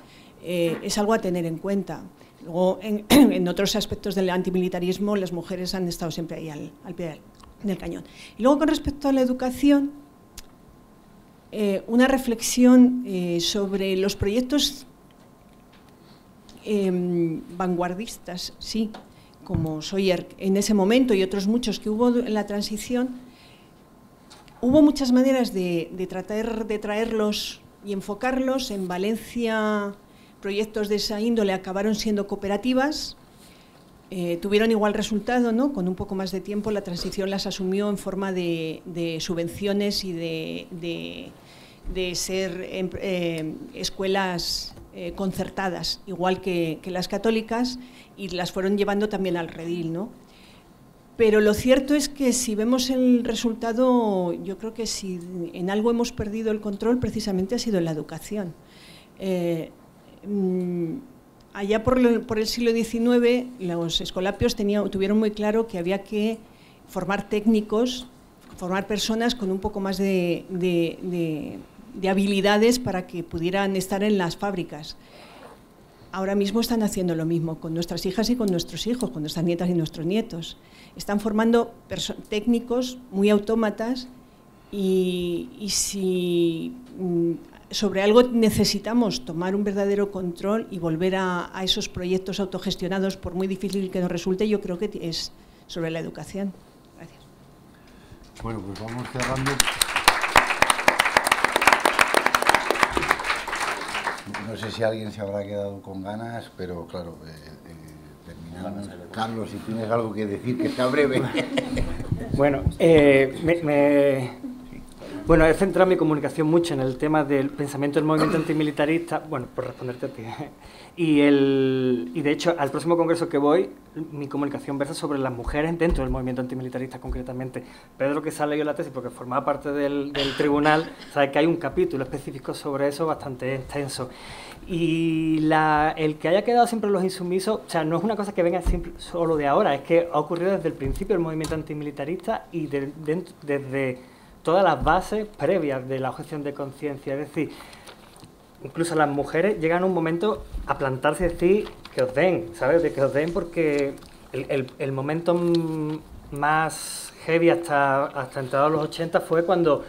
algo a tener en cuenta. Luego, en otros aspectos del antimilitarismo, las mujeres han estado siempre ahí al pie del cañón. Y luego, con respecto a la educación, una reflexión sobre los proyectos vanguardistas, sí, como Soller en ese momento y otros muchos que hubo en la transición, hubo muchas maneras de tratar de traerlos y enfocarlos. En Valencia proyectos de esa índole acabaron siendo cooperativas, tuvieron igual resultado, ¿no? Con un poco más de tiempo la transición las asumió en forma de subvenciones y de ser escuelas concertadas, igual que las católicas, y las fueron llevando también al redil, ¿no? Pero lo cierto es que si vemos el resultado, yo creo que si en algo hemos perdido el control, precisamente ha sido en la educación. Allá por el siglo XIX, los escolapios tuvieron muy claro que había que formar técnicos, formar personas con un poco más de habilidades para que pudieran estar en las fábricas. Ahora mismo están haciendo lo mismo con nuestras hijas y con nuestros hijos, con nuestras nietas y nuestros nietos. Están formando técnicos muy autómatas y si sobre algo necesitamos tomar un verdadero control y volver a esos proyectos autogestionados, por muy difícil que nos resulte, yo creo que es sobre la educación. Gracias. Bueno, pues vamos cerrando. No sé si alguien se habrá quedado con ganas, pero claro, terminamos. Carlos, si tienes algo que decir, que sea breve. Bueno, bueno, he centrado mi comunicación mucho en el tema del pensamiento del movimiento antimilitarista, bueno, por responderte a ti, y de hecho al próximo congreso que voy, mi comunicación versa sobre las mujeres dentro del movimiento antimilitarista concretamente. Pedro, que se ha leído la tesis porque formaba parte del tribunal, sabe que hay un capítulo específico sobre eso bastante extenso. Y el que haya quedado siempre los insumisos, o sea, no es una cosa que venga solo de ahora, es que ha ocurrido desde el principio del movimiento antimilitarista y desde todas las bases previas de la objeción de conciencia. Es decir, incluso las mujeres llegan a un momento a plantarse y decir que os den, ¿sabes? De que os den, porque el momento más heavy hasta entrados los 80 fue cuando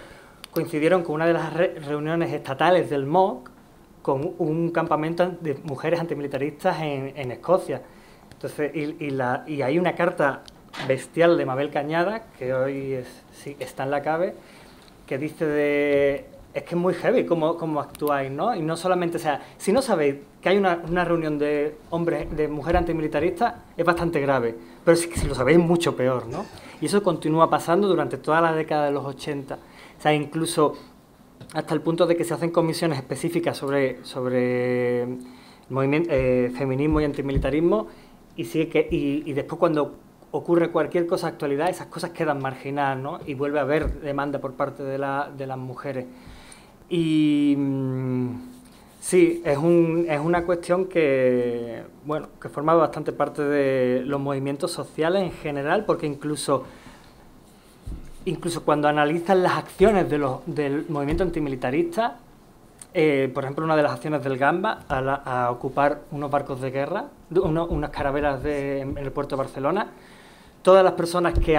coincidieron con una de las reuniones estatales del MOC con un campamento de mujeres antimilitaristas en Escocia. Entonces, y hay una carta bestial de Mabel Cañada, que hoy sí, está en la CABE, que dice es que es muy heavy cómo actuáis, ¿no? Y no solamente, o sea, si no sabéis que hay una reunión de hombres, de mujeres antimilitaristas, es bastante grave, pero si lo sabéis es mucho peor, ¿no? Y eso continúa pasando durante toda la década de los 80, o sea, incluso hasta el punto de que se hacen comisiones específicas sobre feminismo y antimilitarismo, y después cuando ocurre cualquier cosa de actualidad, esas cosas quedan marginadas, ¿no? Y vuelve a haber demanda por parte de, las mujeres. Y sí, es una cuestión que, bueno, que forma bastante parte de los movimientos sociales en general, porque incluso cuando analizan las acciones de del movimiento antimilitarista, por ejemplo, una de las acciones del Gamba a ocupar unos barcos de guerra, unas carabelas en el puerto de Barcelona, todas las personas que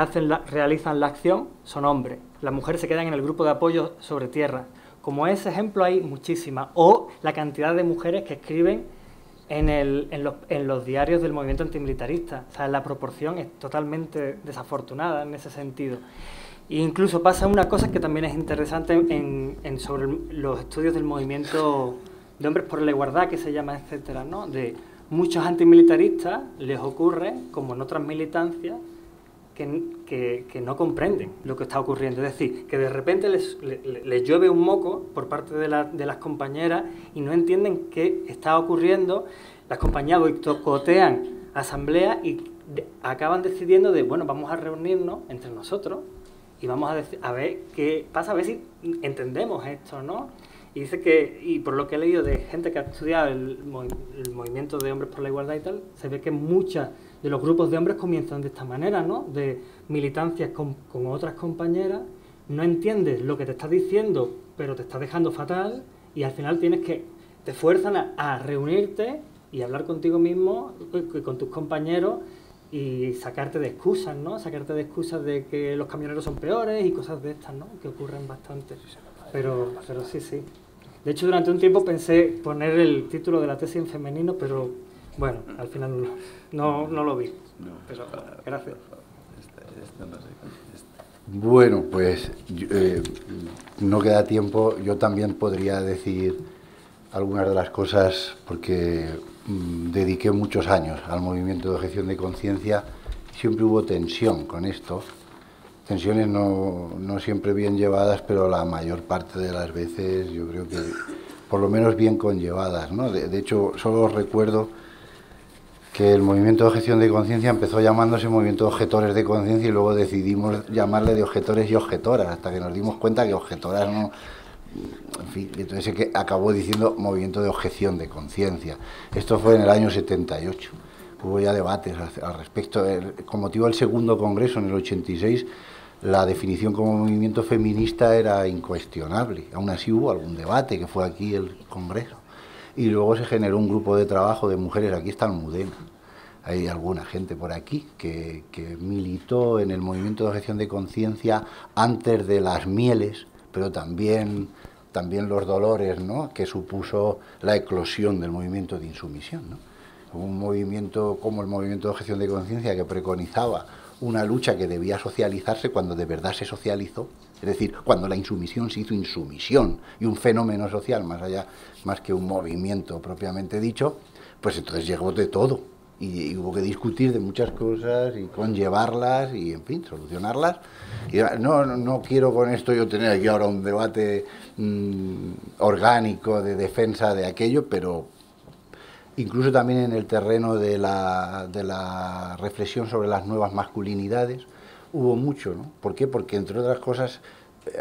realizan la acción son hombres. Las mujeres se quedan en el grupo de apoyo sobre tierra. Como ese ejemplo hay muchísimas. O la cantidad de mujeres que escriben en los diarios del movimiento antimilitarista. O sea, la proporción es totalmente desafortunada en ese sentido. E incluso pasa una cosa que también es interesante sobre los estudios del movimiento de hombres por la igualdad, que se llama, etcétera, ¿no? De muchos antimilitaristas les ocurre, como en otras militancias, que no comprenden lo que está ocurriendo. Es decir, que de repente les llueve un moco por parte de las compañeras y no entienden qué está ocurriendo. Las compañías boicotean asambleas y acaban decidiendo bueno, vamos a reunirnos entre nosotros y vamos a ver qué pasa, a ver si entendemos esto, ¿no? Y dice que, y por lo que he leído de gente que ha estudiado el movimiento de hombres por la igualdad y tal, se ve que muchos de los grupos de hombres comienzan de esta manera, ¿no? De militancias con otras compañeras, no entiendes lo que te está diciendo, pero te está dejando fatal, y al final te fuerzan a reunirte y hablar contigo mismo, con tus compañeros, y sacarte de excusas, ¿no? Sacarte de excusas de que los camioneros son peores y cosas de estas, ¿no? Que ocurren bastante. Pero sí, sí. De hecho, durante un tiempo pensé poner el título de la tesis en femenino, pero bueno, al final no lo vi. No, pero gracias. Bueno, pues no queda tiempo. Yo también podría decir algunas de las cosas, porque dediqué muchos años al movimiento de objeción de conciencia. Siempre hubo tensión con esto, tensiones no siempre bien llevadas, pero la mayor parte de las veces yo creo que por lo menos bien conllevadas, ¿no? De hecho, solo recuerdo que el movimiento de objeción de conciencia empezó llamándose movimiento de objetores de conciencia y luego decidimos llamarle de objetores y objetoras, hasta que nos dimos cuenta que objetoras no. En fin, entonces es que acabó diciendo movimiento de objeción de conciencia. Esto fue en el año 78. Hubo ya debates al respecto. Con motivo del segundo congreso, en el 86, la definición como movimiento feminista era incuestionable. Aún así hubo algún debate, que fue aquí el congreso. Y luego se generó un grupo de trabajo de mujeres. Aquí está Almudena. Hay alguna gente por aquí que militó en el movimiento de objeción de conciencia antes de las mieles, pero también los dolores, ¿no?, que supuso la eclosión del movimiento de insumisión, ¿no? Un movimiento como el movimiento de objeción de conciencia, que preconizaba una lucha que debía socializarse cuando de verdad se socializó, es decir, cuando la insumisión se hizo insumisión y un fenómeno social, más que un movimiento propiamente dicho, pues entonces llegó de todo y hubo que discutir de muchas cosas y conllevarlas y, en fin, solucionarlas. Y no quiero con esto yo tener aquí ahora un debate orgánico de defensa de aquello, pero incluso también en el terreno de la reflexión sobre las nuevas masculinidades hubo mucho, ¿no? ¿Por qué? Porque, entre otras cosas,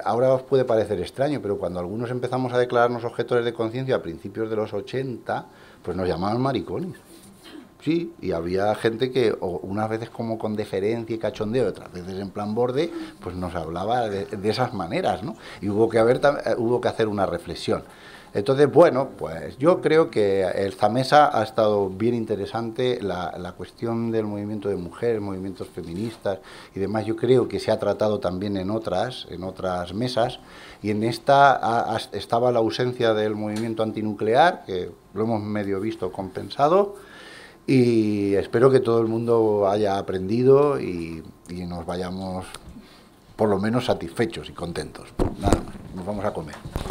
ahora os puede parecer extraño, pero cuando algunos empezamos a declararnos objetores de conciencia a principios de los 80, pues nos llamaban maricones. Sí, y había gente que, unas veces como con deferencia y cachondeo, otras veces en plan borde, pues nos hablaba de esas maneras, ¿no? Y hubo que hacer una reflexión. Entonces, bueno, pues yo creo que esta mesa ha estado bien interesante. La cuestión del movimiento de mujeres, movimientos feministas y demás, yo creo que se ha tratado también en otras mesas, y en esta estaba la ausencia del movimiento antinuclear, que lo hemos medio visto compensado. Y espero que todo el mundo haya aprendido y nos vayamos por lo menos satisfechos y contentos. Nada más, nos vamos a comer.